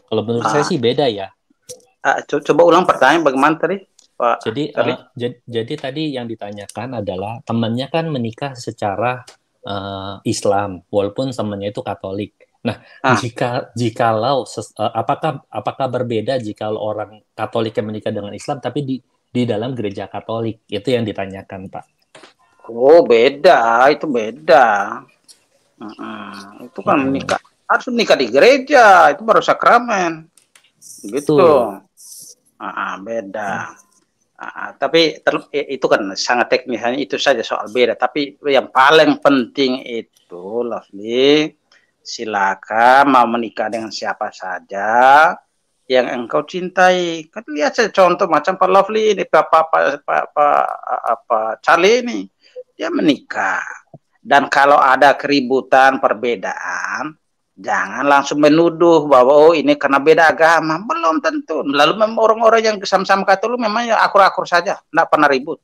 Kalau menurut nah. saya sih beda ya. Uh, coba ulang pertanyaan bagaimana tadi, Pak? Jadi, uh, jadi, jadi tadi yang ditanyakan adalah temannya kan menikah secara uh, Islam, walaupun temannya itu Katolik. Nah, ah. jika jikalau uh, apakah apakah berbeda jika orang Katolik yang menikah dengan Islam, tapi di di dalam gereja Katolik, itu yang ditanyakan, Pak? Oh, beda, itu beda. Uh-uh. Itu kan hmm. menikah harus menikah di gereja, itu baru sakramen, gitu. Tuh. Ah, beda. Ah, tapi ter- itu kan sangat teknis, hanya itu saja soal beda. Tapi yang paling penting itu, Lovely, silakan mau menikah dengan siapa saja yang engkau cintai. Kan lihat saja contoh macam Pak Lovely ini, Pak Pak Pak Pak Charlie ini, dia menikah. Dan kalau ada keributan, perbedaan, jangan langsung menuduh bahwa oh ini karena beda agama, belum tentu. Lalu memang orang-orang yang sama-sama Katolik memang akur-akur saja, tidak pernah ribut.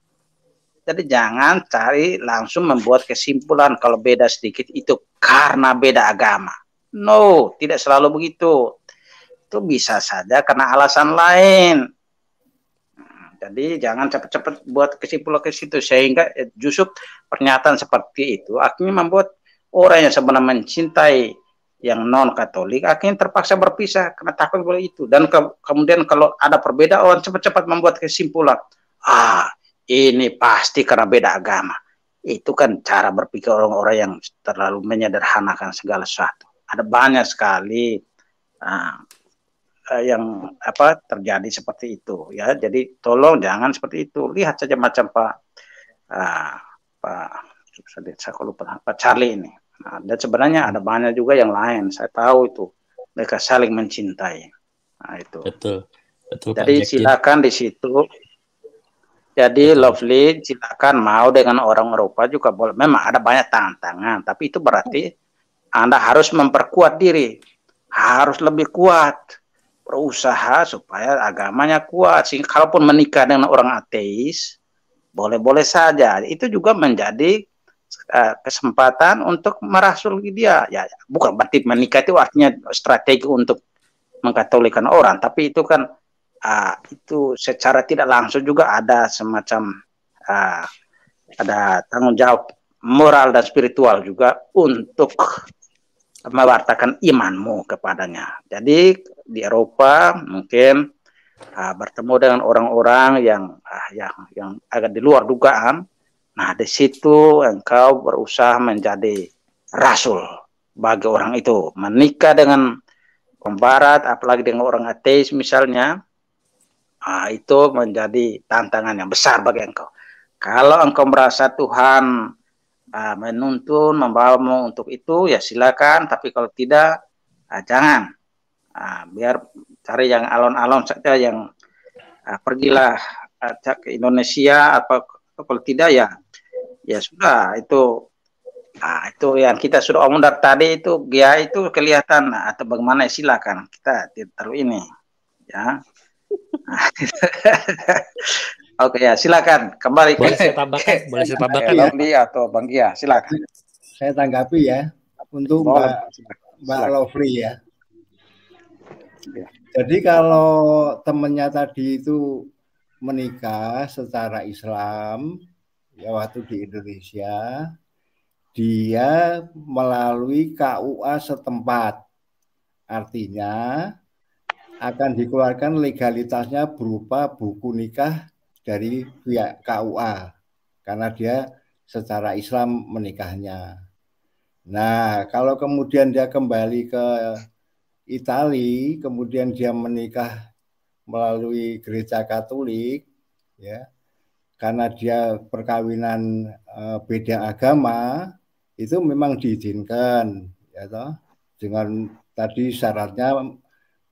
Jadi jangan cari langsung membuat kesimpulan kalau beda sedikit itu karena beda agama. No, tidak selalu begitu. Itu bisa saja karena alasan lain. Jadi jangan cepat-cepat buat kesimpulan ke situ, sehingga justru pernyataan seperti itu akhirnya membuat orang yang sebenarnya mencintai yang non Katolik akhirnya terpaksa berpisah karena takut oleh itu. Dan ke- kemudian kalau ada perbedaan orang cepat-cepat membuat kesimpulan, ah ini pasti karena beda agama. Itu kan cara berpikir orang-orang yang terlalu menyederhanakan segala sesuatu. Ada banyak sekali uh, yang apa terjadi seperti itu ya. Jadi tolong jangan seperti itu. Lihat saja macam Pak uh, Pak saya lupa, Pak Charlie ini. Nah, dan sebenarnya ada banyak juga yang lain. Saya tahu itu mereka saling mencintai. Nah, itu. Betul. Betul. Jadi Pak silakan di situ. Jadi betul. Lovely, silakan mau dengan orang Eropa juga boleh. Memang ada banyak tantangan, tapi itu berarti Anda harus memperkuat diri, harus lebih kuat, berusaha supaya agamanya kuat. Sehingga kalaupun menikah dengan orang ateis, boleh-boleh saja. Itu juga menjadi kesempatan untuk merasuki dia ya, bukan berarti menikah itu artinya strategi untuk mengkatolikan orang, tapi itu kan uh, itu secara tidak langsung juga ada semacam uh, ada tanggung jawab moral dan spiritual juga untuk mewartakan imanmu kepadanya. Jadi di Eropa mungkin uh, bertemu dengan orang-orang yang uh, yang yang agak di luar dugaan. Nah, di situ engkau berusaha menjadi rasul bagi orang itu, menikah dengan pembarat, apalagi dengan orang ateis misalnya. Nah, itu menjadi tantangan yang besar bagi engkau. Kalau engkau merasa Tuhan Uh, menuntun, membawamu untuk itu, ya silakan. Tapi kalau tidak, uh, jangan. Uh, biar cari yang alon-alon saja, yang uh, pergilah uh, ke Indonesia atau kalau tidak ya, ya sudah itu. Uh, itu yang kita sudah omong dari tadi itu, ya itu kelihatan atau bagaimana, ya silakan. Kita taruh ini, ya. Oke, ya silakan kembali. Boleh saya tambahkan, boleh saya tambahkan ya. Atau Bang Gia, silakan. Saya tanggapi ya untuk oh, Mbak, Mbak Lovely ya. Ya. Jadi kalau temennya tadi itu menikah secara Islam, ya waktu di Indonesia, dia melalui K U A setempat, artinya akan dikeluarkan legalitasnya berupa buku nikah dari pihak K U A karena dia secara Islam menikahnya. Nah, kalau kemudian dia kembali ke Italia, kemudian dia menikah melalui gereja Katolik, ya, karena dia perkawinan e, beda agama itu memang diizinkan, ya toh, dengan tadi syaratnya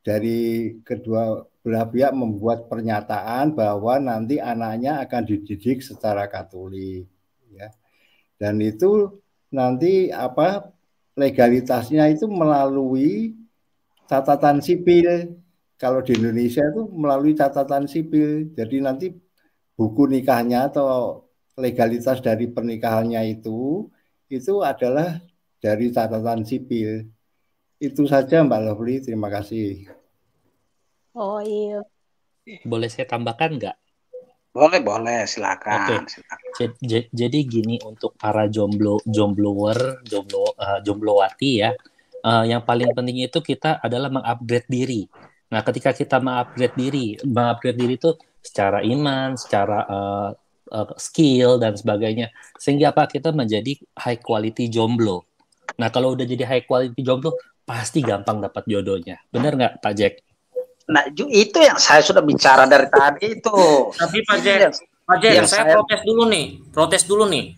dari kedua belah pihak membuat pernyataan bahwa nanti anaknya akan dididik secara Katolik, ya. Dan itu nanti apa legalitasnya itu melalui catatan sipil. Kalau di Indonesia itu melalui catatan sipil. Jadi nanti buku nikahnya atau legalitas dari pernikahannya itu itu adalah dari catatan sipil. Itu saja Mbak Lovely, terima kasih. Oh iya. Boleh saya tambahkan nggak? Boleh, boleh, silakan. Okay. Silakan. Jadi gini, untuk para jomblo, jomblower, jomblo, uh, jomblowati ya, uh, yang paling penting itu kita adalah mengupgrade diri. Nah, ketika kita mengupgrade diri, mengupgrade diri itu secara iman, secara uh, uh, skill dan sebagainya, sehingga apa kita menjadi high quality jomblo. Nah, kalau udah jadi high quality jomblo, pasti gampang dapat jodohnya. Benar nggak, Pak Jack? Nah, itu yang saya sudah bicara dari tadi itu. Tapi Pak Jack, Pak Jack, saya protes dulu nih, protes dulu nih.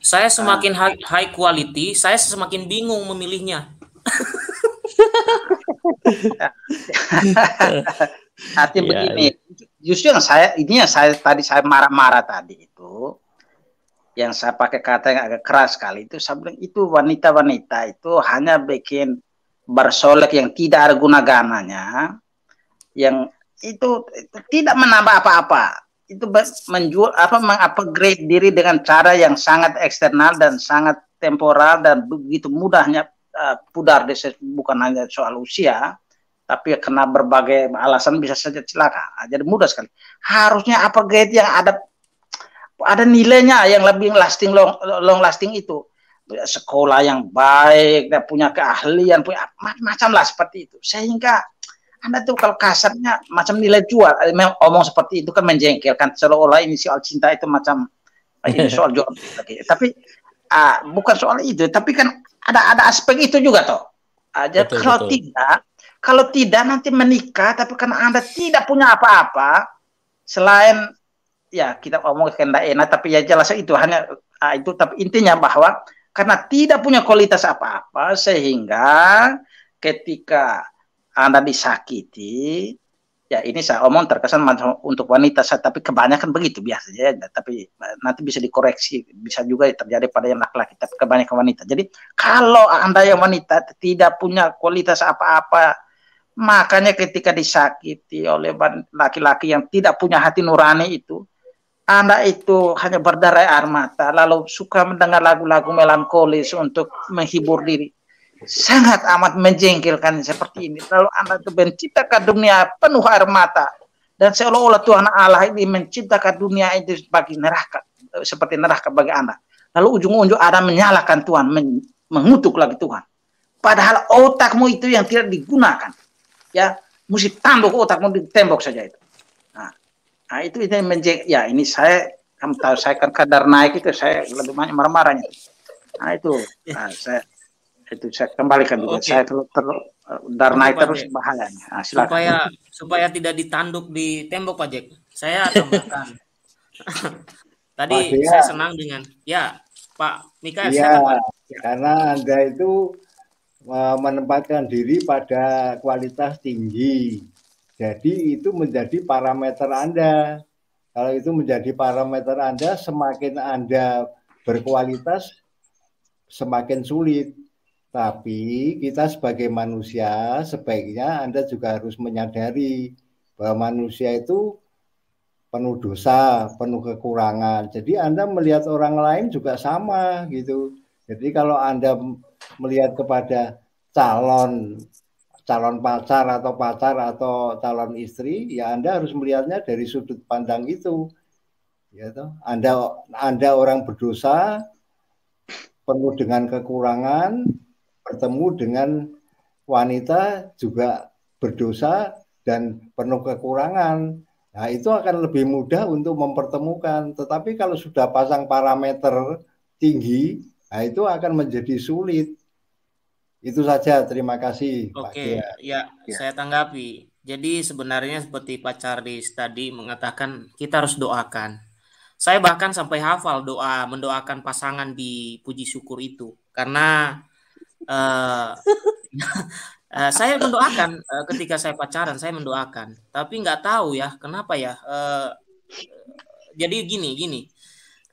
Saya semakin high, high quality, saya semakin bingung memilihnya. Artinya begini, justru yang saya, ini yang saya tadi saya marah-marah tadi itu, yang saya pakai kata yang agak keras sekali itu, saya bilang itu wanita-wanita itu hanya bikin bersolek yang tidak ada guna-gananya. Yang itu, itu tidak menambah apa-apa, itu menjual apa mengupgrade diri dengan cara yang sangat eksternal dan sangat temporal dan begitu mudahnya uh, pudar. Bukan hanya soal usia, tapi karena berbagai alasan bisa saja celaka. Jadi mudah sekali. Harusnya upgrade yang ada ada nilainya yang lebih lasting, long, long lasting itu. Sekolah yang baik, punya keahlian, punya macam lah seperti itu. Sehingga Anda tuh kalau kasarnya macam nilai jual, memang omong seperti itu kan menjengkelkan, seolah-olah ini soal cinta itu macam ini soal jual. Tapi uh, bukan soal itu, tapi kan ada ada aspek itu juga toh. Uh, jadi betul, kalau betul. tidak, kalau tidak nanti menikah, tapi karena Anda tidak punya apa-apa selain ya kita omong kena enak, tapi ya jelas itu hanya uh, itu. Tapi intinya bahwa karena tidak punya kualitas apa-apa sehingga ketika Anda disakiti, ya ini saya omong terkesan untuk wanita, tapi kebanyakan begitu biasanya. Ya, tapi nanti bisa dikoreksi, bisa juga terjadi pada yang laki-laki, tapi kebanyakan wanita. Jadi kalau Anda yang wanita tidak punya kualitas apa-apa, makanya ketika disakiti oleh laki-laki yang tidak punya hati nurani itu, Anda itu hanya berderai air mata, lalu suka mendengar lagu-lagu melankolis untuk menghibur diri. sangat amat menjengkelkan seperti ini. Lalu anak itu menciptakan dunia penuh air mata, dan seolah-olah Tuhan Allah ini menciptakan dunia itu sebagai neraka, seperti neraka bagi anak. Lalu ujung-ujung ada menyalahkan Tuhan, men mengutuk lagi Tuhan. Padahal otakmu itu yang tidak digunakan, ya mesti tanduk otakmu di tembok saja itu. Nah, nah itu itu menjeng, ya ini saya kamu tahu saya kan kadar naik itu saya lebih banyak marah-marahnya. Nah itu, nah, saya. Itu saya kembalikan juga. Okay. Saya terlalu ter, dar naik terus bahayanya. Nah, supaya supaya tidak ditanduk di tembok Pak Jack. Saya tambahkan. Tadi Pak, saya ya. senang dengan ya Pak Michael. Ya, karena Anda itu menempatkan diri pada kualitas tinggi. Jadi itu menjadi parameter Anda. Kalau itu menjadi parameter Anda, semakin Anda berkualitas semakin sulit. Tapi kita sebagai manusia sebaiknya Anda juga harus menyadari bahwa manusia itu penuh dosa, penuh kekurangan. Jadi Anda melihat orang lain juga sama gitu. Jadi kalau Anda melihat kepada calon calon pacar atau pacar atau calon istri, ya Anda harus melihatnya dari sudut pandang itu. Ya toh, Anda Anda orang berdosa, penuh dengan kekurangan. Bertemu dengan wanita juga berdosa dan penuh kekurangan. Nah, itu akan lebih mudah untuk mempertemukan. Tetapi kalau sudah pasang parameter tinggi, nah itu akan menjadi sulit. Itu saja, terima kasih. Oke, ya, ya saya tanggapi. Jadi sebenarnya seperti Pak Charles tadi mengatakan, kita harus doakan. Saya bahkan sampai hafal doa, mendoakan pasangan di puji syukur itu. Karena Uh, uh, saya mendoakan uh, ketika saya pacaran, saya mendoakan, tapi nggak tahu ya kenapa ya. Uh, jadi gini gini,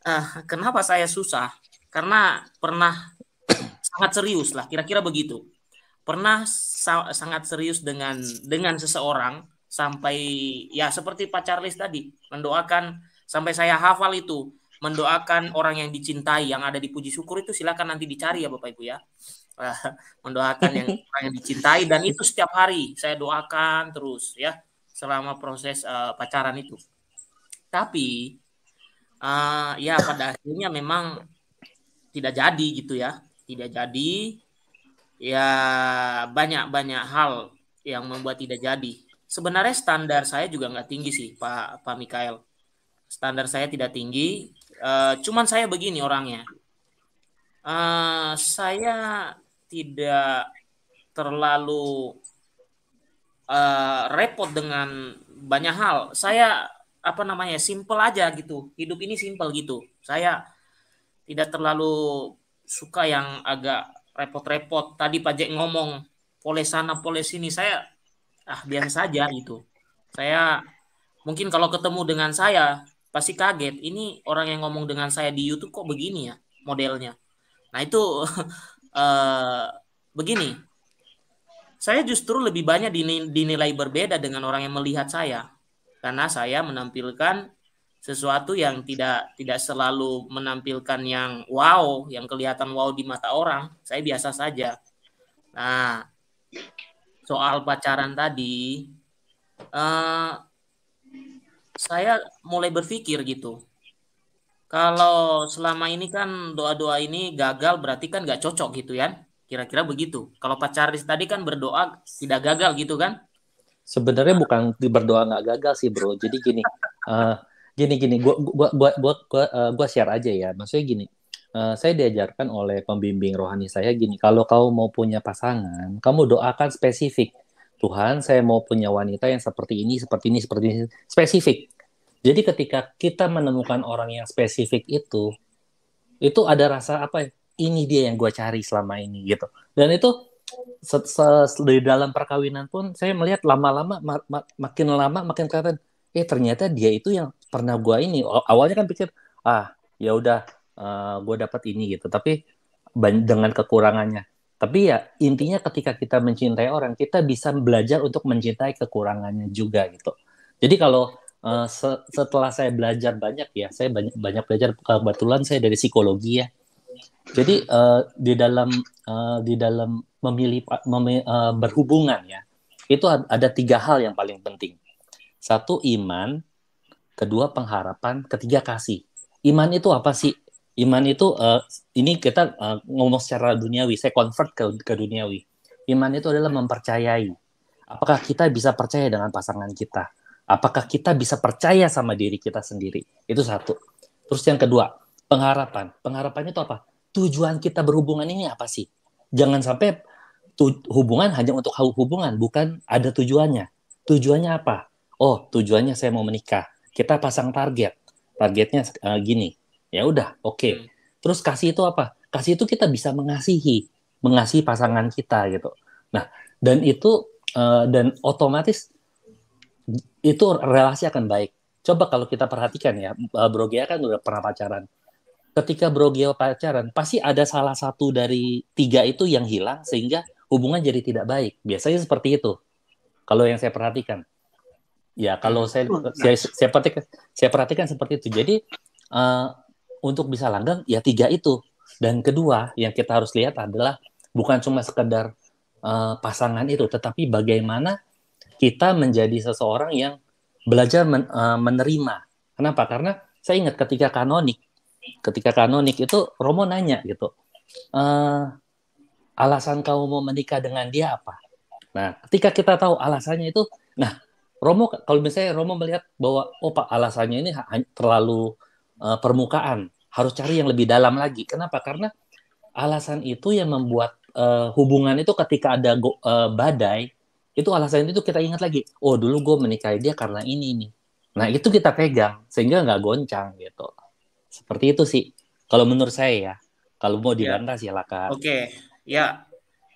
uh, kenapa saya susah? Karena pernah sangat serius lah, kira-kira begitu. Pernah sa sangat serius dengan dengan seseorang sampai ya seperti Pak Charles tadi mendoakan sampai saya hafal itu, mendoakan orang yang dicintai yang ada di puji syukur itu silakan nanti dicari ya Bapak Ibu ya. Mendoakan yang orang yang dicintai dan itu setiap hari saya doakan terus ya selama proses uh, pacaran itu. Tapi uh, ya pada akhirnya memang tidak jadi gitu ya, tidak jadi ya banyak-banyak hal yang membuat tidak jadi. Sebenarnya standar saya juga nggak tinggi sih Pak Pak Michael. Standar saya tidak tinggi, uh, cuman saya begini orangnya. Uh, saya tidak terlalu uh, repot dengan banyak hal. Saya apa namanya simple aja gitu. Hidup ini simple gitu. Saya tidak terlalu suka yang agak repot-repot. Tadi Pak Jack ngomong pole sana pole sini. Saya ah biasa saja gitu. Saya mungkin kalau ketemu dengan saya pasti kaget. Ini orang yang ngomong dengan saya di YouTube kok begini ya modelnya. Nah itu uh, begini. Saya justru lebih banyak dinilai berbeda dengan orang yang melihat saya. Karena saya menampilkan sesuatu yang tidak tidak selalu menampilkan yang wow, yang kelihatan wow di mata orang. Saya biasa saja. Nah, soal pacaran tadi, uh, saya mulai berpikir gitu. Kalau selama ini kan doa-doa ini gagal berarti kan nggak cocok gitu ya. Kira-kira begitu. Kalau Pak Charles tadi kan berdoa tidak gagal gitu kan? Sebenarnya nah. bukan berdoa nggak gagal sih bro. Jadi gini, uh, gini gini, gua gua gua gua gua, uh, gua share aja ya. Maksudnya gini, uh, saya diajarkan oleh pembimbing rohani saya gini. Kalau kau mau punya pasangan, kamu doakan spesifik. Tuhan, saya mau punya wanita yang seperti ini, seperti ini, seperti ini, spesifik. Jadi ketika kita menemukan orang yang spesifik itu, itu ada rasa apa? Ini dia yang gue cari selama ini gitu. Dan itu di dalam perkawinan pun saya melihat lama-lama mak mak makin lama makin kelihatan, eh ternyata dia itu yang pernah gue ini. Awalnya kan pikir, ah ya udah uh, gue dapat ini gitu. Tapi dengan kekurangannya. Tapi ya intinya ketika kita mencintai orang, kita bisa belajar untuk mencintai kekurangannya juga gitu. Jadi kalau Uh, se setelah saya belajar banyak ya, saya banyak, banyak belajar kebetulan saya dari psikologi ya. Jadi uh, di dalam uh, di dalam memilih mem, uh, berhubungan ya, itu ada tiga hal yang paling penting. Satu, iman. Kedua, pengharapan. Ketiga, kasih. Iman itu apa sih? Iman itu uh, ini kita uh, ngomong secara duniawi. Saya convert ke, ke duniawi. Iman itu adalah mempercayai. Apakah kita bisa percaya dengan pasangan kita? Apakah kita bisa percaya sama diri kita sendiri? Itu satu. Terus yang kedua, pengharapan. Pengharapannya itu apa? Tujuan kita berhubungan ini apa sih? Jangan sampai tu- hubungan hanya untuk hubungan, bukan ada tujuannya. Tujuannya apa? Oh, tujuannya saya mau menikah. Kita pasang target. Targetnya uh, gini. Ya udah, oke. Okay. Terus kasih itu apa? Kasih itu kita bisa mengasihi, mengasihi pasangan kita gitu. Nah, dan itu uh, dan otomatis itu relasi akan baik. Coba kalau kita perhatikan ya, Bro Gia kan udah pernah pacaran. Ketika Bro Gia pacaran, pasti ada salah satu dari tiga itu yang hilang sehingga hubungan jadi tidak baik. Biasanya seperti itu. Kalau yang saya perhatikan, ya kalau saya saya, saya, perhatikan, saya perhatikan seperti itu. Jadi uh, untuk bisa langgeng ya tiga itu. Dan kedua yang kita harus lihat adalah bukan cuma sekedar uh, pasangan itu, tetapi bagaimana kita menjadi seseorang yang belajar men, uh, menerima. Kenapa? Karena saya ingat ketika kanonik, ketika kanonik itu Romo nanya gitu, e, alasan kamu mau menikah dengan dia apa? Nah, ketika kita tahu alasannya itu, nah Romo, kalau misalnya Romo melihat bahwa oh Pak, alasannya ini terlalu uh, permukaan, harus cari yang lebih dalam lagi. Kenapa? Karena alasan itu yang membuat uh, hubungan itu ketika ada go, uh, badai, itu alasan itu kita ingat lagi. Oh dulu gue menikahi dia karena ini nih. Nah itu kita pegang sehingga nggak goncang gitu. Seperti itu sih, kalau menurut saya ya. Kalau mau dibantah ya, silakan. Oke, okay. Ya,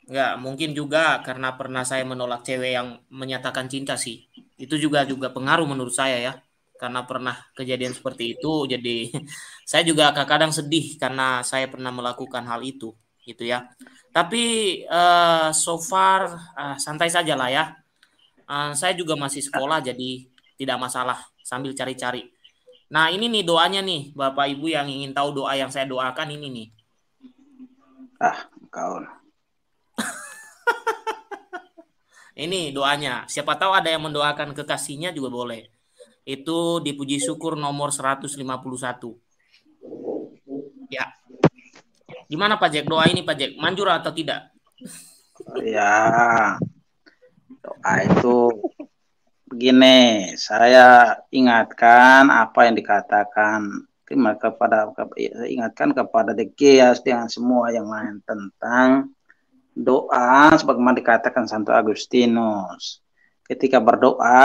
nggak mungkin juga karena pernah saya menolak cewek yang menyatakan cinta sih. Itu juga juga pengaruh menurut saya ya, karena pernah kejadian seperti itu. Jadi saya juga kadang sedih karena saya pernah melakukan hal itu, gitu ya. Tapi uh, so far uh, santai saja lah ya. Uh, saya juga masih sekolah jadi tidak masalah sambil cari-cari. Nah ini nih doanya nih Bapak Ibu yang ingin tahu doa yang saya doakan ini nih. Ah kau. Ini doanya. Siapa tahu ada yang mendoakan kekasihnya juga boleh. Itu di puji syukur nomor seratus lima puluh satu. Ya. Gimana Pak Jack doa ini Pak Jack? Manjur atau tidak? Ya. Doa itu begini, saya ingatkan apa yang dikatakan kepada ingatkan kepada Dekias dengan semua yang lain tentang doa sebagaimana dikatakan Santo Agustinus. Ketika berdoa,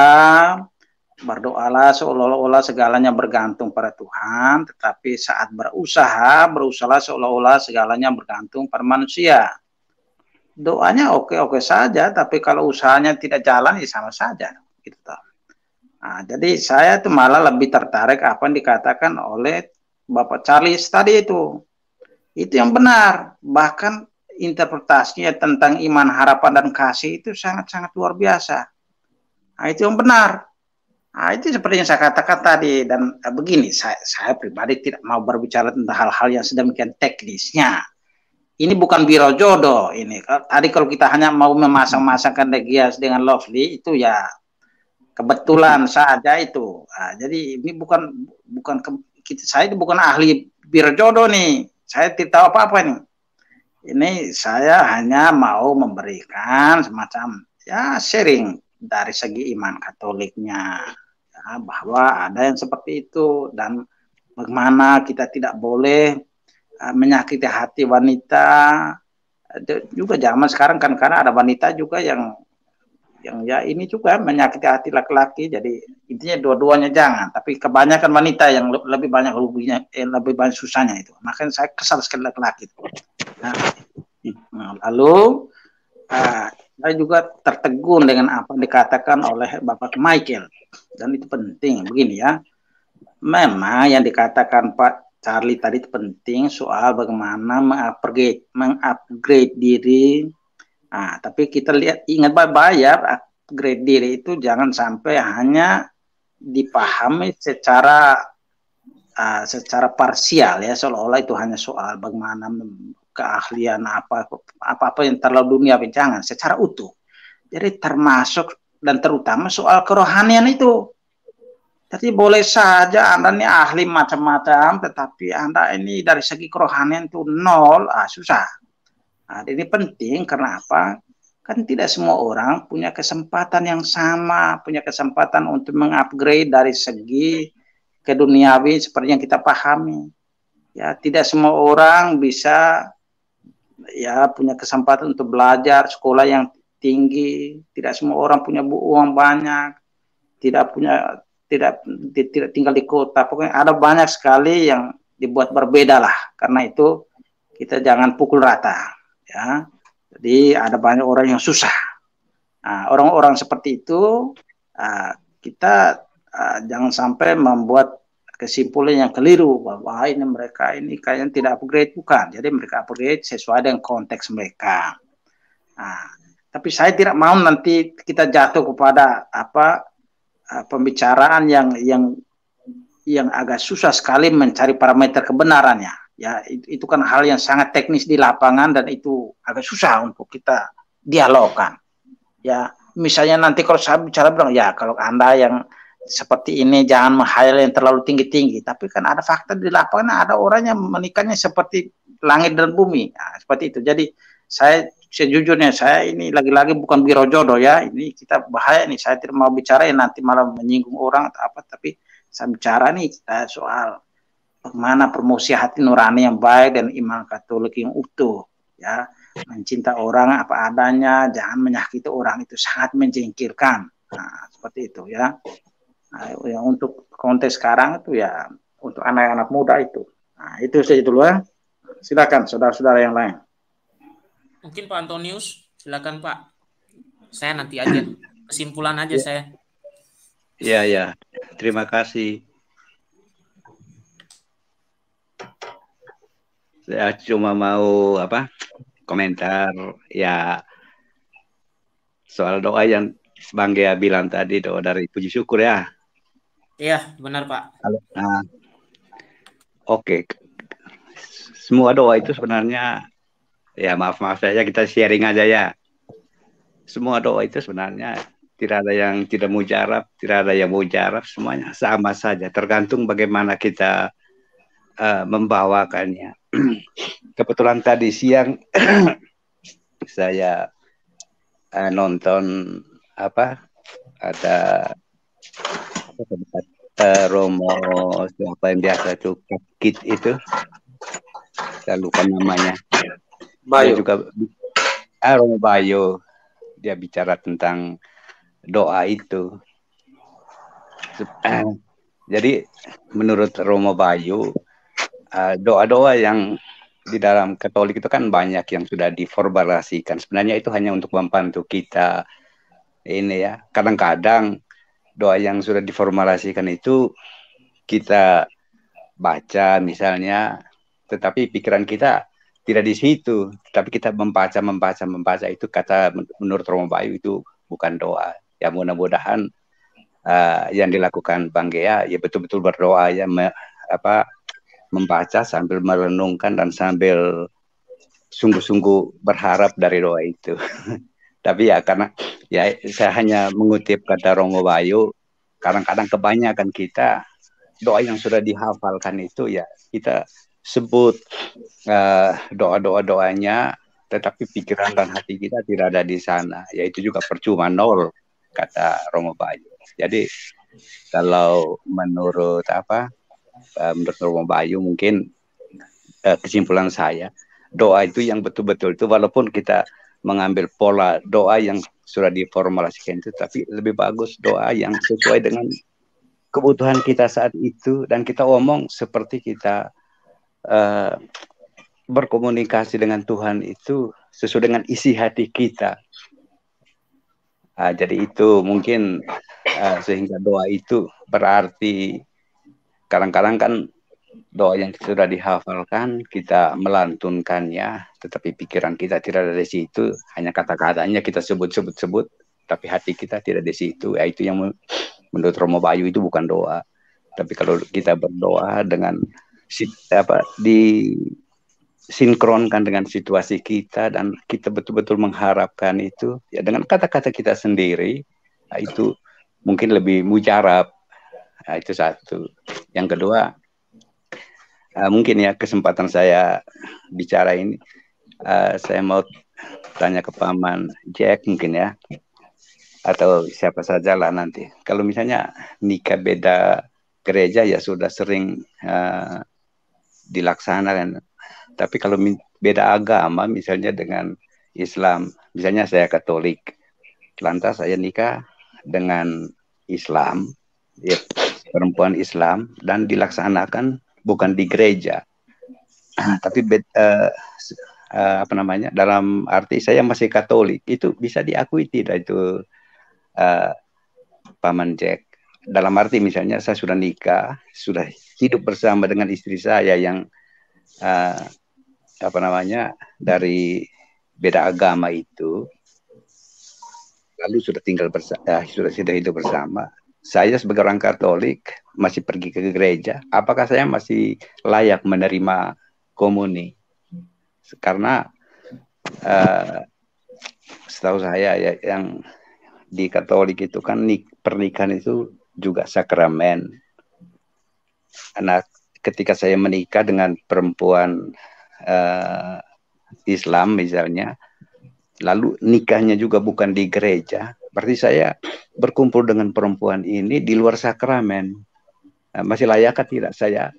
berdoalah seolah-olah segalanya bergantung pada Tuhan, tetapi saat berusaha, berusahalah seolah-olah segalanya bergantung pada manusia. Doanya oke-oke saja, tapi kalau usahanya tidak jalan ya sama saja. Gitu. Nah, jadi saya itu malah lebih tertarik apa yang dikatakan oleh Bapak Charles tadi itu. Itu yang benar. Bahkan interpretasinya tentang iman, harapan, dan kasih itu sangat-sangat luar biasa. Nah, itu yang benar. Nah, itu seperti yang saya katakan tadi. Dan eh, begini, saya, saya pribadi tidak mau berbicara tentang hal-hal yang sedemikian teknisnya. Ini bukan biro jodoh. Ini tadi kalau kita hanya mau memasang-masangkan Degias dengan Lovely, itu ya kebetulan saja itu. Nah, jadi ini bukan bukan ke, kita, saya bukan ahli biro jodoh nih. Saya tidak tahu apa-apa nih. Ini saya hanya mau memberikan semacam ya sharing dari segi iman Katoliknya ya, bahwa ada yang seperti itu dan bagaimana kita tidak boleh uh, menyakiti hati wanita. Uh, juga zaman sekarang kan karena ada wanita juga yang yang ya ini juga menyakiti hati laki-laki. Jadi intinya dua-duanya jangan, tapi kebanyakan wanita yang lebih banyak ruginya, eh, lebih banyak susahnya itu. Makanya saya kesal sekali laki-laki. Nah, lalu uh, saya juga tertegun dengan apa yang dikatakan oleh Bapak Michael dan itu penting. Begini ya, memang yang dikatakan Pak Charlie tadi itu penting soal bagaimana mengupgrade, mengupgrade diri. Nah, tapi kita lihat, ingat baik-baik ya, upgrade diri itu jangan sampai hanya dipahami secara uh, secara parsial ya, seolah-olah itu hanya soal bagaimana keahlian apa apa apa yang terlalu dunia, jangan, secara utuh. Jadi termasuk dan terutama soal kerohanian itu. Jadi boleh saja Anda ini ahli macam-macam, tetapi Anda ini dari segi kerohanian itu nol, ah, susah. Nah, ini penting karena apa? Kan tidak semua orang punya kesempatan yang sama, punya kesempatan untuk mengupgrade dari segi keduniawi seperti yang kita pahami. Ya, tidak semua orang bisa ya punya kesempatan untuk belajar sekolah yang tinggi, tidak semua orang punya uang banyak, tidak punya tidak tidak tinggal di kota. Pokoknya ada banyak sekali yang dibuat berbeda lah. Karena itu kita jangan pukul rata, ya. Jadi ada banyak orang yang susah. Orang-orang nah, seperti itu uh, kita uh, jangan sampai membuat kesimpulan yang keliru bahwa ini mereka ini kayaknya tidak upgrade, bukan. Jadi mereka upgrade sesuai dengan konteks mereka. Nah, tapi saya tidak mau nanti kita jatuh kepada apa uh, pembicaraan yang yang yang agak susah sekali mencari parameter kebenarannya. Ya, itu kan hal yang sangat teknis di lapangan dan itu agak susah untuk kita dialogkan. Ya, misalnya nanti kalau saya bicara bilang, ya kalau Anda yang seperti ini jangan menghayal yang terlalu tinggi-tinggi. Tapi kan ada fakta di lapangan, ada orang yang menikahnya seperti langit dan bumi. Nah, seperti itu. Jadi saya sejujurnya saya ini lagi-lagi bukan biro jodoh ya. Ini kita bahaya nih, saya tidak mau bicara yang nanti malah menyinggung orang atau apa. Tapi saya bicara nih soal bagaimana promosi hati nurani yang baik dan iman Katolik yang utuh, ya, mencinta orang apa adanya, jangan menyakiti orang, itu sangat mencingkirkan. Nah, seperti itu ya. Nah, untuk konteks sekarang itu ya untuk anak-anak muda itu. Nah, itu saja dulu ya. Silakan saudara-saudara yang lain. Mungkin Pak Antonius, silakan Pak. Saya nanti aja kesimpulan aja ya. Saya. Iya ya. Terima kasih. Saya cuma mau apa komentar ya soal doa yang Bang Gia bilang tadi, doa dari puji syukur ya. Iya benar Pak. Nah, oke, okay. Semua doa itu sebenarnya ya maaf maaf saja kita sharing aja ya. Semua doa itu sebenarnya tidak ada yang tidak mujarab, tidak ada yang mujarab, semuanya sama saja. Tergantung bagaimana kita uh, membawakannya. Kebetulan tadi siang saya uh, nonton apa ada uh, Romo siapa yang biasa tuh kit itu, saya lupa namanya, Bayu dia juga, ah, Romo Bayu, dia bicara tentang doa itu. Uh, jadi menurut Romo Bayu, doa-doa yang di dalam Katolik itu kan banyak yang sudah diformulasikan. Sebenarnya itu hanya untuk membantu kita ini ya. Kadang-kadang doa yang sudah diformulasikan itu kita baca misalnya, tetapi pikiran kita tidak di situ. Tapi kita membaca, membaca, membaca itu kata menurut Romo Bayu itu bukan doa. Ya mudah-mudahan uh, yang dilakukan Bang Gia ya betul-betul berdoa ya me, apa. membaca sambil merenungkan dan sambil sungguh-sungguh berharap dari doa itu. Tapi ya karena ya saya hanya mengutip kata Romo Bayu, kadang-kadang kebanyakan kita doa yang sudah dihafalkan itu ya kita sebut uh, doa-doa-doanya, tetapi pikiran dan hati kita tidak ada di sana. Yaitu juga percuma, nol kata Romo Bayu. Jadi kalau menurut apa? Menurut Romo Bayu mungkin kesimpulan saya doa itu yang betul-betul itu walaupun kita mengambil pola doa yang sudah diformulasikan itu, tapi lebih bagus doa yang sesuai dengan kebutuhan kita saat itu dan kita omong seperti kita uh, berkomunikasi dengan Tuhan itu sesuai dengan isi hati kita. Nah, jadi itu mungkin uh, sehingga doa itu berarti. Kadang-kadang kan doa yang sudah dihafalkan, kita melantunkannya, tetapi pikiran kita tidak ada di situ, hanya kata-katanya kita sebut-sebut-sebut, tapi hati kita tidak di situ. Ya, itu yang menurut Romo Bayu itu bukan doa. Tapi kalau kita berdoa dengan apa disinkronkan dengan situasi kita dan kita betul-betul mengharapkan itu, ya dengan kata-kata kita sendiri, nah itu mungkin lebih mujarab. Nah, itu satu. Yang kedua, uh, mungkin ya kesempatan saya bicara ini, uh, saya mau tanya ke Paman Jack mungkin ya, atau siapa sajalah nanti. Kalau misalnya nikah beda gereja ya sudah sering uh, dilaksanakan. Tapi kalau beda agama, misalnya dengan Islam, misalnya saya Katolik, lantas saya nikah dengan Islam, ya, perempuan Islam, dan dilaksanakan bukan di gereja, tapi beda, uh, uh, apa namanya, dalam arti saya masih Katolik, itu bisa diakui tidak itu uh, Paman Jack? Dalam arti misalnya saya sudah nikah, sudah hidup bersama dengan istri saya yang uh, apa namanya dari beda agama itu, lalu sudah tinggal bersama, sudah sudah hidup bersama. Saya sebagai orang Katolik masih pergi ke gereja. Apakah saya masih layak menerima komuni? Karena uh, setahu saya ya, yang di Katolik itu kan pernikahan itu juga sakramen. Nah, ketika saya menikah dengan perempuan uh, Islam misalnya, lalu nikahnya juga bukan di gereja, berarti saya berkumpul dengan perempuan ini di luar sakramen. Nah, masih layakkah tidak saya?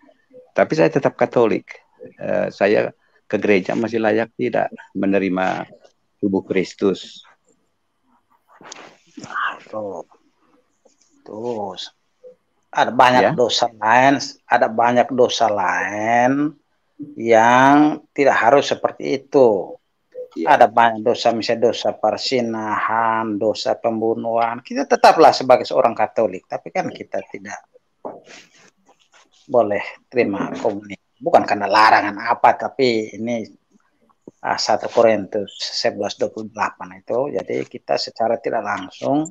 Tapi saya tetap Katolik. Uh, saya ke gereja masih layak tidak menerima tubuh Kristus? Tuh. Terus ada banyak ya? dosa lain, ada banyak dosa lain yang tidak harus seperti itu. Ya. Ada banyak dosa, misalnya dosa persinahan, dosa pembunuhan. Kita tetaplah sebagai seorang Katolik, tapi kan kita tidak boleh terima komuni. Bukan karena larangan apa, tapi ini satu Korintus sebelas dua puluh delapan itu, jadi kita secara tidak langsung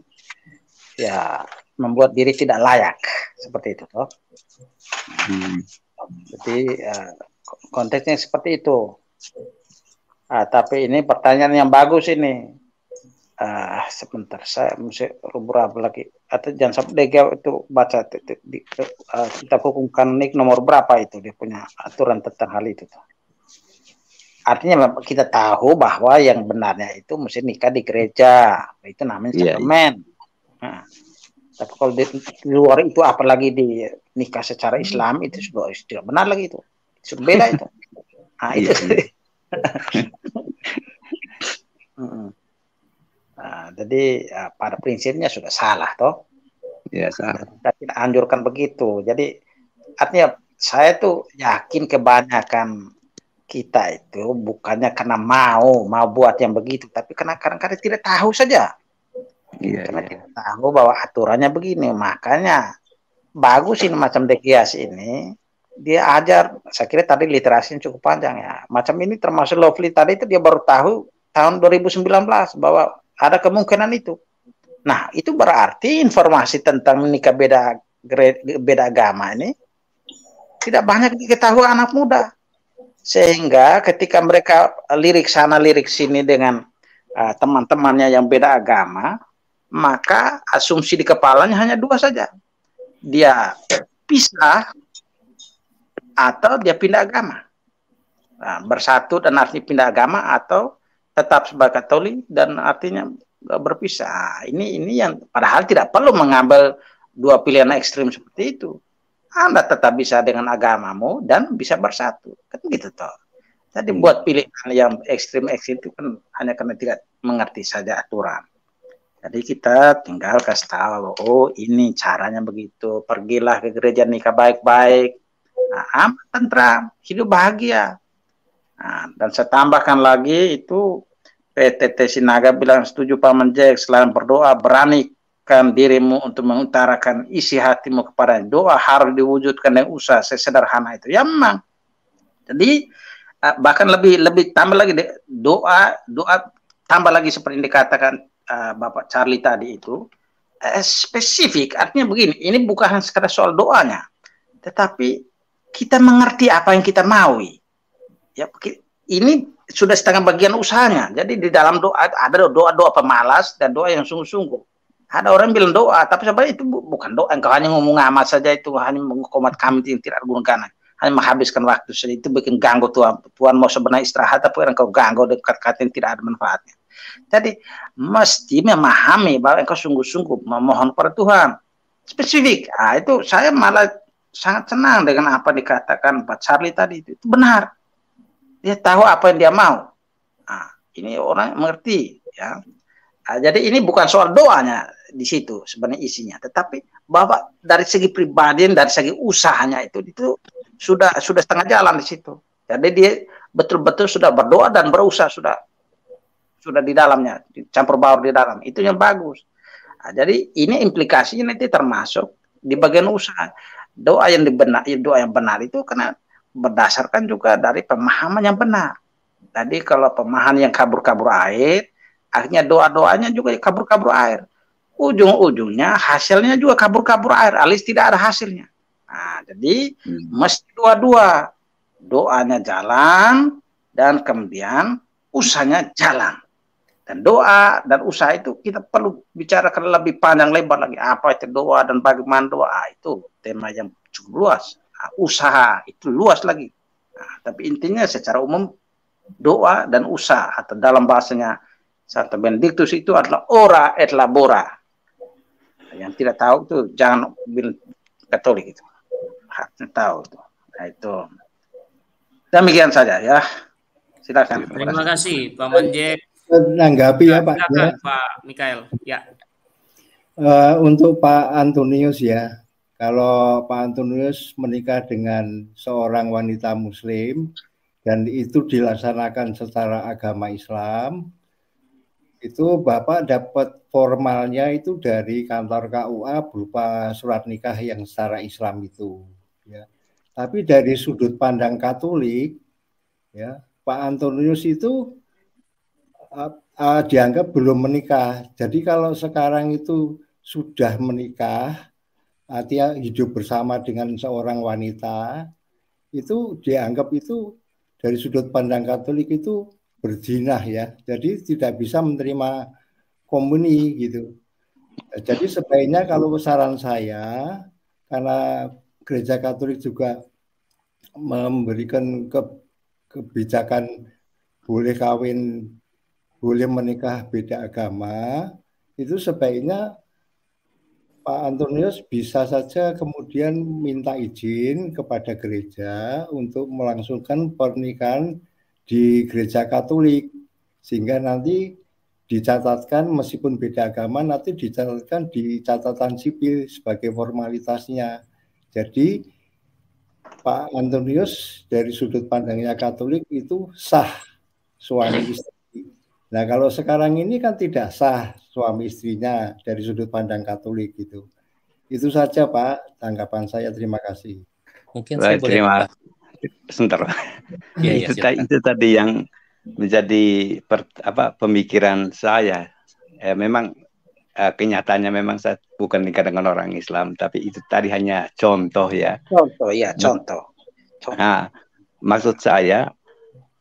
ya membuat diri tidak layak seperti itu toh. Hmm. Jadi uh, konteksnya seperti itu. Uh, tapi ini pertanyaan yang bagus ini. Uh, sebentar saya mesti rubah lagi. Atau jangan sampai dia itu baca itu, itu, di, itu, uh, kita hukum kanonik nomor berapa itu dia punya aturan tentang hal itu toh. Artinya kita tahu bahwa yang benarnya itu mesti nikah di gereja, itu namanya sakramen. Yeah. Nah, tapi kalau di luar itu apalagi di nikah secara Islam itu sudah tidak benar lagi itu, sudah beda itu. Nah, itu. Yeah. Nah, jadi pada prinsipnya sudah salah toh. Iya, yeah, salah. Kita tidak anjurkan begitu. Jadi artinya saya tuh yakin kebanyakan kita itu bukannya karena mau mau buat yang begitu, tapi karena kadang-kadang tidak tahu saja. Iya, karena iya. Tidak tahu bahwa aturannya begini, makanya bagus ini macam Dekias ini, dia ajar. Saya kira tadi literasinya cukup panjang ya. Macam ini termasuk Lovely tadi itu dia baru tahu tahun dua ribu sembilan belas bahwa ada kemungkinan itu. Nah, itu berarti informasi tentang menikah beda beda agama ini tidak banyak diketahui anak muda. Sehingga ketika mereka lirik sana lirik sini dengan uh, teman-temannya yang beda agama, maka asumsi di kepalanya hanya dua saja. Dia pisah atau dia pindah agama. Nah, bersatu dan artinya pindah agama, atau tetap sebagai Katolik dan artinya berpisah. Ini ini yang padahal tidak perlu mengambil dua pilihan ekstrim seperti itu. Anda tetap bisa dengan agamamu dan bisa bersatu, kan gitu toh. Jadi buat pilihan yang ekstrim-ekstrim itu kan hanya karena tidak mengerti saja aturan. Jadi kita tinggal kasih tahu, oh ini caranya begitu, pergilah ke gereja, nikah baik-baik, nah, aman, tentram, hidup bahagia. Nah, dan saya tambahkan lagi itu P T T Sinaga bilang setuju Paman Jack, selain berdoa berani dirimu untuk mengutarakan isi hatimu kepada doa harus diwujudkan dengan usaha sesederhana itu ya memang. Jadi bahkan lebih lebih tambah lagi doa doa tambah lagi seperti yang dikatakan uh, Bapak Charlie tadi itu uh, spesifik, artinya begini, ini bukan hanya sekedar soal doanya, tetapi kita mengerti apa yang kita maui. Ya, ini sudah setengah bagian usahanya. Jadi di dalam doa ada doa-doa pemalas dan doa yang sungguh-sungguh. Ada orang bilang doa, tapi sebenarnya itu bukan doa. Engkau hanya ngomong amat saja, itu hanya mengkomat kami yang tidak gunakan, hanya menghabiskan waktu. Jadi itu bikin ganggu Tuhan. Tuhan mau sebenarnya istirahat, tapi engkau ganggu dekat-dekat yang tidak ada manfaatnya. Jadi mesti memahami bahwa engkau sungguh-sungguh memohon pada Tuhan. Spesifik. Nah, itu saya malah sangat senang dengan apa dikatakan Pak Charlie tadi. Itu, itu benar. Dia tahu apa yang dia mau. Nah, ini orang mengerti, ya. Nah, jadi ini bukan soal doanya di situ sebenarnya isinya, tetapi bahwa dari segi pribadi, dari segi usahanya itu itu sudah sudah setengah jalan di situ. Jadi dia betul-betul sudah berdoa dan berusaha sudah sudah di dalamnya, campur baur di dalam. Itu yang bagus. Nah, jadi ini implikasinya nanti termasuk di bagian usaha. Doa yang dibenar, doa yang benar itu karena berdasarkan juga dari pemahaman yang benar. Tadi kalau pemahaman yang kabur-kabur air, akhirnya doa-doanya juga kabur-kabur air. Ujung-ujungnya hasilnya juga kabur-kabur air, alias tidak ada hasilnya. Nah, jadi hmm. mesti dua-dua. Doanya jalan dan kemudian usahanya jalan. Dan doa dan usaha itu kita perlu bicarakan lebih panjang lebar lagi. Apa itu doa dan bagaimana doa, itu tema yang cukup luas. Nah, usaha itu luas lagi. Nah, tapi intinya secara umum doa dan usaha atau dalam bahasanya Santo Benediktus itu adalah ora et labora. Yang tidak tahu itu jangan bilang Katolik itu. Harusnya tahu itu. Nah, itu. Demikian saja ya. Silakan. Terima kasih Pak Manjek. Menanggapi ya Pak. Silakan, ya. Pak Michael. Ya. Uh, untuk Pak Antonius ya. Kalau Pak Antonius menikah dengan seorang wanita Muslim dan itu dilaksanakan secara agama Islam, itu Bapak dapat formalnya itu dari kantor K U A berupa surat nikah yang secara Islam itu, ya. Tapi dari sudut pandang Katolik, ya, Pak Antonius itu uh, uh, dianggap belum menikah. Jadi kalau sekarang itu sudah menikah, artinya hidup bersama dengan seorang wanita, itu dianggap itu dari sudut pandang Katolik itu berzina, ya, jadi tidak bisa menerima komuni gitu. Jadi sebaiknya kalau saran saya, karena gereja Katolik juga memberikan ke, kebijakan boleh kawin, boleh menikah beda agama, itu sebaiknya Pak Antonius bisa saja kemudian minta izin kepada gereja untuk melangsungkan pernikahan di gereja Katolik, sehingga nanti dicatatkan meskipun beda agama, nanti dicatatkan di catatan sipil sebagai formalitasnya. Jadi Pak Antonius dari sudut pandangnya Katolik itu sah suami istri. Nah kalau sekarang ini kan tidak sah suami istrinya dari sudut pandang Katolik gitu. Itu saja Pak tanggapan saya, terima kasih. Mungkin saya boleh. Terima kasih. Sebentar, ya, ya, itu, itu tadi yang menjadi per, apa pemikiran saya. Eh, memang eh, kenyataannya memang saya bukan nikah dengan orang Islam, tapi itu tadi hanya contoh ya. Contoh ya, contoh. contoh. Nah, maksud saya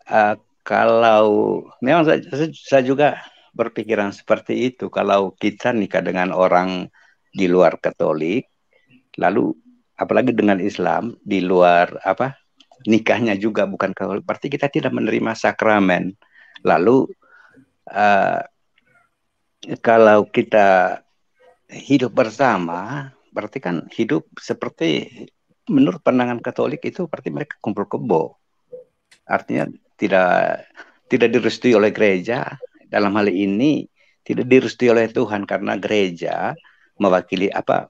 eh, kalau memang saya, saya juga berpikiran seperti itu. Kalau kita nikah dengan orang di luar Katolik, lalu apalagi dengan Islam di luar apa? Nikahnya juga bukan Katolik, berarti kita tidak menerima sakramen. Lalu uh, kalau kita hidup bersama, berarti kan hidup seperti menurut pandangan Katolik itu berarti mereka kumpul kebo. Artinya tidak tidak direstui oleh gereja, dalam hal ini tidak direstui oleh Tuhan, karena gereja mewakili apa?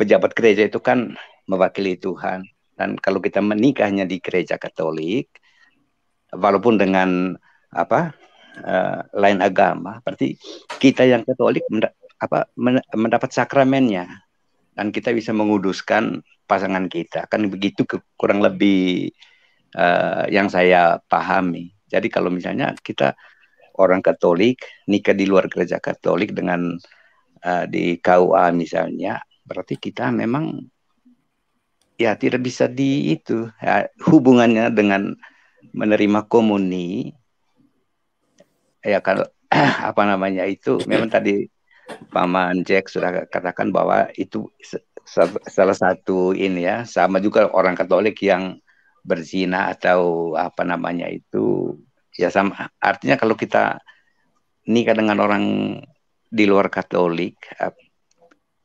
Pejabat gereja itu kan mewakili Tuhan. Dan kalau kita menikahnya di gereja Katolik, walaupun dengan apa uh, lain agama, berarti kita yang Katolik mendap apa, mendapat sakramennya, dan kita bisa menguduskan pasangan kita, kan begitu kurang lebih uh, yang saya pahami. Jadi kalau misalnya kita orang Katolik nikah di luar gereja Katolik dengan uh, di K U A misalnya, berarti kita memang ya tidak bisa di itu ya, hubungannya dengan menerima komuni ya kalau apa namanya itu memang tadi Paman Jack sudah katakan bahwa itu salah satu ini ya, sama juga orang Katolik yang berzina atau apa namanya itu ya sama artinya kalau kita nikah dengan orang di luar Katolik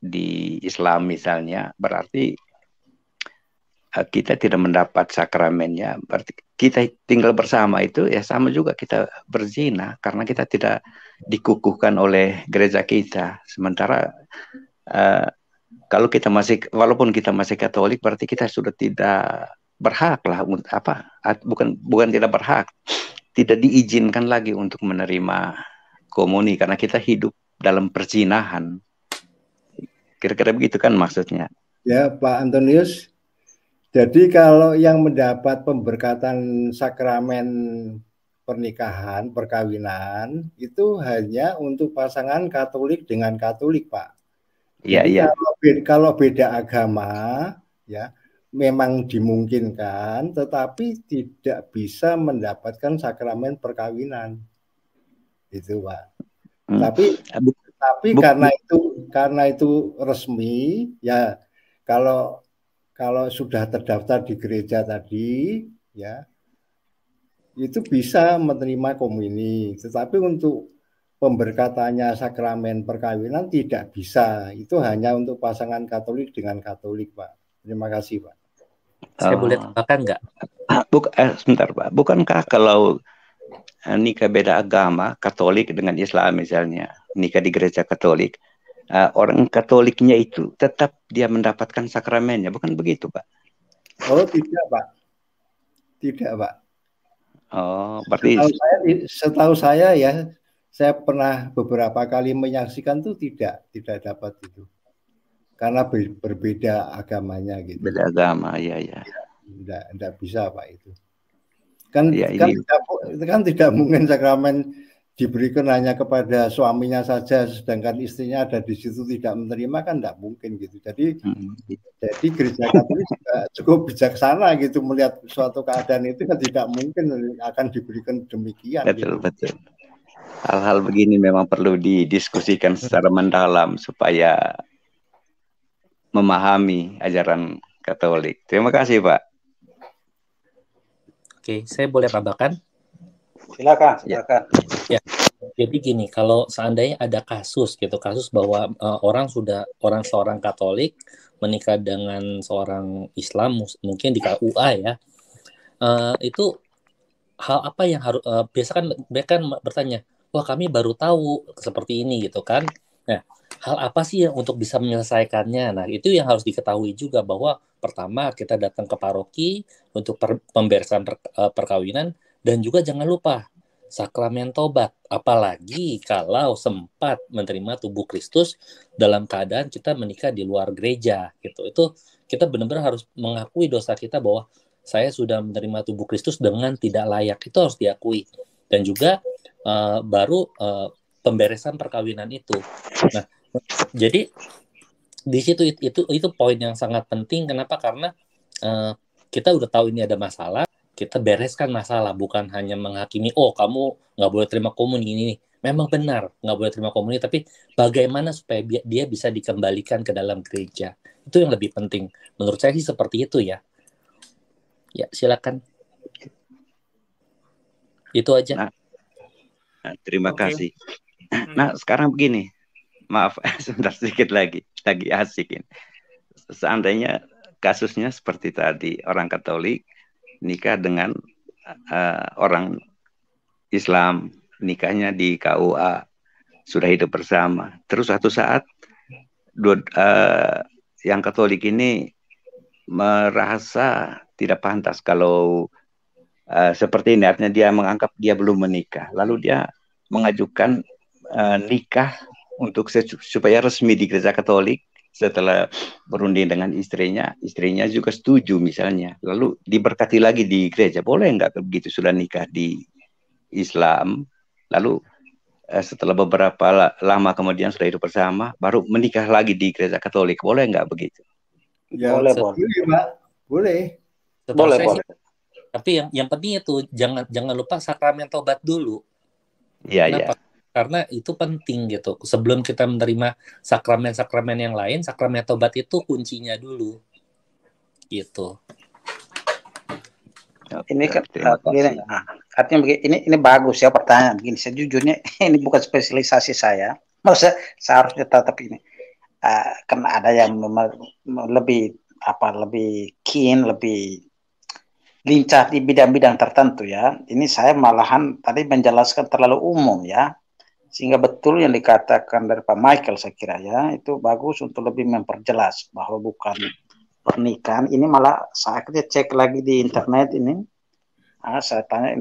di Islam misalnya berarti kita tidak mendapat sakramennya, berarti kita tinggal bersama itu ya sama juga kita berzina karena kita tidak dikukuhkan oleh gereja kita. Sementara uh, kalau kita masih walaupun kita masih Katolik berarti kita sudah tidak berhak lah apa bukan bukan tidak berhak, tidak diizinkan lagi untuk menerima komuni karena kita hidup dalam perzinahan. Kira-kira begitu kan maksudnya. Ya, Pak Antonius. Jadi kalau yang mendapat pemberkatan sakramen pernikahan, perkawinan, itu hanya untuk pasangan Katolik dengan Katolik, Pak. Iya, iya. Kalau, kalau beda agama, ya memang dimungkinkan, tetapi tidak bisa mendapatkan sakramen perkawinan. Itu, Pak. Hmm. Tapi, Buk tapi Buk karena itu, karena itu resmi, ya kalau Kalau sudah terdaftar di gereja tadi, ya itu bisa menerima komuni. Tetapi untuk pemberkatannya sakramen perkawinan tidak bisa. Itu hanya untuk pasangan Katolik dengan Katolik, Pak. Terima kasih, Pak. Saya boleh tambahkan nggak? Buk, eh, sebentar, Pak. Bukankah kalau nikah beda agama Katolik dengan Islam misalnya, nikah di gereja Katolik? Uh, orang Katoliknya itu tetap dia mendapatkan sakramennya, bukan begitu, Pak? Oh, tidak, Pak. Tidak, Pak. Oh, berarti setahu saya, setahu saya ya, saya pernah beberapa kali menyaksikan tuh tidak, tidak dapat itu. Karena berbeda agamanya gitu. Beda agama, ya, ya. Tidak, tidak bisa, Pak, itu. Kan ya, kan, tidak, kan tidak mungkin sakramen diberikan hanya kepada suaminya saja, sedangkan istrinya ada di situ tidak menerima, kan tidak mungkin gitu. Jadi, hmm. jadi gereja Katolik cukup bijaksana gitu melihat suatu keadaan itu kan tidak mungkin akan diberikan demikian. Betul gitu. Betul. Hal-hal begini memang perlu didiskusikan secara mendalam supaya memahami ajaran Katolik. Terima kasih, Pak. Oke, saya boleh tambahkan? Silakan, silakan. Ya, jadi gini, kalau seandainya ada kasus gitu, kasus bahwa uh, orang sudah orang seorang Katolik menikah dengan seorang Islam, mungkin di K U A ya, uh, itu hal apa yang harus? Uh, biasa kan mereka bertanya, wah kami baru tahu seperti ini gitu kan. Nah, hal apa sih yang untuk bisa menyelesaikannya? Nah, itu yang harus diketahui juga bahwa pertama kita datang ke paroki untuk per, pembersihan per, uh, perkawinan. Dan juga jangan lupa sakramen tobat, apalagi kalau sempat menerima tubuh Kristus dalam keadaan kita menikah di luar gereja gitu. Itu kita benar-benar harus mengakui dosa kita bahwa saya sudah menerima tubuh Kristus dengan tidak layak, itu harus diakui. Dan juga uh, baru uh, pemberesan perkawinan itu. Nah, jadi di situ itu itu, itu poin yang sangat penting. Kenapa? Karena uh, kita udah tahu ini ada masalah. Kita bereskan masalah, bukan hanya menghakimi, oh kamu nggak boleh terima komuni ini. Memang benar, nggak boleh terima komuni, tapi bagaimana supaya dia bisa dikembalikan ke dalam gereja. Itu yang lebih penting. Menurut saya sih seperti itu ya. Ya, silakan. Itu aja. Nah, nah, terima okay. kasih. Nah, sekarang begini. Maaf, sebentar sedikit lagi. Lagi asikin. Seandainya kasusnya seperti tadi, orang Katolik nikah dengan uh, orang Islam, nikahnya di K U A, sudah hidup bersama. Terus suatu saat dua, uh, yang Katolik ini merasa tidak pantas kalau uh, seperti ini, artinya dia menganggap dia belum menikah. Lalu dia mengajukan uh, nikah untuk supaya resmi di gereja Katolik. Setelah berunding dengan istrinya, istrinya juga setuju misalnya. Lalu diberkati lagi di gereja, boleh nggak begitu sudah nikah di Islam? Lalu setelah beberapa lama kemudian sudah hidup bersama, baru menikah lagi di gereja Katolik, boleh nggak begitu? Ya, boleh, boleh. Pak. Boleh. Tetap boleh, boleh. Sih, tapi yang yang penting itu jangan jangan lupa sakramen tobat dulu. Iya, iya. Karena itu penting gitu. Sebelum kita menerima sakramen-sakramen yang lain, sakramen tobat itu kuncinya dulu. Gitu. Ini kan begini, artinya begini, ini ini bagus ya pertanyaan begini. Sejujurnya ini bukan spesialisasi saya. Maksudnya seharusnya tetap ini. Uh, karena ada yang lebih apa lebih keen, lebih lincah di bidang-bidang tertentu ya. Ini saya malahan tadi menjelaskan terlalu umum ya. Sehingga betul yang dikatakan dari Pak Michael saya kira ya, itu bagus untuk lebih memperjelas bahwa bukan pernikahan. Ini malah saya cek lagi di internet ini, ah, saya tanya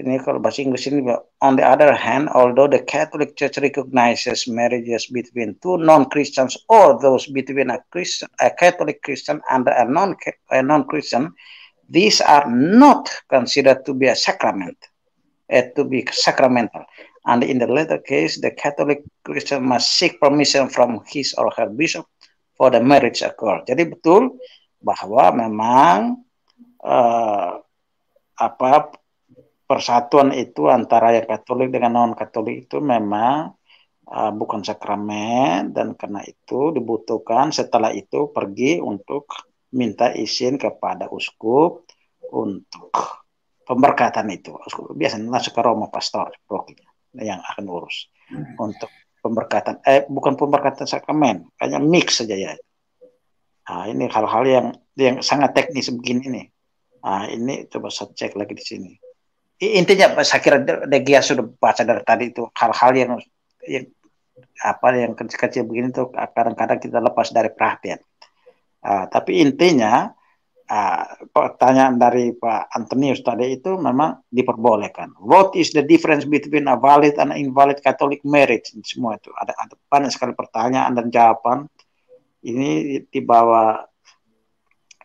ini kalau bahasa Inggris ini, on the other hand, although the Catholic Church recognizes marriages between two non-Christians or those between a Christian, a Catholic Christian and a non-Christian, these are not considered to be a sacrament, uh, to be sacramental. And in the latter case, the Catholic Christian must seek permission from his or her bishop for the marriage accord. Jadi betul bahwa memang uh, apa persatuan itu antara yang Katolik dengan non Katolik itu memang uh, bukan sakramen, dan karena itu dibutuhkan setelah itu pergi untuk minta izin kepada uskup untuk pemberkatan itu. Uskup biasanya langsung ke Roma pastor yang akan urus untuk pemberkatan, eh bukan pemberkatan sakramen, hanya mix saja ya. Nah, ini hal-hal yang yang sangat teknis begini nih. Nah, ini coba saya cek lagi di sini. Intinya saya kira Degia sudah baca dari tadi itu hal-hal yang, yang apa yang kecil-kecil begini tuh kadang-kadang kita lepas dari perhatian. Uh, tapi intinya uh, pertanyaan dari Pak Antonius tadi itu memang diperbolehkan. What is the difference between a valid and invalid Catholic marriage? Semua itu ada, ada banyak sekali pertanyaan dan jawaban. Ini dibawa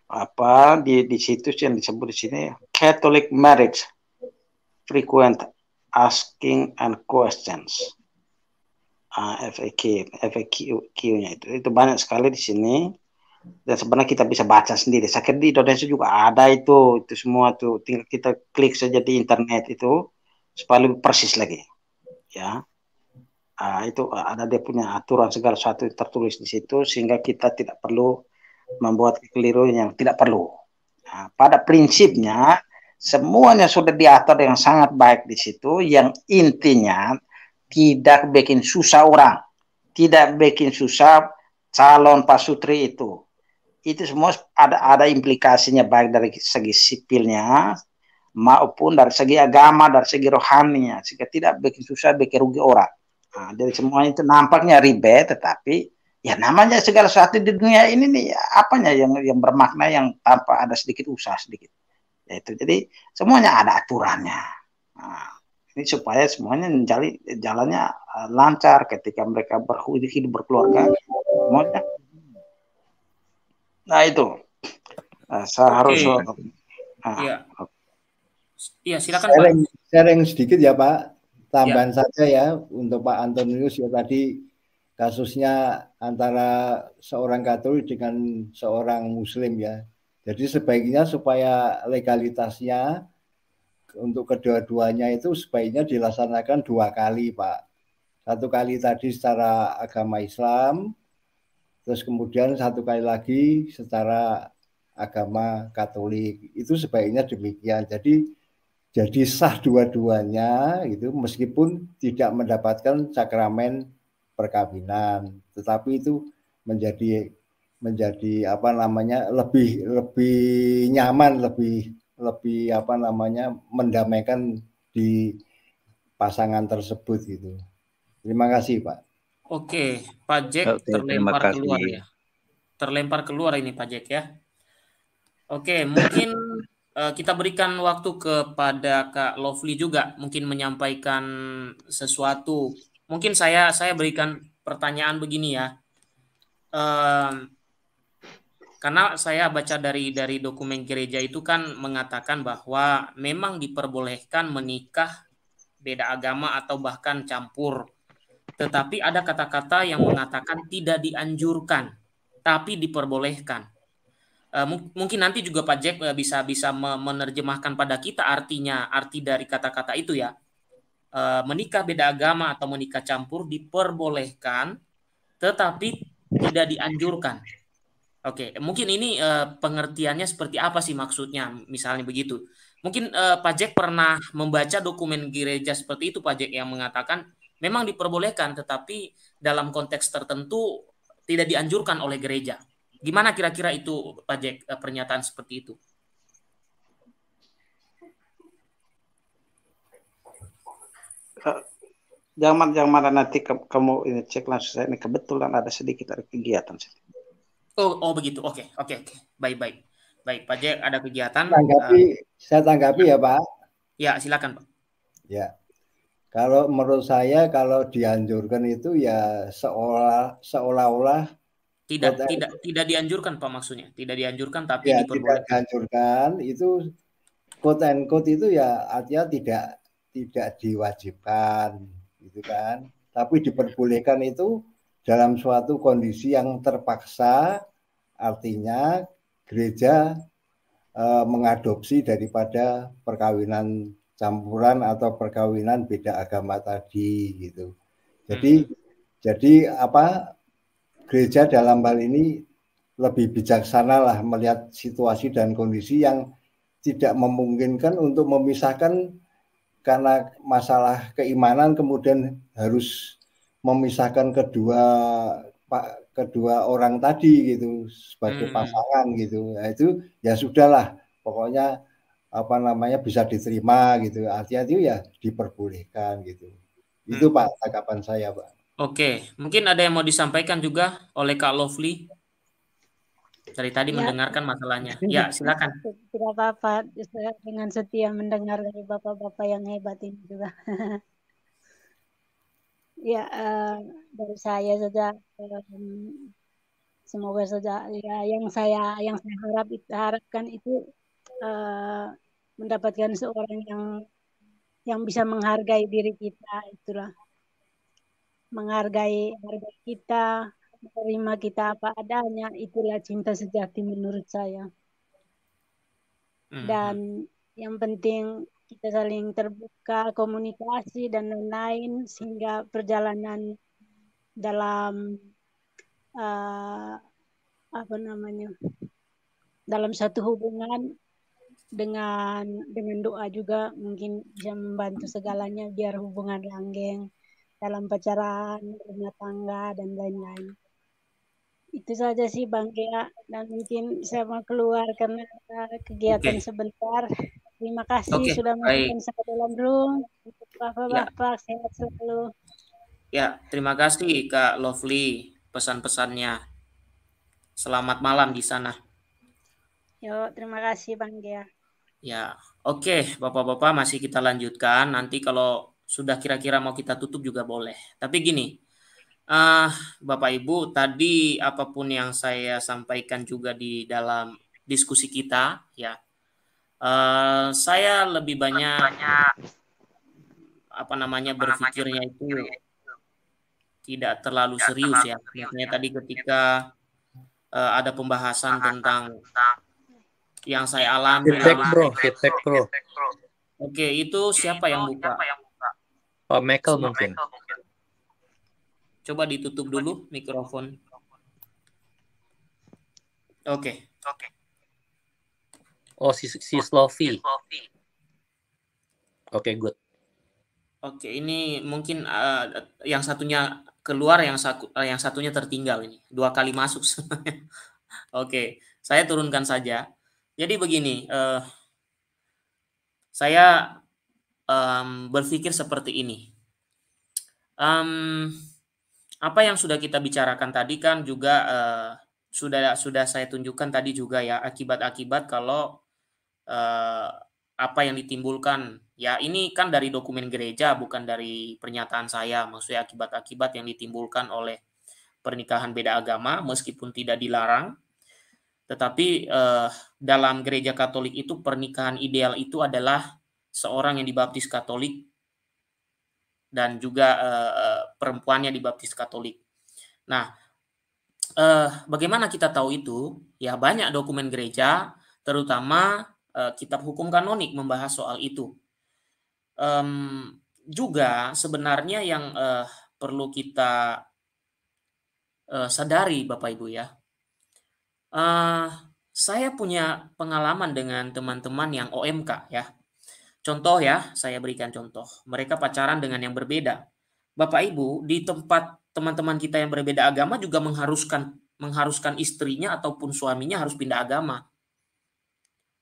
apa di, di situs yang disebut di sini Catholic marriage frequent asking and questions. Uh, F A Q F A Q-nya itu itu banyak sekali di sini. Dan sebenarnya kita bisa baca sendiri. Saya kira di Indonesia juga ada itu, itu semua tuh. Tinggal kita klik saja di internet itu supaya lebih persis lagi, ya. Uh, itu ada dia punya aturan segala sesuatu tertulis di situ sehingga kita tidak perlu membuat kekeliruan yang tidak perlu. Nah, pada prinsipnya semuanya sudah diatur dengan sangat baik di situ. Yang intinya tidak bikin susah orang, tidak bikin susah calon pasutri itu. Itu semua ada ada implikasinya baik dari segi sipilnya maupun dari segi agama, dari segi rohaninya, sehingga tidak bikin susah, bikin rugi orang. Nah, dari semuanya itu nampaknya ribet, tetapi ya namanya segala sesuatu di dunia ini nih apanya yang yang bermakna yang tanpa ada sedikit usaha sedikit. Yaitu jadi semuanya ada aturannya. Nah, ini supaya semuanya menjali, jalannya lancar ketika mereka berhidup berkeluarga semuanya. Nah itu, nah, saya okay. harus. Nah. Ya. Ya, silakan sharing, Pak. Sharing sedikit ya Pak, tambahan ya. saja ya untuk Pak Antonius ya tadi kasusnya antara seorang Katolik dengan seorang Muslim ya. Jadi sebaiknya supaya legalitasnya untuk kedua-duanya itu sebaiknya dilaksanakan dua kali Pak. Satu kali tadi secara agama Islam. Terus kemudian satu kali lagi secara agama Katolik, itu sebaiknya demikian. Jadi jadi sah dua-duanya itu meskipun tidak mendapatkan sakramen perkawinan, tetapi itu menjadi menjadi apa namanya lebih lebih nyaman, lebih lebih apa namanya mendamaikan di pasangan tersebut gitu. Terima kasih Pak. Oke, Pak Jack Oke, terlempar keluar ya. Terlempar keluar ini Pak Jack ya. Oke, mungkin uh, kita berikan waktu kepada Kak Lovely juga mungkin menyampaikan sesuatu. Mungkin saya saya berikan pertanyaan begini ya. Uh, karena saya baca dari dari dokumen gereja itu kan mengatakan bahwa memang diperbolehkan menikah beda agama atau bahkan campur. Tetapi ada kata-kata yang mengatakan tidak dianjurkan, tapi diperbolehkan. mungkin nanti juga Pak Jack bisa bisa menerjemahkan pada kita artinya, arti dari kata-kata itu ya. Menikah beda agama atau menikah campur diperbolehkan tetapi tidak dianjurkan. Oke, mungkin ini pengertiannya seperti apa sih maksudnya, misalnya begitu. Mungkin Pak Jack pernah membaca dokumen gereja seperti itu Pak Jack, yang mengatakan memang diperbolehkan tetapi dalam konteks tertentu tidak dianjurkan oleh gereja. Gimana kira-kira itu Pak Jack, pernyataan seperti itu? Jangan-jangan nanti ke, kamu ini cek langsung saya, ini kebetulan ada sedikit ada kegiatan. Oh, oh begitu. Oke, oke, oke. Baik-baik. Baik, Pak Jack ada kegiatan. Tanggapi, uh, saya tanggapi ya, Pak. Ya, silakan, Pak. Ya. Kalau menurut saya kalau dianjurkan itu ya seolah seolah-olah tidak kota, tidak tidak dianjurkan Pak, maksudnya tidak dianjurkan tapi ya, tidak dianjurkan itu quote and quote itu ya artinya tidak tidak diwajibkan gitu kan, tapi diperbolehkan itu dalam suatu kondisi yang terpaksa, artinya gereja e, mengadopsi daripada perkawinan campuran atau perkawinan beda agama tadi gitu. Jadi hmm. jadi apa gereja dalam hal ini lebih bijaksana lah melihat situasi dan kondisi yang tidak memungkinkan untuk memisahkan karena masalah keimanan kemudian harus memisahkan kedua pak kedua orang tadi gitu sebagai hmm. pasangan gitu. Nah, itu ya sudahlah pokoknya apa namanya bisa diterima gitu. Artinya itu ya diperbolehkan gitu. Hmm. Itu Pak tanggapan saya, Pak. Oke, mungkin ada yang mau disampaikan juga oleh Kak Lovely. Dari tadi ya, mendengarkan masalahnya. Ya, silakan. Tidak apa-apa, dengan setia mendengar dari bapak-bapak yang hebat ini juga. Ya, eh, dari saya saja. Eh, semoga saja ya, yang saya yang saya harap, harapkan itu eh, mendapatkan seorang yang yang bisa menghargai diri kita, itulah. Menghargai harga kita, menerima kita apa adanya, itulah cinta sejati menurut saya. Dan yang penting kita saling terbuka, komunikasi dan lain-lain sehingga perjalanan dalam uh, apa namanya dalam satu hubungan dengan dengan doa juga mungkin bisa membantu segalanya biar hubungan langgeng. Dalam pacaran, rumah tangga, dan lain-lain. Itu saja sih Bang Gia. Dan mungkin saya mau keluar karena kegiatan okay. sebentar. Terima kasih okay. sudah mengundang saya dalam room. Bapak-bapak, ya. Sehat selalu. Ya, terima kasih Kak Lovely pesan-pesannya. Selamat malam di sana. Yo, terima kasih Bang Gia. Ya, oke okay. Bapak-bapak masih kita lanjutkan. Nanti kalau sudah kira-kira mau kita tutup juga boleh. Tapi gini, uh, Bapak Ibu, tadi apapun yang saya sampaikan juga di dalam diskusi kita, ya, uh, saya lebih banyak, banyak apa namanya berpikirnya itu tidak terlalu serius ya. Maksudnya tadi ketika uh, ada pembahasan tentang yang saya alami. Feedback bro, feedback bro. Oke, itu siapa yang buka? Pak Michael mungkin. Coba ditutup dulu mikrofon. Oke. Okay. Oke. Oh, si si Slovy. Oke, okay, good. Oke, okay, ini mungkin uh, yang satunya keluar, yang saku, uh, yang satunya tertinggal ini. Dua kali masuk. Oke, okay, saya turunkan saja. Jadi begini, uh, saya Um, berpikir seperti ini. Um, apa yang sudah kita bicarakan tadi kan juga uh, sudah sudah saya tunjukkan tadi juga ya, akibat-akibat kalau uh, apa yang ditimbulkan ya, ini kan dari dokumen gereja bukan dari pernyataan saya, maksudnya akibat-akibat yang ditimbulkan oleh pernikahan beda agama meskipun tidak dilarang. Tetapi uh, dalam gereja Katolik itu pernikahan ideal itu adalah seorang yang dibaptis Katolik dan juga e, perempuannya dibaptis Katolik. Nah, eh, bagaimana kita tahu itu? Ya, banyak dokumen gereja, terutama eh, kitab hukum kanonik membahas soal itu. Um, juga sebenarnya yang eh, perlu kita eh, sadari, Bapak Ibu ya. Eh, saya punya pengalaman dengan teman-teman yang O M K ya. Contoh ya, saya berikan contoh. Mereka pacaran dengan yang berbeda. Bapak Ibu, di tempat teman-teman kita yang berbeda agama juga mengharuskan mengharuskan istrinya ataupun suaminya harus pindah agama.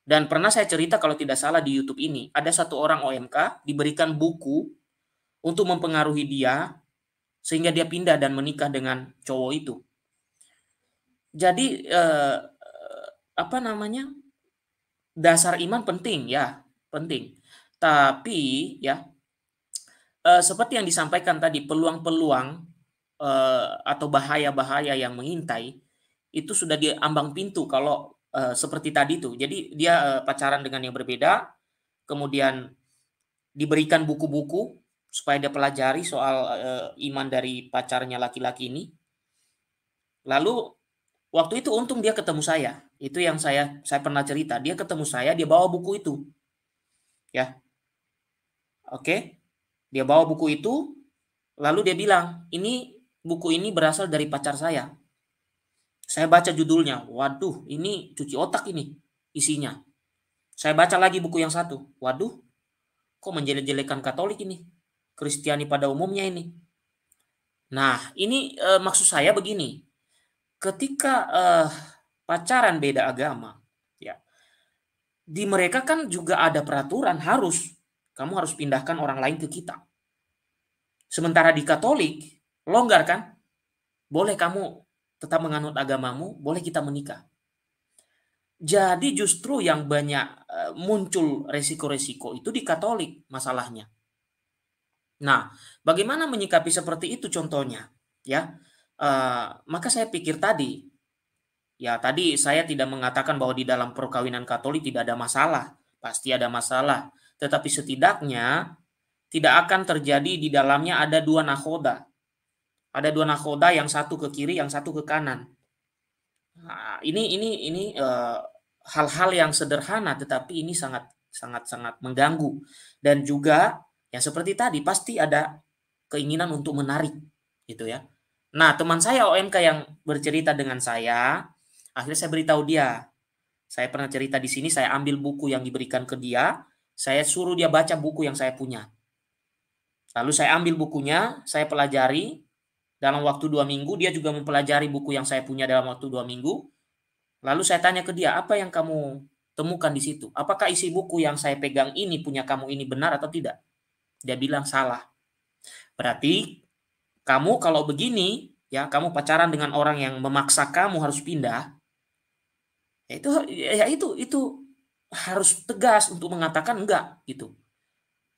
Dan pernah saya cerita kalau tidak salah di YouTube ini, ada satu orang O M K diberikan buku untuk mempengaruhi dia sehingga dia pindah dan menikah dengan cowok itu. Jadi eh, apa namanya? Dasar iman penting ya, penting. Tapi ya eh, seperti yang disampaikan tadi, peluang-peluang eh, atau bahaya-bahaya yang mengintai itu sudah diambang pintu kalau eh, seperti tadi tuh. Jadi dia eh, pacaran dengan yang berbeda, kemudian diberikan buku-buku supaya dia pelajari soal eh, iman dari pacarnya laki-laki ini. Lalu waktu itu untung dia ketemu saya. Itu yang saya saya pernah cerita. Dia ketemu saya, dia bawa buku itu. Ya, oke, dia bawa buku itu, lalu dia bilang, ini buku ini berasal dari pacar saya. Saya baca judulnya, waduh, ini cuci otak ini isinya. Saya baca lagi buku yang satu, waduh, kok menjelek-jelekan Katolik ini, Kristiani pada umumnya ini. Nah, ini eh, maksud saya begini, ketika eh, pacaran beda agama, di mereka kan juga ada peraturan harus, kamu harus pindahkan orang lain ke kita. Sementara di Katolik, longgar kan? Boleh kamu tetap menganut agamamu, boleh kita menikah. Jadi justru yang banyak muncul resiko-resiko itu di Katolik masalahnya. Nah, bagaimana menyikapi seperti itu contohnya? Ya, eh, maka saya pikir tadi, ya tadi saya tidak mengatakan bahwa di dalam perkawinan Katolik tidak ada masalah. Pasti ada masalah. Tetapi setidaknya tidak akan terjadi di dalamnya ada dua nakhoda. Ada dua nakhoda, yang satu ke kiri, yang satu ke kanan. Nah, ini ini ini eh, hal-hal yang sederhana, tetapi ini sangat sangat sangat mengganggu. Dan juga ya seperti tadi pasti ada keinginan untuk menarik, gitu ya. Nah, teman saya O M K yang bercerita dengan saya, akhirnya saya beritahu dia, saya pernah cerita di sini, saya ambil buku yang diberikan ke dia, saya suruh dia baca buku yang saya punya. Lalu saya ambil bukunya, saya pelajari, dalam waktu dua minggu, dia juga mempelajari buku yang saya punya dalam waktu dua minggu. Lalu saya tanya ke dia, apa yang kamu temukan di situ? Apakah isi buku yang saya pegang ini, punya kamu ini benar atau tidak? Dia bilang salah. Berarti kamu kalau begini, ya kamu pacaran dengan orang yang memaksa kamu harus pindah, itu ya itu itu harus tegas untuk mengatakan enggak gitu.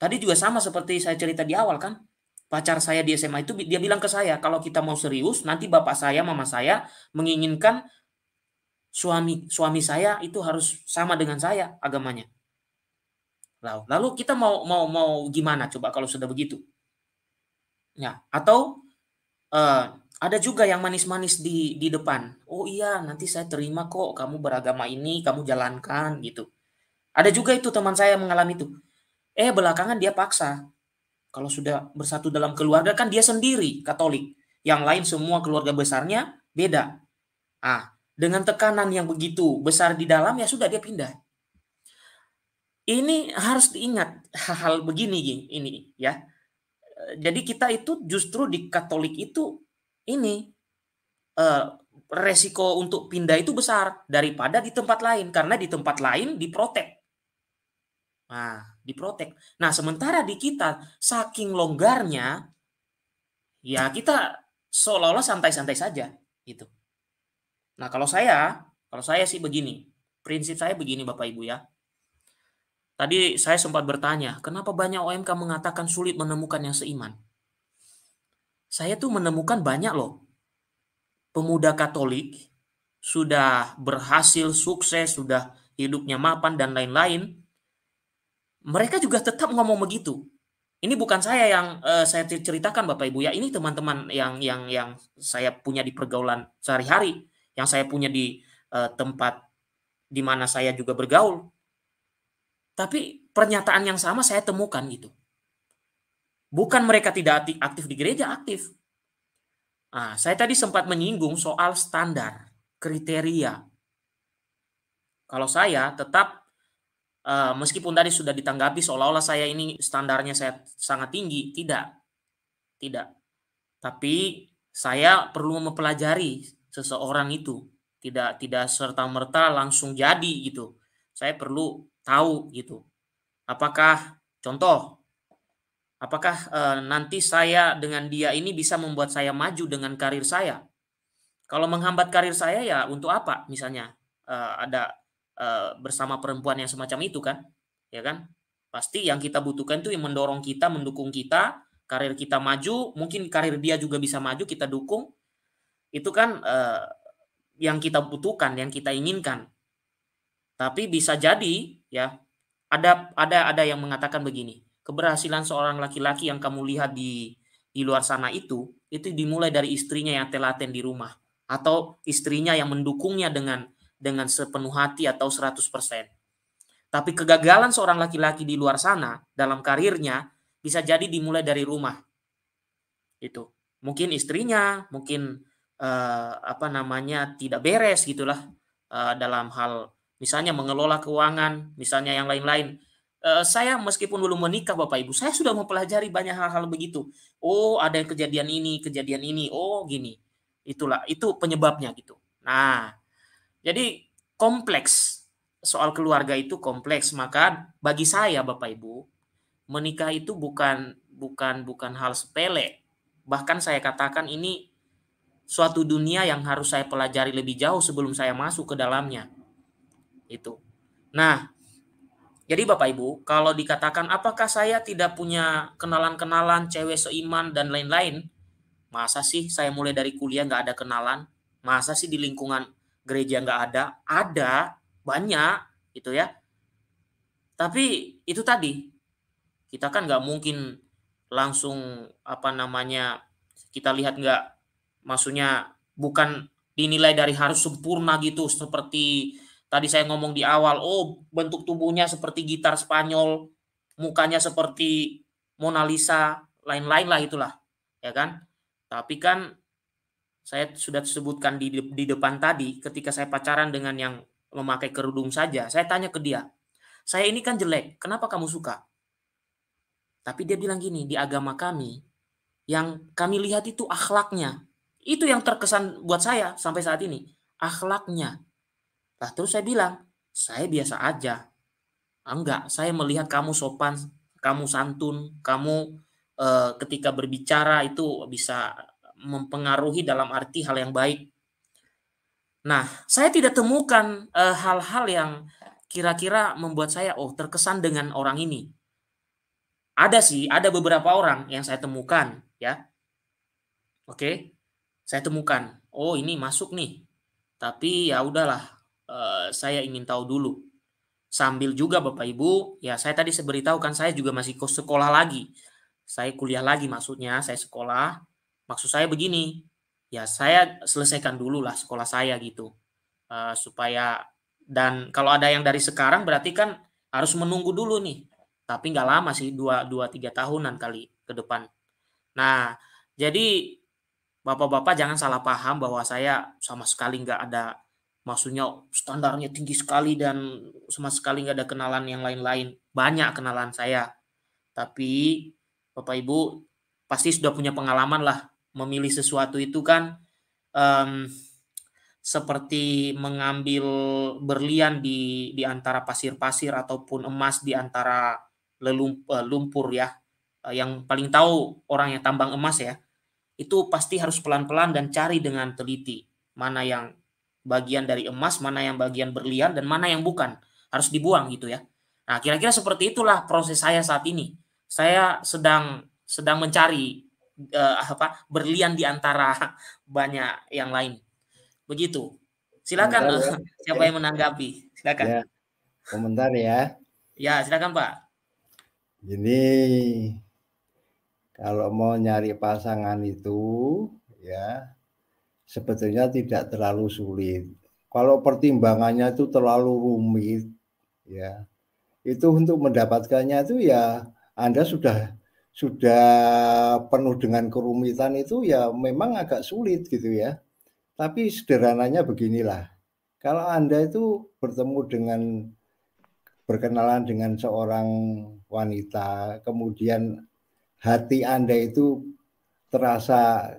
Tadi juga sama seperti saya cerita di awal kan, pacar saya di S M A itu dia bilang ke saya, kalau kita mau serius nanti bapak saya, mama saya menginginkan suami suami saya itu harus sama dengan saya agamanya. Lalu lalu kita mau mau mau gimana coba kalau sudah begitu? Ya, atau uh, ada juga yang manis-manis di di depan. Oh iya, nanti saya terima kok kamu beragama ini, kamu jalankan gitu. Ada juga itu teman saya mengalami itu. Eh belakangan dia paksa. Kalau sudah bersatu dalam keluarga kan dia sendiri Katolik. Yang lain semua keluarga besarnya beda. Ah, dengan tekanan yang begitu besar di dalam ya sudah dia pindah. Ini harus diingat hal-hal begini ini ya. Jadi kita itu justru di Katolik itu ini eh, resiko untuk pindah itu besar daripada di tempat lain. Karena di tempat lain diprotek. Nah, diprotek. Nah, sementara di kita saking longgarnya, ya kita seolah-olah santai-santai saja. Gitu. Nah, kalau saya, kalau saya sih begini. Prinsip saya begini Bapak Ibu ya. Tadi saya sempat bertanya, kenapa banyak O M K mengatakan sulit menemukan yang seiman? Saya tuh menemukan banyak loh pemuda Katolik sudah berhasil, sukses, sudah hidupnya mapan dan lain-lain. Mereka juga tetap ngomong begitu. Ini bukan saya yang uh, saya ceritakan Bapak Ibu ya, ini teman-teman yang yang yang saya punya di pergaulan sehari-hari, yang saya punya di uh, tempat di mana saya juga bergaul. Tapi pernyataan yang sama saya temukan gitu. Bukan mereka tidak aktif di gereja, aktif. Nah, saya tadi sempat menyinggung soal standar, kriteria. Kalau saya tetap Uh, meskipun tadi sudah ditanggapi seolah-olah saya ini standarnya saya sangat tinggi, tidak, tidak. Tapi saya perlu mempelajari seseorang itu, tidak, tidak serta-merta langsung jadi gitu. Saya perlu tahu gitu. Apakah contoh, apakah uh, nanti saya dengan dia ini bisa membuat saya maju dengan karir saya? Kalau menghambat karir saya ya untuk apa? Misalnya uh, ada bersama perempuan yang semacam itu kan, ya kan? Pasti yang kita butuhkan itu yang mendorong kita, mendukung kita, karir kita maju, mungkin karir dia juga bisa maju, kita dukung. Itu kan eh, yang kita butuhkan, yang kita inginkan. Tapi bisa jadi ya, ada ada ada yang mengatakan begini, keberhasilan seorang laki-laki yang kamu lihat di di luar sana itu, itu dimulai dari istrinya yang telaten di rumah atau istrinya yang mendukungnya dengan dengan sepenuh hati atau seratus persen. Tapi kegagalan seorang laki-laki di luar sana dalam karirnya bisa jadi dimulai dari rumah. Itu. Mungkin istrinya, mungkin eh, apa namanya tidak beres gitulah eh, dalam hal misalnya mengelola keuangan, misalnya yang lain-lain. Eh, saya meskipun belum menikah Bapak Ibu, saya sudah mempelajari banyak hal-hal begitu. Oh, ada yang kejadian ini, kejadian ini, oh gini. Itulah, itu penyebabnya gitu. Nah, jadi kompleks, soal keluarga itu kompleks. Maka bagi saya Bapak Ibu, menikah itu bukan bukan bukan hal sepele. Bahkan saya katakan ini suatu dunia yang harus saya pelajari lebih jauh sebelum saya masuk ke dalamnya. Itu. Nah, jadi Bapak Ibu, kalau dikatakan apakah saya tidak punya kenalan-kenalan cewek seiman dan lain-lain? Masa sih saya mulai dari kuliah nggak ada kenalan? Masa sih di lingkungan gereja nggak ada, ada banyak gitu ya. Tapi itu tadi kita kan nggak mungkin langsung apa namanya kita lihat nggak, maksudnya bukan dinilai dari harus sempurna gitu seperti tadi saya ngomong di awal. Oh bentuk tubuhnya seperti gitar Spanyol, mukanya seperti Mona Lisa, lain-lain lah itulah ya kan. Tapi kan saya sudah sebutkan di, di depan tadi, ketika saya pacaran dengan yang memakai kerudung saja, saya tanya ke dia, saya ini kan jelek, kenapa kamu suka? Tapi dia bilang gini, di agama kami, yang kami lihat itu akhlaknya. Itu yang terkesan buat saya sampai saat ini, akhlaknya. Nah, terus saya bilang, saya biasa aja. Enggak, saya melihat kamu sopan, kamu santun, kamu eh, ketika berbicara itu bisa mempengaruhi dalam arti hal yang baik. Nah, saya tidak temukan hal-hal e, yang kira-kira membuat saya oh terkesan dengan orang ini. Ada sih, ada beberapa orang yang saya temukan, ya. Oke, saya temukan. Oh, ini masuk nih. Tapi ya udahlah, e, saya ingin tahu dulu. Sambil juga Bapak Ibu, ya saya tadi seberitahukan saya juga masih sekolah lagi. Saya kuliah lagi maksudnya, saya sekolah. Maksud saya begini, ya saya selesaikan dulu lah sekolah saya gitu. Uh, supaya, dan kalau ada yang dari sekarang berarti kan harus menunggu dulu nih. Tapi nggak lama sih, dua tiga tahunan kali ke depan. Nah, jadi Bapak-Bapak jangan salah paham bahwa saya sama sekali nggak ada, maksudnya standarnya tinggi sekali dan sama sekali nggak ada kenalan yang lain-lain. Banyak kenalan saya. Tapi Bapak-Ibu pasti sudah punya pengalaman lah. Memilih sesuatu itu kan um, seperti mengambil berlian di, di antara pasir-pasir ataupun emas di antara lumpur ya. Yang paling tahu orang yang tambang emas ya. Itu pasti harus pelan-pelan dan cari dengan teliti. Mana yang bagian dari emas, mana yang bagian berlian, dan mana yang bukan. Harus dibuang gitu ya. Nah kira-kira seperti itulah proses saya saat ini. Saya sedang sedang mencari eh, apa berlian di antara banyak yang lain. Begitu. Silakan komentar, siapa ya yang menanggapi? Silakan. Ya, komentar ya. Ya, silakan Pak. Jadi kalau mau nyari pasangan itu ya sebetulnya tidak terlalu sulit. Kalau pertimbangannya itu terlalu rumit ya, itu untuk mendapatkannya itu ya Anda sudah sudah penuh dengan kerumitan, itu ya memang agak sulit gitu ya. Tapi sederhananya beginilah, kalau Anda itu bertemu dengan, berkenalan dengan seorang wanita, kemudian hati Anda itu terasa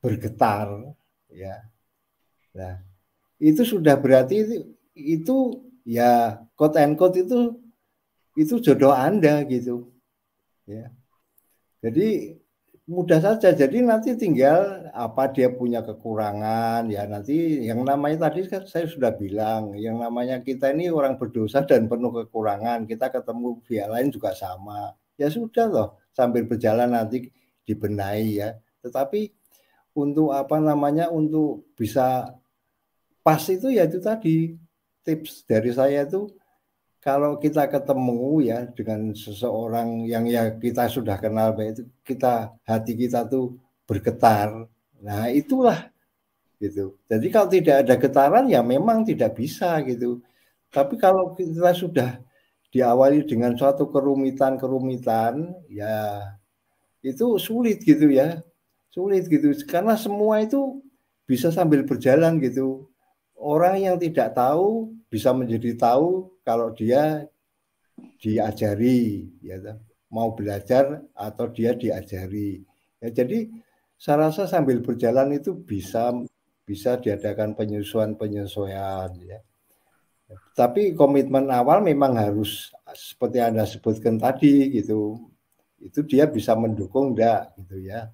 bergetar ya, nah itu sudah berarti itu, itu ya quote and quote itu itu jodoh Anda gitu ya. Jadi mudah saja, jadi nanti tinggal apa dia punya kekurangan ya, nanti yang namanya tadi kan saya sudah bilang, yang namanya kita ini orang berdosa dan penuh kekurangan, kita ketemu pihak lain juga sama ya, sudah loh sambil berjalan nanti dibenahi ya. Tetapi untuk apa namanya, untuk bisa pas itu ya itu tadi tips dari saya itu, kalau kita ketemu ya dengan seseorang yang ya kita sudah kenal baik, itu kita hati kita tuh bergetar. Nah, itulah gitu. Jadi kalau tidak ada getaran ya memang tidak bisa gitu. Tapi kalau kita sudah diawali dengan suatu kerumitan-kerumitan ya itu sulit gitu ya. Sulit gitu karena semua itu bisa sambil berjalan gitu. Orang yang tidak tahu bisa menjadi tahu kalau dia diajari, ya, mau belajar atau dia diajari. Ya, jadi saya rasa sambil berjalan itu bisa bisa diadakan penyesuaian-penyesuaian. Ya. Tapi komitmen awal memang harus seperti Anda sebutkan tadi gitu. Itu dia bisa mendukung enggak gitu ya.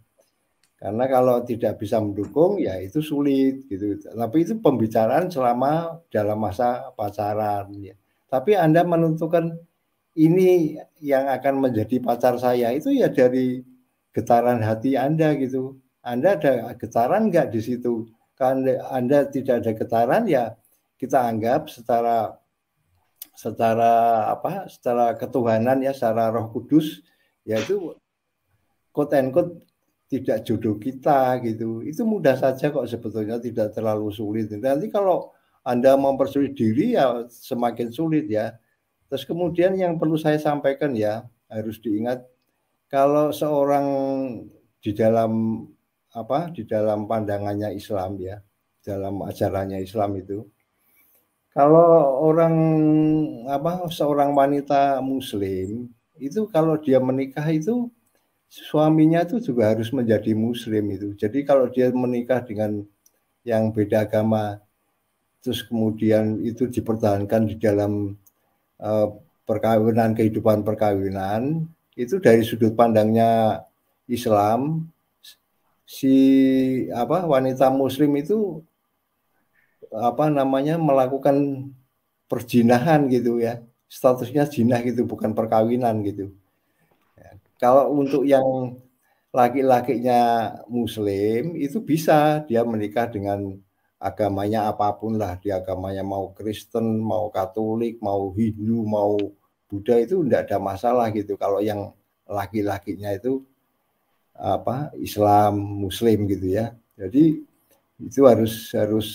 Karena kalau tidak bisa mendukung ya itu sulit gitu. Tapi itu pembicaraan selama dalam masa pacaran ya. Tapi Anda menentukan ini yang akan menjadi pacar saya itu ya dari getaran hati Anda gitu. Anda ada getaran enggak di situ? Kalau Anda tidak ada getaran ya kita anggap secara secara apa? Secara ketuhanan ya, secara Roh Kudus yaitu quote and quote tidak jodoh kita gitu. Itu mudah saja kok sebetulnya, tidak terlalu sulit. Nanti kalau Anda mempersulit diri ya semakin sulit ya. Terus kemudian yang perlu saya sampaikan ya, harus diingat kalau seorang di dalam apa di dalam pandangannya Islam ya, dalam ajarannya Islam itu, kalau orang apa seorang wanita muslim itu kalau dia menikah itu suaminya itu juga harus menjadi muslim itu. Jadi kalau dia menikah dengan yang beda agama, terus kemudian itu dipertahankan di dalam uh, perkawinan, kehidupan perkawinan, itu dari sudut pandangnya Islam, si apa wanita muslim itu apa namanya melakukan perzinahan gitu ya. Statusnya zinah gitu, bukan perkawinan gitu. Kalau untuk yang laki-lakinya muslim itu bisa dia menikah dengan agamanya apapun lah, dia agamanya mau Kristen, mau Katolik, mau Hindu, mau Buddha, itu tidak ada masalah gitu. Kalau yang laki-lakinya itu apa Islam muslim gitu ya. Jadi itu harus harus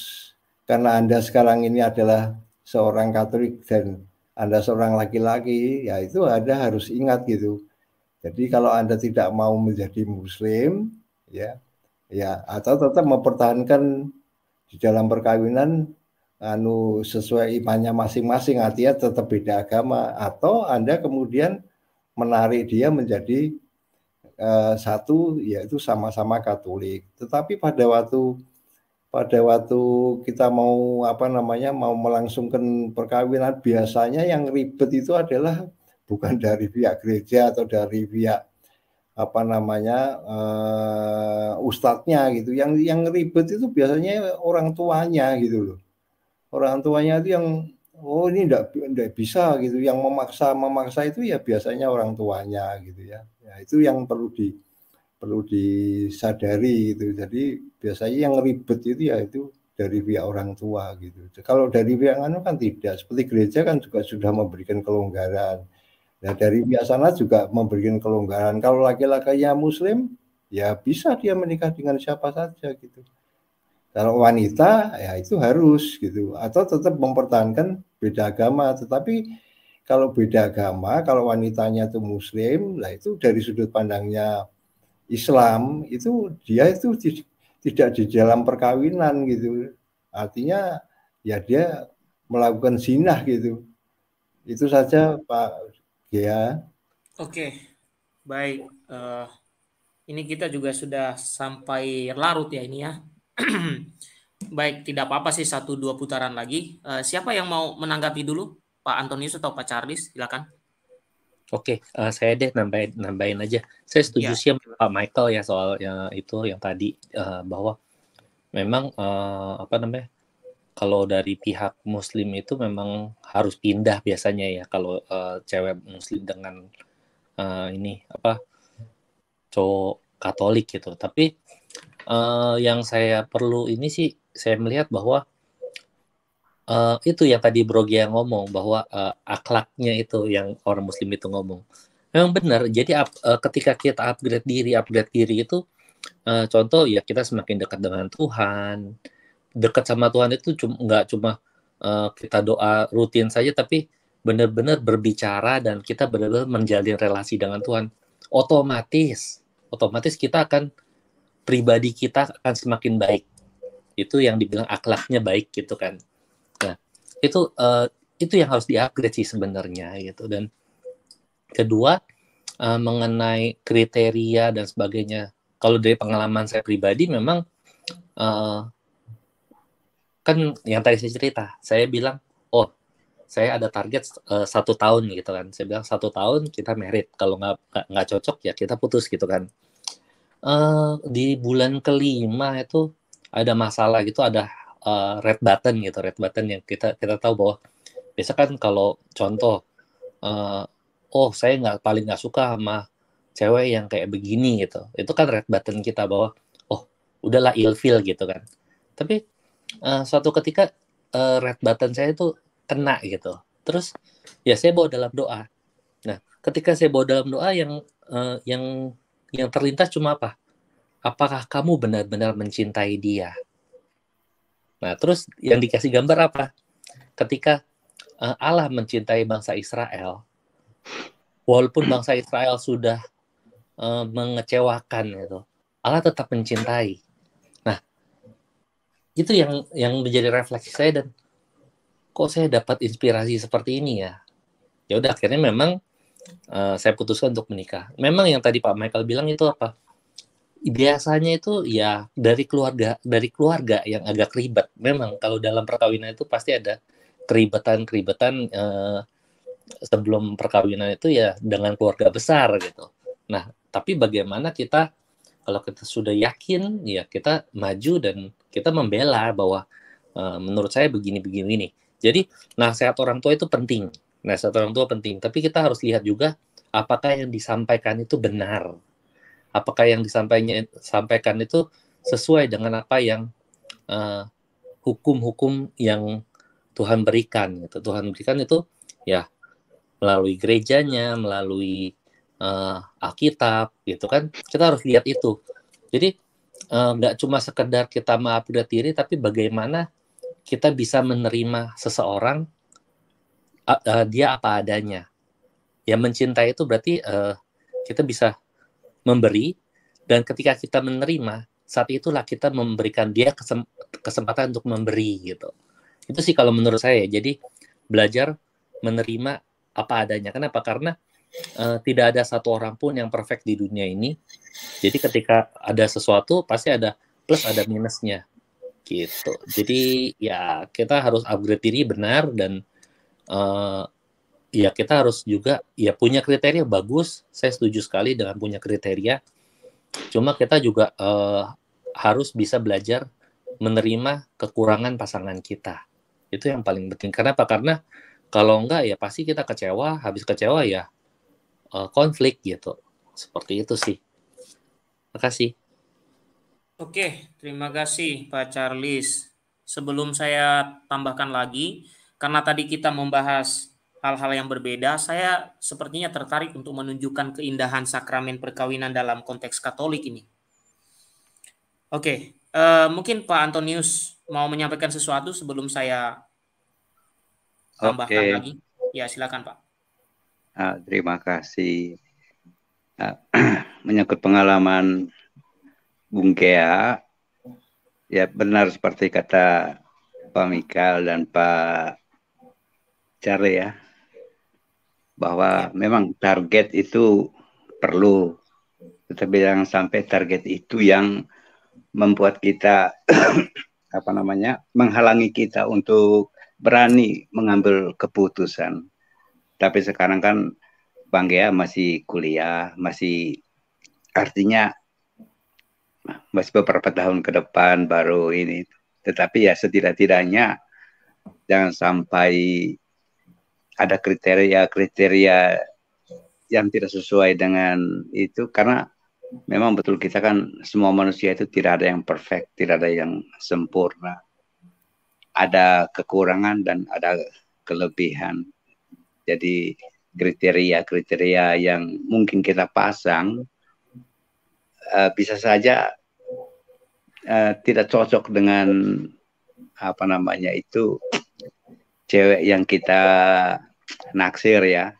karena Anda sekarang ini adalah seorang Katolik dan Anda seorang laki-laki ya, itu Anda harus ingat gitu. Jadi kalau Anda tidak mau menjadi muslim ya ya atau tetap mempertahankan di dalam perkawinan anu sesuai imannya masing-masing, artinya tetap beda agama, atau Anda kemudian menarik dia menjadi uh, satu yaitu sama-sama Katolik. Tetapi pada waktu pada waktu kita mau apa namanya mau melangsungkan perkawinan, biasanya yang ribet itu adalah bukan dari pihak gereja atau dari pihak apa namanya uh, ustadznya gitu. Yang yang ribet itu biasanya orang tuanya gitu loh. Orang tuanya itu yang oh ini enggak enggak bisa gitu. Yang memaksa memaksa itu ya biasanya orang tuanya gitu ya. Ya itu yang perlu di perlu disadari gitu. Jadi biasanya yang ribet itu ya itu dari pihak orang tua gitu. Kalau dari pihak anu kan tidak. Seperti gereja kan juga sudah memberikan kelonggaran. Nah, dari biasanya juga memberikan kelonggaran. Kalau laki-lakinya muslim, ya bisa dia menikah dengan siapa saja gitu. Kalau wanita, ya itu harus gitu. Atau tetap mempertahankan beda agama. Tetapi kalau beda agama, kalau wanitanya itu muslim, lah itu dari sudut pandangnya Islam, itu dia itu di, tidak di dalam perkawinan gitu. Artinya ya dia melakukan zina gitu. Itu saja Pak Gia. Oke, baik. Uh, ini kita juga sudah sampai larut ya ini ya. Baik, tidak apa-apa sih, satu dua putaran lagi. Uh, siapa yang mau menanggapi dulu? Pak Antonius atau Pak Charles? Silakan. Oke, uh, saya deh nambahin, nambahin aja. Saya setuju ya. Sih sama Pak Michael ya soal ya, itu yang tadi uh, bahwa memang uh, apa namanya? Kalau dari pihak muslim itu memang harus pindah biasanya ya kalau uh, cewek muslim dengan uh, ini apa cowok Katolik gitu. Tapi uh, yang saya perlu ini sih saya melihat bahwa uh, itu yang tadi Bro Gia ngomong bahwa uh, akhlaknya itu yang orang muslim itu ngomong. Memang benar. Jadi up, uh, ketika kita upgrade diri, upgrade diri itu uh, contoh ya kita semakin dekat dengan Tuhan. Dekat sama Tuhan itu nggak cuma, cuma uh, kita doa rutin saja, tapi benar-benar berbicara dan kita benar-benar menjalin relasi dengan Tuhan. Otomatis, otomatis kita akan, pribadi kita akan semakin baik. Itu yang dibilang akhlaknya baik gitu kan. Nah, itu uh, itu yang harus di-upgrade sih sebenarnya gitu. Dan kedua, uh, mengenai kriteria dan sebagainya. Kalau dari pengalaman saya pribadi memang, uh, kan yang tadi saya cerita, saya bilang, oh, saya ada target uh, satu tahun gitu kan. Saya bilang satu tahun kita married, kalau nggak nggak cocok ya kita putus gitu kan. Uh, di bulan kelima itu ada masalah gitu, ada uh, red button gitu, red button yang kita kita tahu bahwa biasa kan kalau contoh, uh, oh saya nggak paling nggak suka sama cewek yang kayak begini gitu. Itu kan red button kita bahwa, oh udahlah ilfil gitu kan. Tapi Uh, suatu ketika uh, red button saya itu kena gitu. Terus ya saya bawa dalam doa. Nah, ketika saya bawa dalam doa yang uh, yang yang terlintas cuma apa? Apakah kamu benar-benar mencintai dia? Nah, terus yang dikasih gambar apa? Ketika uh, Allah mencintai bangsa Israel, walaupun bangsa Israel sudah uh, mengecewakan gitu, Allah tetap mencintai. Itu yang yang menjadi refleksi saya, dan kok saya dapat inspirasi seperti ini ya. Ya udah akhirnya memang uh, saya putuskan untuk menikah. Memang yang tadi Pak Michael bilang itu apa? Biasanya itu ya dari keluarga dari keluarga yang agak ribet. Memang kalau dalam perkawinan itu pasti ada keribetan-keribetan uh, sebelum perkawinan itu ya dengan keluarga besar gitu. Nah, tapi bagaimana kita kalau kita sudah yakin, ya kita maju dan kita membela bahwa uh, menurut saya begini-begini nih. Jadi nasihat orang tua itu penting. Nasihat orang tua penting. Tapi kita harus lihat juga apakah yang disampaikan itu benar. Apakah yang disampaikan itu sesuai dengan apa yang uh, hukum-hukum yang Tuhan berikan. Gitu. Tuhan berikan itu ya melalui gerejanya, melalui Uh, Alkitab gitu kan, kita harus lihat itu. Jadi nggak uh, cuma sekedar kita mengupgrade diri, tapi bagaimana kita bisa menerima seseorang uh, uh, dia apa adanya. Ya mencintai itu berarti uh, kita bisa memberi, dan ketika kita menerima saat itulah kita memberikan dia kesem- kesempatan untuk memberi gitu. Itu sih kalau menurut saya. Jadi belajar menerima apa adanya. Kenapa? Karena Uh, tidak ada satu orang pun yang perfect di dunia ini. Jadi ketika ada sesuatu pasti ada plus ada minusnya gitu. Jadi ya kita harus upgrade diri benar, dan uh, ya kita harus juga ya punya kriteria bagus. Saya setuju sekali dengan punya kriteria. Cuma kita juga uh, harus bisa belajar menerima kekurangan pasangan kita. Itu yang paling penting. Kenapa? Karena kalau enggak ya pasti kita kecewa. Habis kecewa ya konflik gitu, seperti itu sih. Terima kasih. Oke, terima kasih Pak Charles. Sebelum saya tambahkan lagi, karena tadi kita membahas hal-hal yang berbeda, saya sepertinya tertarik untuk menunjukkan keindahan sakramen perkawinan dalam konteks Katolik ini. Oke, uh, mungkin Pak Antonius mau menyampaikan sesuatu sebelum saya tambahkan okay. lagi. Ya, silakan Pak. Nah, terima kasih. Nah, menyangkut pengalaman Bung Kea, ya benar seperti kata Pak Michael dan Pak Charles ya, bahwa memang target itu perlu, tetapi jangan sampai target itu yang membuat kita apa namanya menghalangi kita untuk berani mengambil keputusan. Tapi sekarang kan Bang Gia masih kuliah, masih artinya masih beberapa tahun ke depan baru ini. Tetapi ya setidak-tidaknya jangan sampai ada kriteria-kriteria yang tidak sesuai dengan itu. Karena memang betul kita kan semua manusia itu tidak ada yang perfect, tidak ada yang sempurna. Ada kekurangan dan ada kelebihan. Jadi kriteria-kriteria yang mungkin kita pasang uh, bisa saja Uh, tidak cocok dengan apa namanya itu cewek yang kita naksir ya.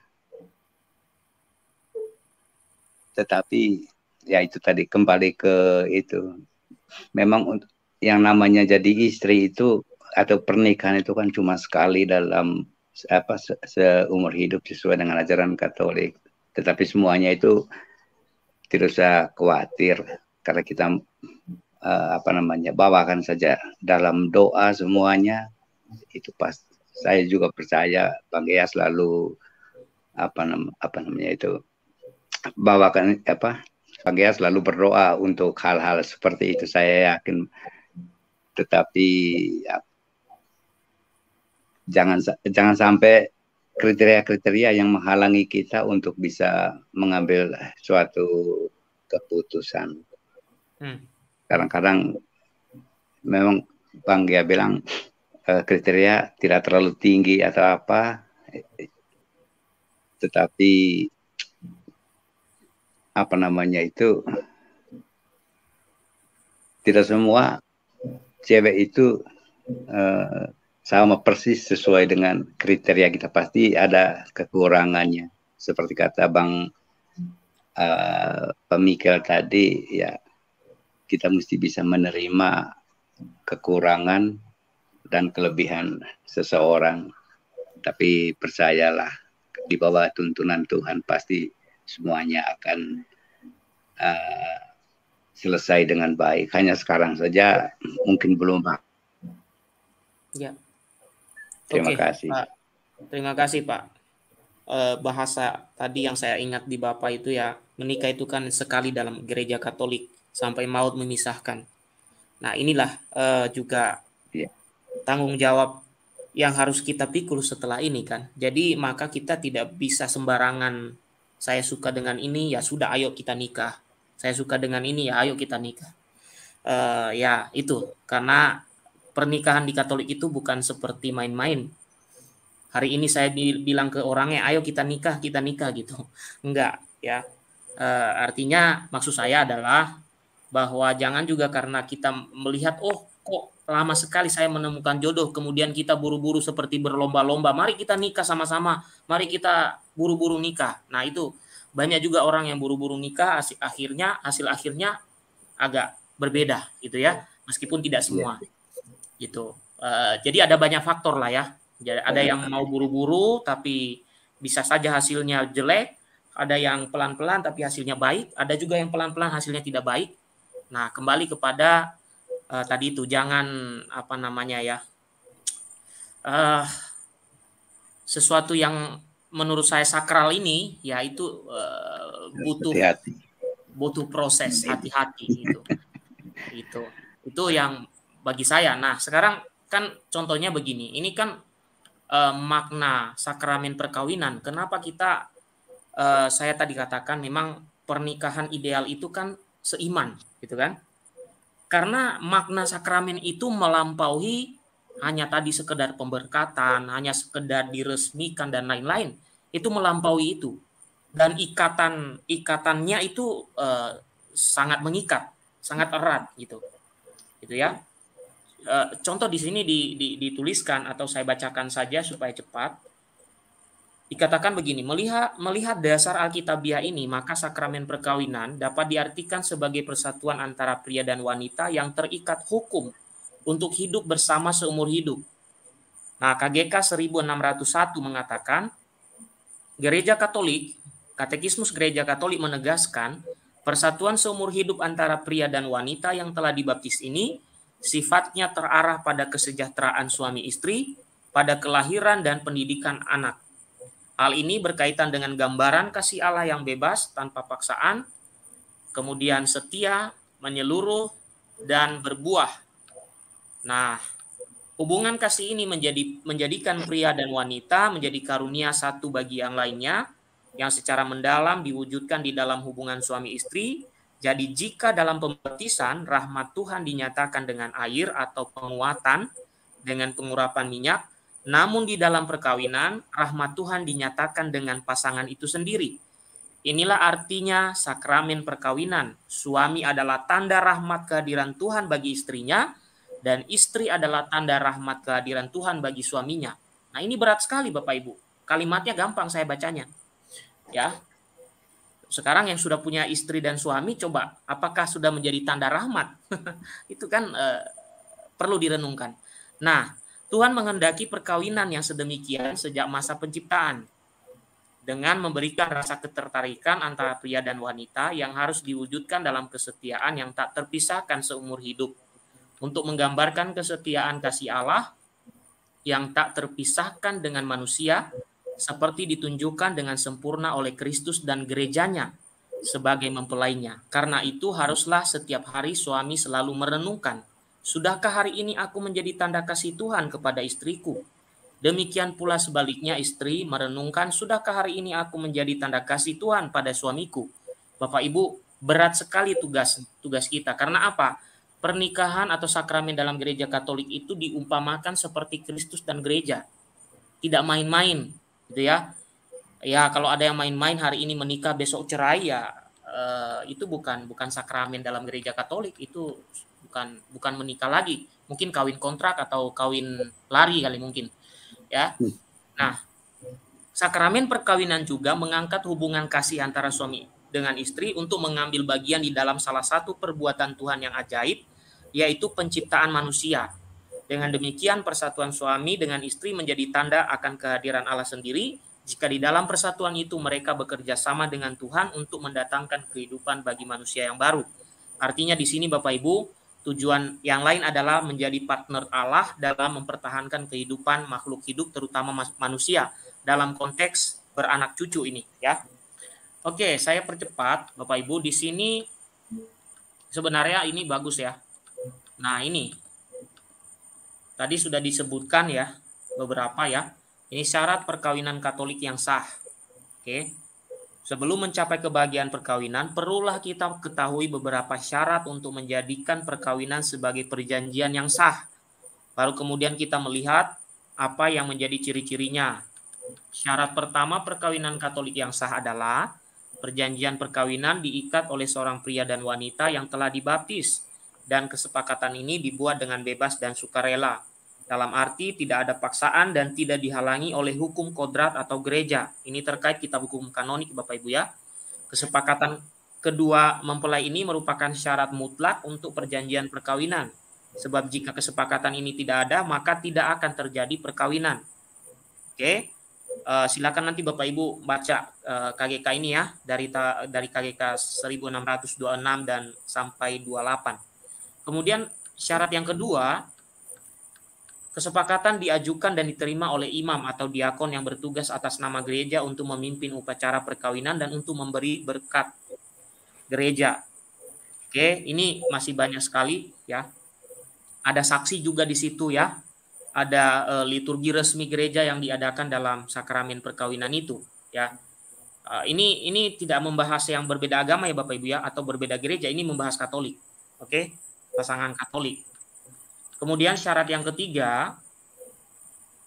Tetapi ya itu tadi kembali ke itu. Memang yang namanya jadi istri itu atau pernikahan itu kan cuma sekali dalam apa se seumur hidup sesuai dengan ajaran Katolik. Tetapi semuanya itu tidak usah khawatir karena kita Uh, apa namanya bawakan saja dalam doa semuanya itu pas. Saya juga percaya Bang Gia selalu apa nam apa namanya itu bawakan apa Bang Gia selalu berdoa untuk hal-hal seperti itu, saya yakin. Tetapi ya, jangan jangan sampai kriteria-kriteria yang menghalangi kita untuk bisa mengambil suatu keputusan. hmm. Kadang-kadang memang Bang Gia bilang uh, kriteria tidak terlalu tinggi atau apa, tetapi apa namanya itu tidak semua cewek itu uh, sama persis sesuai dengan kriteria kita, pasti ada kekurangannya. Seperti kata Bang uh, Pak Michael tadi ya, kita mesti bisa menerima kekurangan dan kelebihan seseorang. Tapi percayalah, di bawah tuntunan Tuhan pasti semuanya akan uh, selesai dengan baik. Hanya sekarang saja mungkin belum, Pak. Ya. Terima Oke, kasih. Pak. Terima kasih, Pak. Uh, bahasa tadi yang saya ingat di Bapak itu ya, menikah itu kan sekali dalam gereja Katolik, sampai maut memisahkan. Nah inilah uh, juga yeah. tanggung jawab yang harus kita pikul setelah ini kan. Jadi maka kita tidak bisa sembarangan. Saya suka dengan ini ya sudah, ayo kita nikah. Saya suka dengan ini ya ayo kita nikah. Uh, ya itu karena pernikahan di Katolik itu bukan seperti main-main. Hari ini saya bilang ke orangnya ayo kita nikah kita nikah gitu. Enggak ya. Uh, artinya maksud saya adalah bahwa jangan juga karena kita melihat oh kok lama sekali saya menemukan jodoh, kemudian kita buru-buru seperti berlomba-lomba, mari kita nikah sama-sama, mari kita buru-buru nikah. Nah itu banyak juga orang yang buru-buru nikah, hasil akhirnya hasil akhirnya agak berbeda gitu ya, meskipun tidak semua gitu. Uh, jadi ada banyak faktor lah ya. Jadi ada yang mau buru-buru tapi bisa saja hasilnya jelek, ada yang pelan-pelan tapi hasilnya baik, ada juga yang pelan-pelan hasilnya tidak baik. Nah, kembali kepada uh, tadi itu, jangan apa namanya ya, uh, sesuatu yang menurut saya sakral ini, yaitu uh, butuh hati-hati. butuh proses hati-hati gitu. itu itu yang bagi saya. Nah, sekarang kan contohnya begini, ini kan uh, makna sakramen perkawinan. Kenapa kita uh, saya tadi katakan memang pernikahan ideal itu kan seiman gitu kan, karena makna sakramen itu melampaui hanya tadi sekedar pemberkatan, hanya sekedar diresmikan dan lain-lain, itu melampaui itu. Dan ikatan ikatannya itu eh, sangat mengikat, sangat erat gitu. Gitu ya. Eh, contoh di sini di, di, dituliskan atau saya bacakan saja supaya cepat. Dikatakan begini, melihat melihat dasar Alkitabiah ini, maka sakramen perkawinan dapat diartikan sebagai persatuan antara pria dan wanita yang terikat hukum untuk hidup bersama seumur hidup. Nah, K G K seribu enam ratus satu mengatakan, Gereja Katolik, Katekismus Gereja Katolik menegaskan, persatuan seumur hidup antara pria dan wanita yang telah dibaptis ini sifatnya terarah pada kesejahteraan suami istri, pada kelahiran dan pendidikan anak. Hal ini berkaitan dengan gambaran kasih Allah yang bebas, tanpa paksaan, kemudian setia, menyeluruh, dan berbuah. Nah, hubungan kasih ini menjadi menjadikan pria dan wanita menjadi karunia satu bagi yang lainnya, yang secara mendalam diwujudkan di dalam hubungan suami istri. Jadi jika dalam pembaptisan, rahmat Tuhan dinyatakan dengan air atau penguatan dengan pengurapan minyak, namun di dalam perkawinan, rahmat Tuhan dinyatakan dengan pasangan itu sendiri. Inilah artinya sakramen perkawinan. Suami adalah tanda rahmat kehadiran Tuhan bagi istrinya, dan istri adalah tanda rahmat kehadiran Tuhan bagi suaminya. Nah, ini berat sekali Bapak Ibu. Kalimatnya gampang saya bacanya. Ya. Sekarang yang sudah punya istri dan suami, coba apakah sudah menjadi tanda rahmat? Itu kan eh, perlu direnungkan. Nah, Tuhan menghendaki perkawinan yang sedemikian sejak masa penciptaan dengan memberikan rasa ketertarikan antara pria dan wanita yang harus diwujudkan dalam kesetiaan yang tak terpisahkan seumur hidup untuk menggambarkan kesetiaan kasih Allah yang tak terpisahkan dengan manusia seperti ditunjukkan dengan sempurna oleh Kristus dan gerejanya sebagai mempelainya. Karena itu haruslah setiap hari suami selalu merenungkan, sudahkah hari ini aku menjadi tanda kasih Tuhan kepada istriku? Demikian pula sebaliknya istri merenungkan, sudahkah hari ini aku menjadi tanda kasih Tuhan pada suamiku? Bapak Ibu, berat sekali tugas tugas kita. Karena apa? Pernikahan atau sakramen dalam Gereja Katolik itu diumpamakan seperti Kristus dan gereja. Tidak main-main, gitu ya. Ya, kalau ada yang main-main hari ini menikah besok cerai, ya eh, itu bukan bukan sakramen dalam Gereja Katolik, itu bukan bukan menikah lagi, mungkin kawin kontrak atau kawin lari kali mungkin, ya. Nah, sakramen perkawinan juga mengangkat hubungan kasih antara suami dengan istri untuk mengambil bagian di dalam salah satu perbuatan Tuhan yang ajaib, yaitu penciptaan manusia. Dengan demikian persatuan suami dengan istri menjadi tanda akan kehadiran Allah sendiri, jika di dalam persatuan itu mereka bekerja sama dengan Tuhan untuk mendatangkan kehidupan bagi manusia yang baru. Artinya di sini Bapak Ibu, tujuan yang lain adalah menjadi partner Allah dalam mempertahankan kehidupan makhluk hidup, terutama manusia, dalam konteks beranak cucu ini, ya. Oke, saya percepat Bapak Ibu. Di sini sebenarnya ini bagus ya. Nah, ini tadi sudah disebutkan ya beberapa ya. Ini syarat perkawinan Katolik yang sah. Oke. Sebelum mencapai kebahagiaan perkawinan, perlulah kita ketahui beberapa syarat untuk menjadikan perkawinan sebagai perjanjian yang sah. Baru kemudian kita melihat apa yang menjadi ciri-cirinya. Syarat pertama perkawinan Katolik yang sah adalah perjanjian perkawinan diikat oleh seorang pria dan wanita yang telah dibaptis, dan kesepakatan ini dibuat dengan bebas dan sukarela. Dalam arti tidak ada paksaan dan tidak dihalangi oleh hukum kodrat atau gereja. Ini terkait kitab hukum kanonik Bapak Ibu ya. Kesepakatan kedua mempelai ini merupakan syarat mutlak untuk perjanjian perkawinan. Sebab jika kesepakatan ini tidak ada, maka tidak akan terjadi perkawinan. Oke, uh, silakan nanti Bapak Ibu baca uh, K G K ini ya. Dari, ta, dari K G K seribu enam ratus dua puluh enam dan sampai dua puluh delapan. Kemudian syarat yang kedua, kesepakatan diajukan dan diterima oleh imam atau diakon yang bertugas atas nama gereja untuk memimpin upacara perkawinan dan untuk memberi berkat gereja. Oke, ini masih banyak sekali ya. Ada saksi juga di situ ya. Ada e, liturgi resmi gereja yang diadakan dalam sakramen perkawinan itu ya. E, ini ini tidak membahas yang berbeda agama ya Bapak Ibu ya, atau berbeda gereja, ini membahas Katolik. Oke, pasangan Katolik. Kemudian syarat yang ketiga,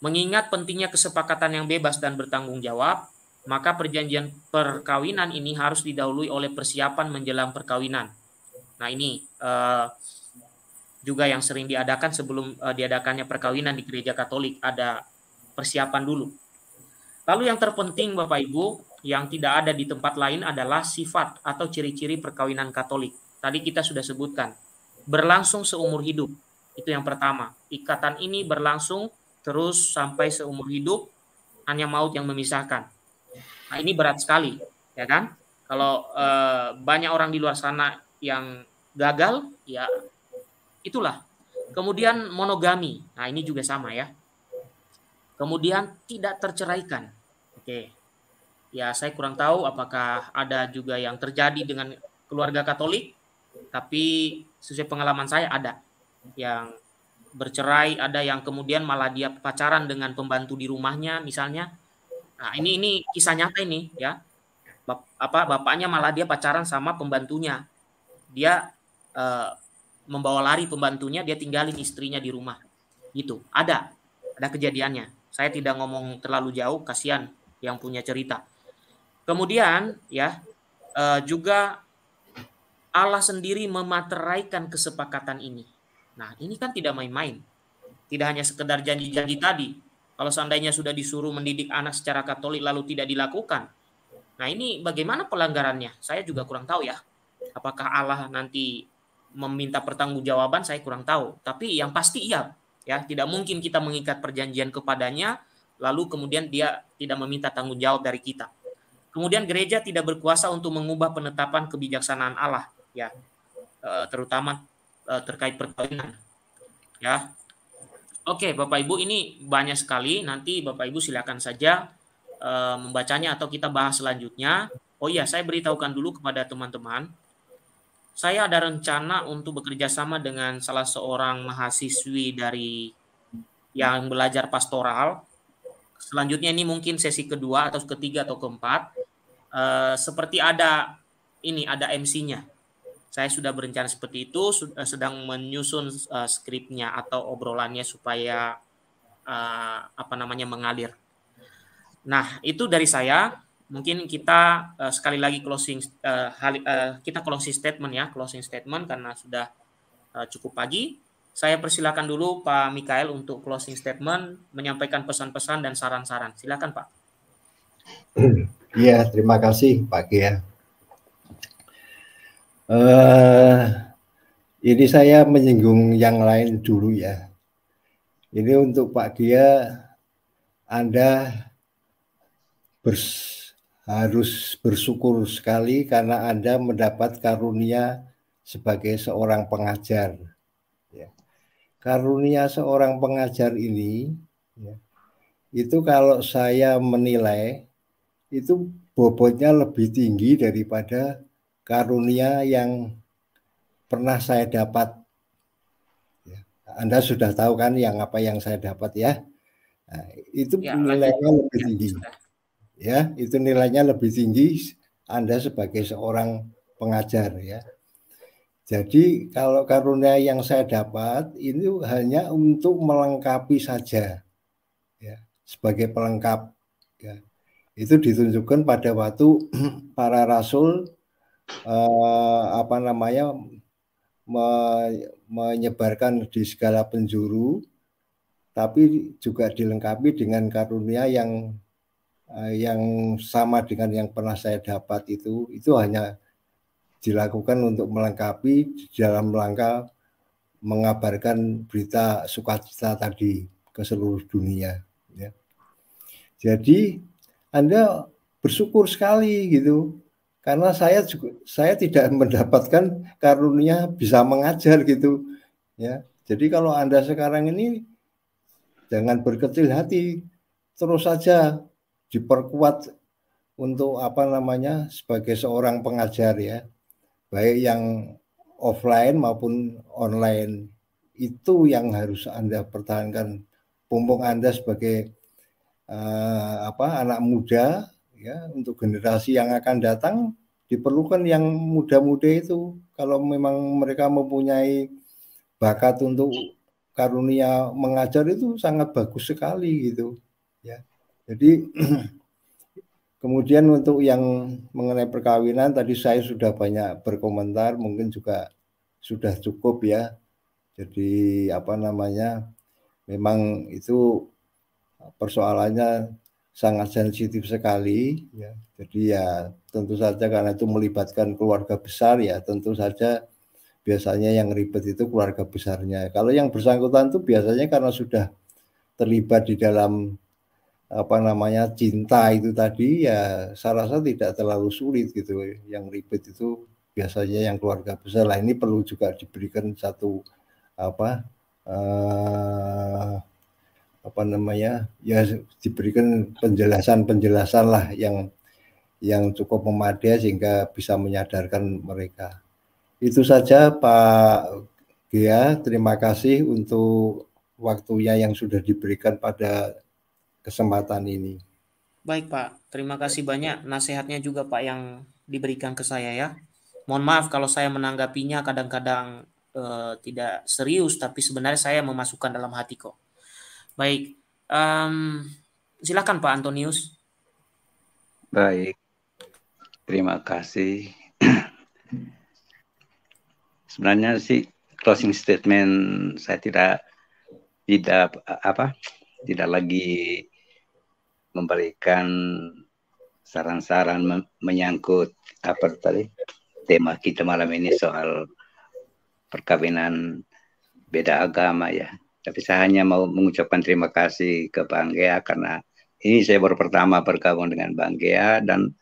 Mengingat pentingnya kesepakatan yang bebas dan bertanggung jawab, maka perjanjian perkawinan ini harus didahului oleh persiapan menjelang perkawinan. Nah ini uh, juga yang sering diadakan sebelum uh, diadakannya perkawinan di gereja Katolik, ada persiapan dulu. Lalu yang terpenting Bapak Ibu, yang tidak ada di tempat lain adalah sifat atau ciri-ciri perkawinan Katolik. Tadi kita sudah sebutkan, berlangsung seumur hidup, itu yang pertama. Ikatan ini berlangsung terus sampai seumur hidup, hanya maut yang memisahkan. Nah ini berat sekali, ya kan? Kalau e, banyak orang di luar sana yang gagal, ya itulah. Kemudian monogami, nah ini juga sama ya. Kemudian tidak terceraikan. Oke, ya saya kurang tahu apakah ada juga yang terjadi dengan keluarga Katolik, tapi sesuai pengalaman saya ada yang bercerai, ada yang kemudian malah dia pacaran dengan pembantu di rumahnya misalnya. Nah, ini ini kisah nyata ini ya. Bap, apa bapaknya malah dia pacaran sama pembantunya. Dia eh, membawa lari pembantunya, dia tinggalin istrinya di rumah. Gitu. Ada. Ada kejadiannya. Saya tidak ngomong terlalu jauh, kasihan yang punya cerita. Kemudian ya, eh, juga Allah sendiri memateraikan kesepakatan ini. Nah, ini kan tidak main-main. Tidak hanya sekedar janji-janji tadi. Kalau seandainya sudah disuruh mendidik anak secara Katolik lalu tidak dilakukan. Nah, ini bagaimana pelanggarannya? Saya juga kurang tahu ya. Apakah Allah nanti meminta pertanggungjawaban? Saya kurang tahu. Tapi yang pasti iya, ya, tidak mungkin kita mengikat perjanjian kepadanya lalu kemudian dia tidak meminta tanggung jawab dari kita. Kemudian gereja tidak berkuasa untuk mengubah penetapan kebijaksanaan Allah, ya. Terutama terkait perkawinan, ya. Oke, Bapak Ibu, ini banyak sekali. Nanti Bapak Ibu silakan saja uh, membacanya atau kita bahas selanjutnya. Oh iya, saya beritahukan dulu kepada teman-teman, saya ada rencana untuk bekerja sama dengan salah seorang mahasiswi dari yang belajar pastoral. Selanjutnya ini mungkin sesi kedua atau ketiga atau keempat. Uh, seperti ada ini, ada M C-nya. Saya sudah berencana seperti itu, sedang menyusun uh, skripnya atau obrolannya supaya uh, apa namanya mengalir. Nah, itu dari saya. Mungkin kita uh, sekali lagi closing uh, hal, uh, kita closing statement ya, closing statement karena sudah uh, cukup pagi. Saya persilakan dulu Pak Michael untuk closing statement, menyampaikan pesan-pesan dan saran-saran. Silakan Pak. Iya, terima kasih Pak Gia. Uh, ini saya menyinggung yang lain dulu ya. Ini untuk Pak Gia, Anda bers, harus bersyukur sekali karena Anda mendapat karunia sebagai seorang pengajar. Ya. Karunia seorang pengajar ini, ya, itu kalau saya menilai, itu bobotnya lebih tinggi daripada karunia yang pernah saya dapat. Anda sudah tahu kan yang apa yang saya dapat ya. Nah, itu ya, nilainya lanjut. Lebih tinggi. Ya, itu nilainya lebih tinggi Anda sebagai seorang pengajar ya. Jadi kalau karunia yang saya dapat ini hanya untuk melengkapi saja. Ya, sebagai pelengkap. Ya. Itu ditunjukkan pada waktu para rasul Uh, apa namanya me, menyebarkan di segala penjuru, tapi juga dilengkapi dengan karunia yang uh, yang sama dengan yang pernah saya dapat itu. Itu hanya dilakukan untuk melengkapi dalam rangka mengabarkan berita sukacita tadi ke seluruh dunia. Ya. Jadi Anda bersyukur sekali gitu. Karena saya juga saya tidak mendapatkan karunia bisa mengajar gitu ya. Jadi kalau Anda sekarang ini jangan berkecil hati, terus saja diperkuat untuk apa namanya sebagai seorang pengajar ya, baik yang offline maupun online. Itu yang harus Anda pertahankan. Mumpung Anda sebagai uh, apa anak muda ya, untuk generasi yang akan datang diperlukan yang muda-muda itu. Kalau memang mereka mempunyai bakat untuk karunia mengajar itu sangat bagus sekali gitu ya. Jadi kemudian untuk yang mengenai perkawinan tadi saya sudah banyak berkomentar, mungkin juga sudah cukup ya. Jadi apa namanya, memang itu persoalannya sangat sensitif sekali ya. Jadi ya tentu saja karena itu melibatkan keluarga besar ya, tentu saja biasanya yang ribet itu keluarga besarnya. Kalau yang bersangkutan itu biasanya karena sudah terlibat di dalam apa namanya cinta itu tadi ya, saya rasa tidak terlalu sulit gitu. Yang ribet itu biasanya yang keluarga besar lah. Ini perlu juga diberikan satu apa eh, apa namanya ya, diberikan penjelasan-penjelasan lah yang yang cukup memadai sehingga bisa menyadarkan mereka. Itu saja Pak Gia, terima kasih untuk waktunya yang sudah diberikan pada kesempatan ini. Baik Pak, terima kasih banyak nasihatnya juga Pak yang diberikan ke saya ya. Mohon maaf kalau saya menanggapinya kadang-kadang eh, tidak serius, tapi sebenarnya saya memasukkan dalam hati kok. Baik, um, silakan Pak Antonius. Baik, terima kasih. Sebenarnya sih closing statement saya tidak tidak apa tidak lagi memberikan saran-saran menyangkut apa tadi tema kita malam ini soal perkawinan beda agama ya. Tapi saya hanya mau mengucapkan terima kasih ke Bang Gia karena ini saya baru pertama bergabung dengan Bang Gia, dan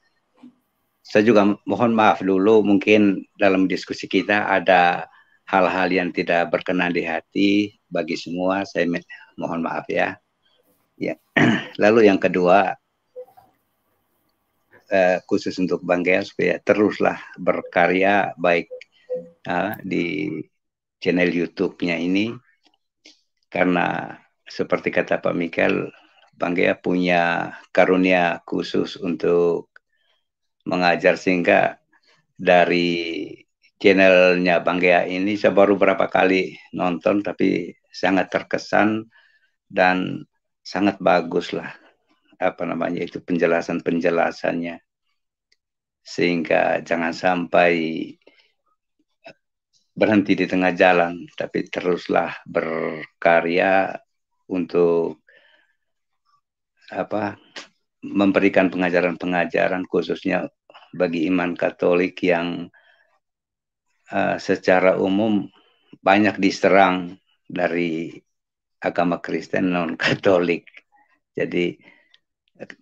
saya juga mohon maaf dulu mungkin dalam diskusi kita ada hal-hal yang tidak berkenan di hati bagi semua, saya mohon maaf ya. Ya. Lalu yang kedua eh, khusus untuk Bang Gia supaya teruslah berkarya baik eh, di channel YouTube-nya ini, karena seperti kata Pak Michael, Bang Gia punya karunia khusus untuk mengajar, sehingga dari channelnya Bang Gia ini saya baru berapa kali nonton tapi sangat terkesan dan sangat bagus lah apa namanya itu penjelasan-penjelasannya, sehingga jangan sampai berhenti di tengah jalan tapi teruslah berkarya untuk apa memberikan pengajaran-pengajaran khususnya bagi iman Katolik yang uh, secara umum banyak diserang dari agama Kristen non-Katolik. Jadi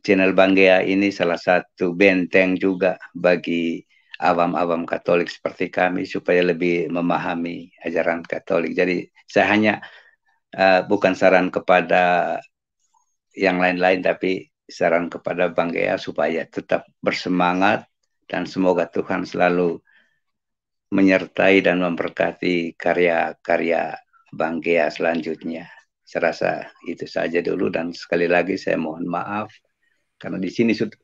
channel Bang Gia ini salah satu benteng juga bagi awam-awam Katolik seperti kami supaya lebih memahami ajaran Katolik. Jadi saya hanya uh, bukan saran kepada yang lain-lain, tapi saran kepada Bang Gia supaya tetap bersemangat dan semoga Tuhan selalu menyertai dan memberkati karya-karya Bang Gia selanjutnya. Saya rasa itu saja dulu, dan sekali lagi saya mohon maaf karena di sini sudah,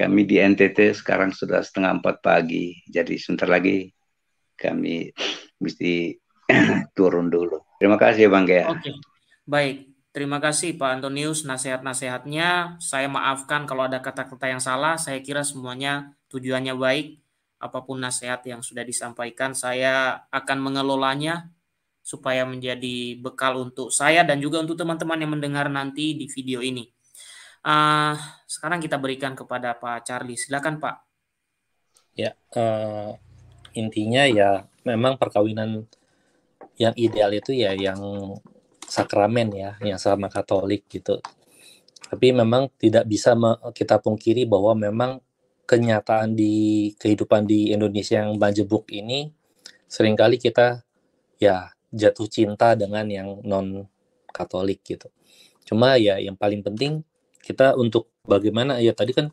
kami di N T T sekarang sudah setengah empat pagi, jadi sebentar lagi kami mesti turun dulu. Terima kasih Bang Gia. Oke, baik. Terima kasih Pak Antonius nasihat-nasihatnya. Saya maafkan kalau ada kata-kata yang salah. Saya kira semuanya tujuannya baik. Apapun nasihat yang sudah disampaikan, saya akan mengelolanya supaya menjadi bekal untuk saya dan juga untuk teman-teman yang mendengar nanti di video ini. Uh, sekarang kita berikan kepada Pak Charles. Silakan Pak. Ya, uh, intinya ya memang perkawinan yang ideal itu ya yang sakramen ya, yang sama Katolik gitu. Tapi memang tidak bisa kita pungkiri bahwa memang kenyataan di kehidupan di Indonesia yang banjebuk ini seringkali kita ya jatuh cinta dengan yang non Katolik gitu. Cuma ya yang paling penting kita untuk bagaimana ya, tadi kan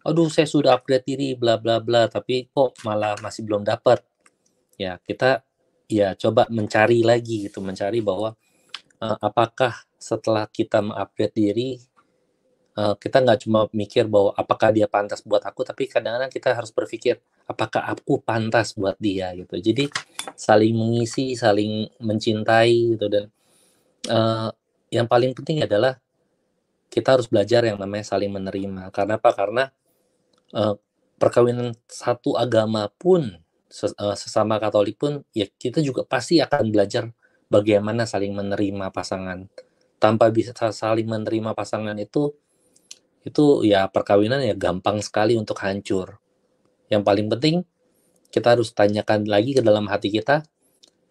aduh saya sudah upgrade diri bla bla bla tapi kok malah masih belum dapat. Ya kita ya coba mencari lagi gitu, mencari bahwa apakah setelah kita mengupgrade diri, kita nggak cuma mikir bahwa apakah dia pantas buat aku, tapi kadang-kadang kita harus berpikir apakah aku pantas buat dia gitu. Jadi saling mengisi, saling mencintai gitu, dan uh, yang paling penting adalah kita harus belajar yang namanya saling menerima. Karena apa? Karena uh, perkawinan satu agama pun, sesama Katolik pun, ya kita juga pasti akan belajar bagaimana saling menerima pasangan. Tanpa bisa saling menerima pasangan itu, itu ya perkawinan ya gampang sekali untuk hancur. Yang paling penting, kita harus tanyakan lagi ke dalam hati kita,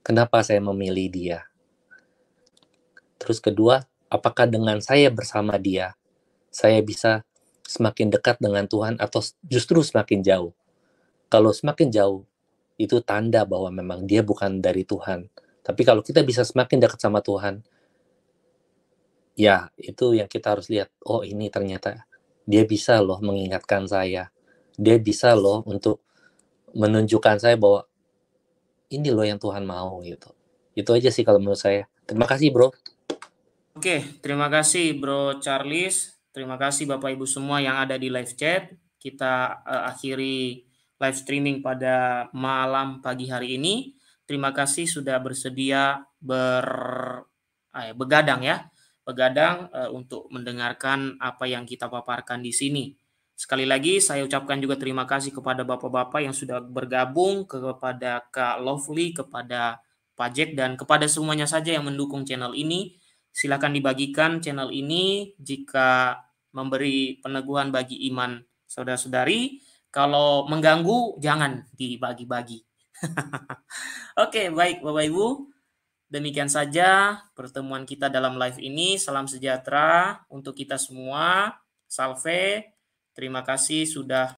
kenapa saya memilih dia? Terus kedua, apakah dengan saya bersama dia, saya bisa semakin dekat dengan Tuhan atau justru semakin jauh? Kalau semakin jauh, itu tanda bahwa memang dia bukan dari Tuhan. Tapi kalau kita bisa semakin dekat sama Tuhan, ya itu yang kita harus lihat. Oh, ini ternyata dia bisa loh mengingatkan saya. Dia bisa loh untuk menunjukkan saya bahwa ini loh yang Tuhan mau gitu. Itu aja sih kalau menurut saya. Terima kasih, bro. Oke, terima kasih, bro Charles. Terima kasih Bapak Ibu semua yang ada di live chat. Kita uh, akhiri live streaming pada malam pagi hari ini. Terima kasih sudah bersedia ber eh, begadang ya, begadang eh, untuk mendengarkan apa yang kita paparkan di sini. Sekali lagi saya ucapkan juga terima kasih kepada bapak-bapak yang sudah bergabung, kepada Kak Lovely, kepada Pak Jack, dan kepada semuanya saja yang mendukung channel ini. Silakan dibagikan channel ini jika memberi peneguhan bagi iman saudara-saudari. Kalau mengganggu, jangan dibagi-bagi. Oke, baik Bapak-Ibu. Demikian saja pertemuan kita dalam live ini. Salam sejahtera untuk kita semua. Salve. Terima kasih sudah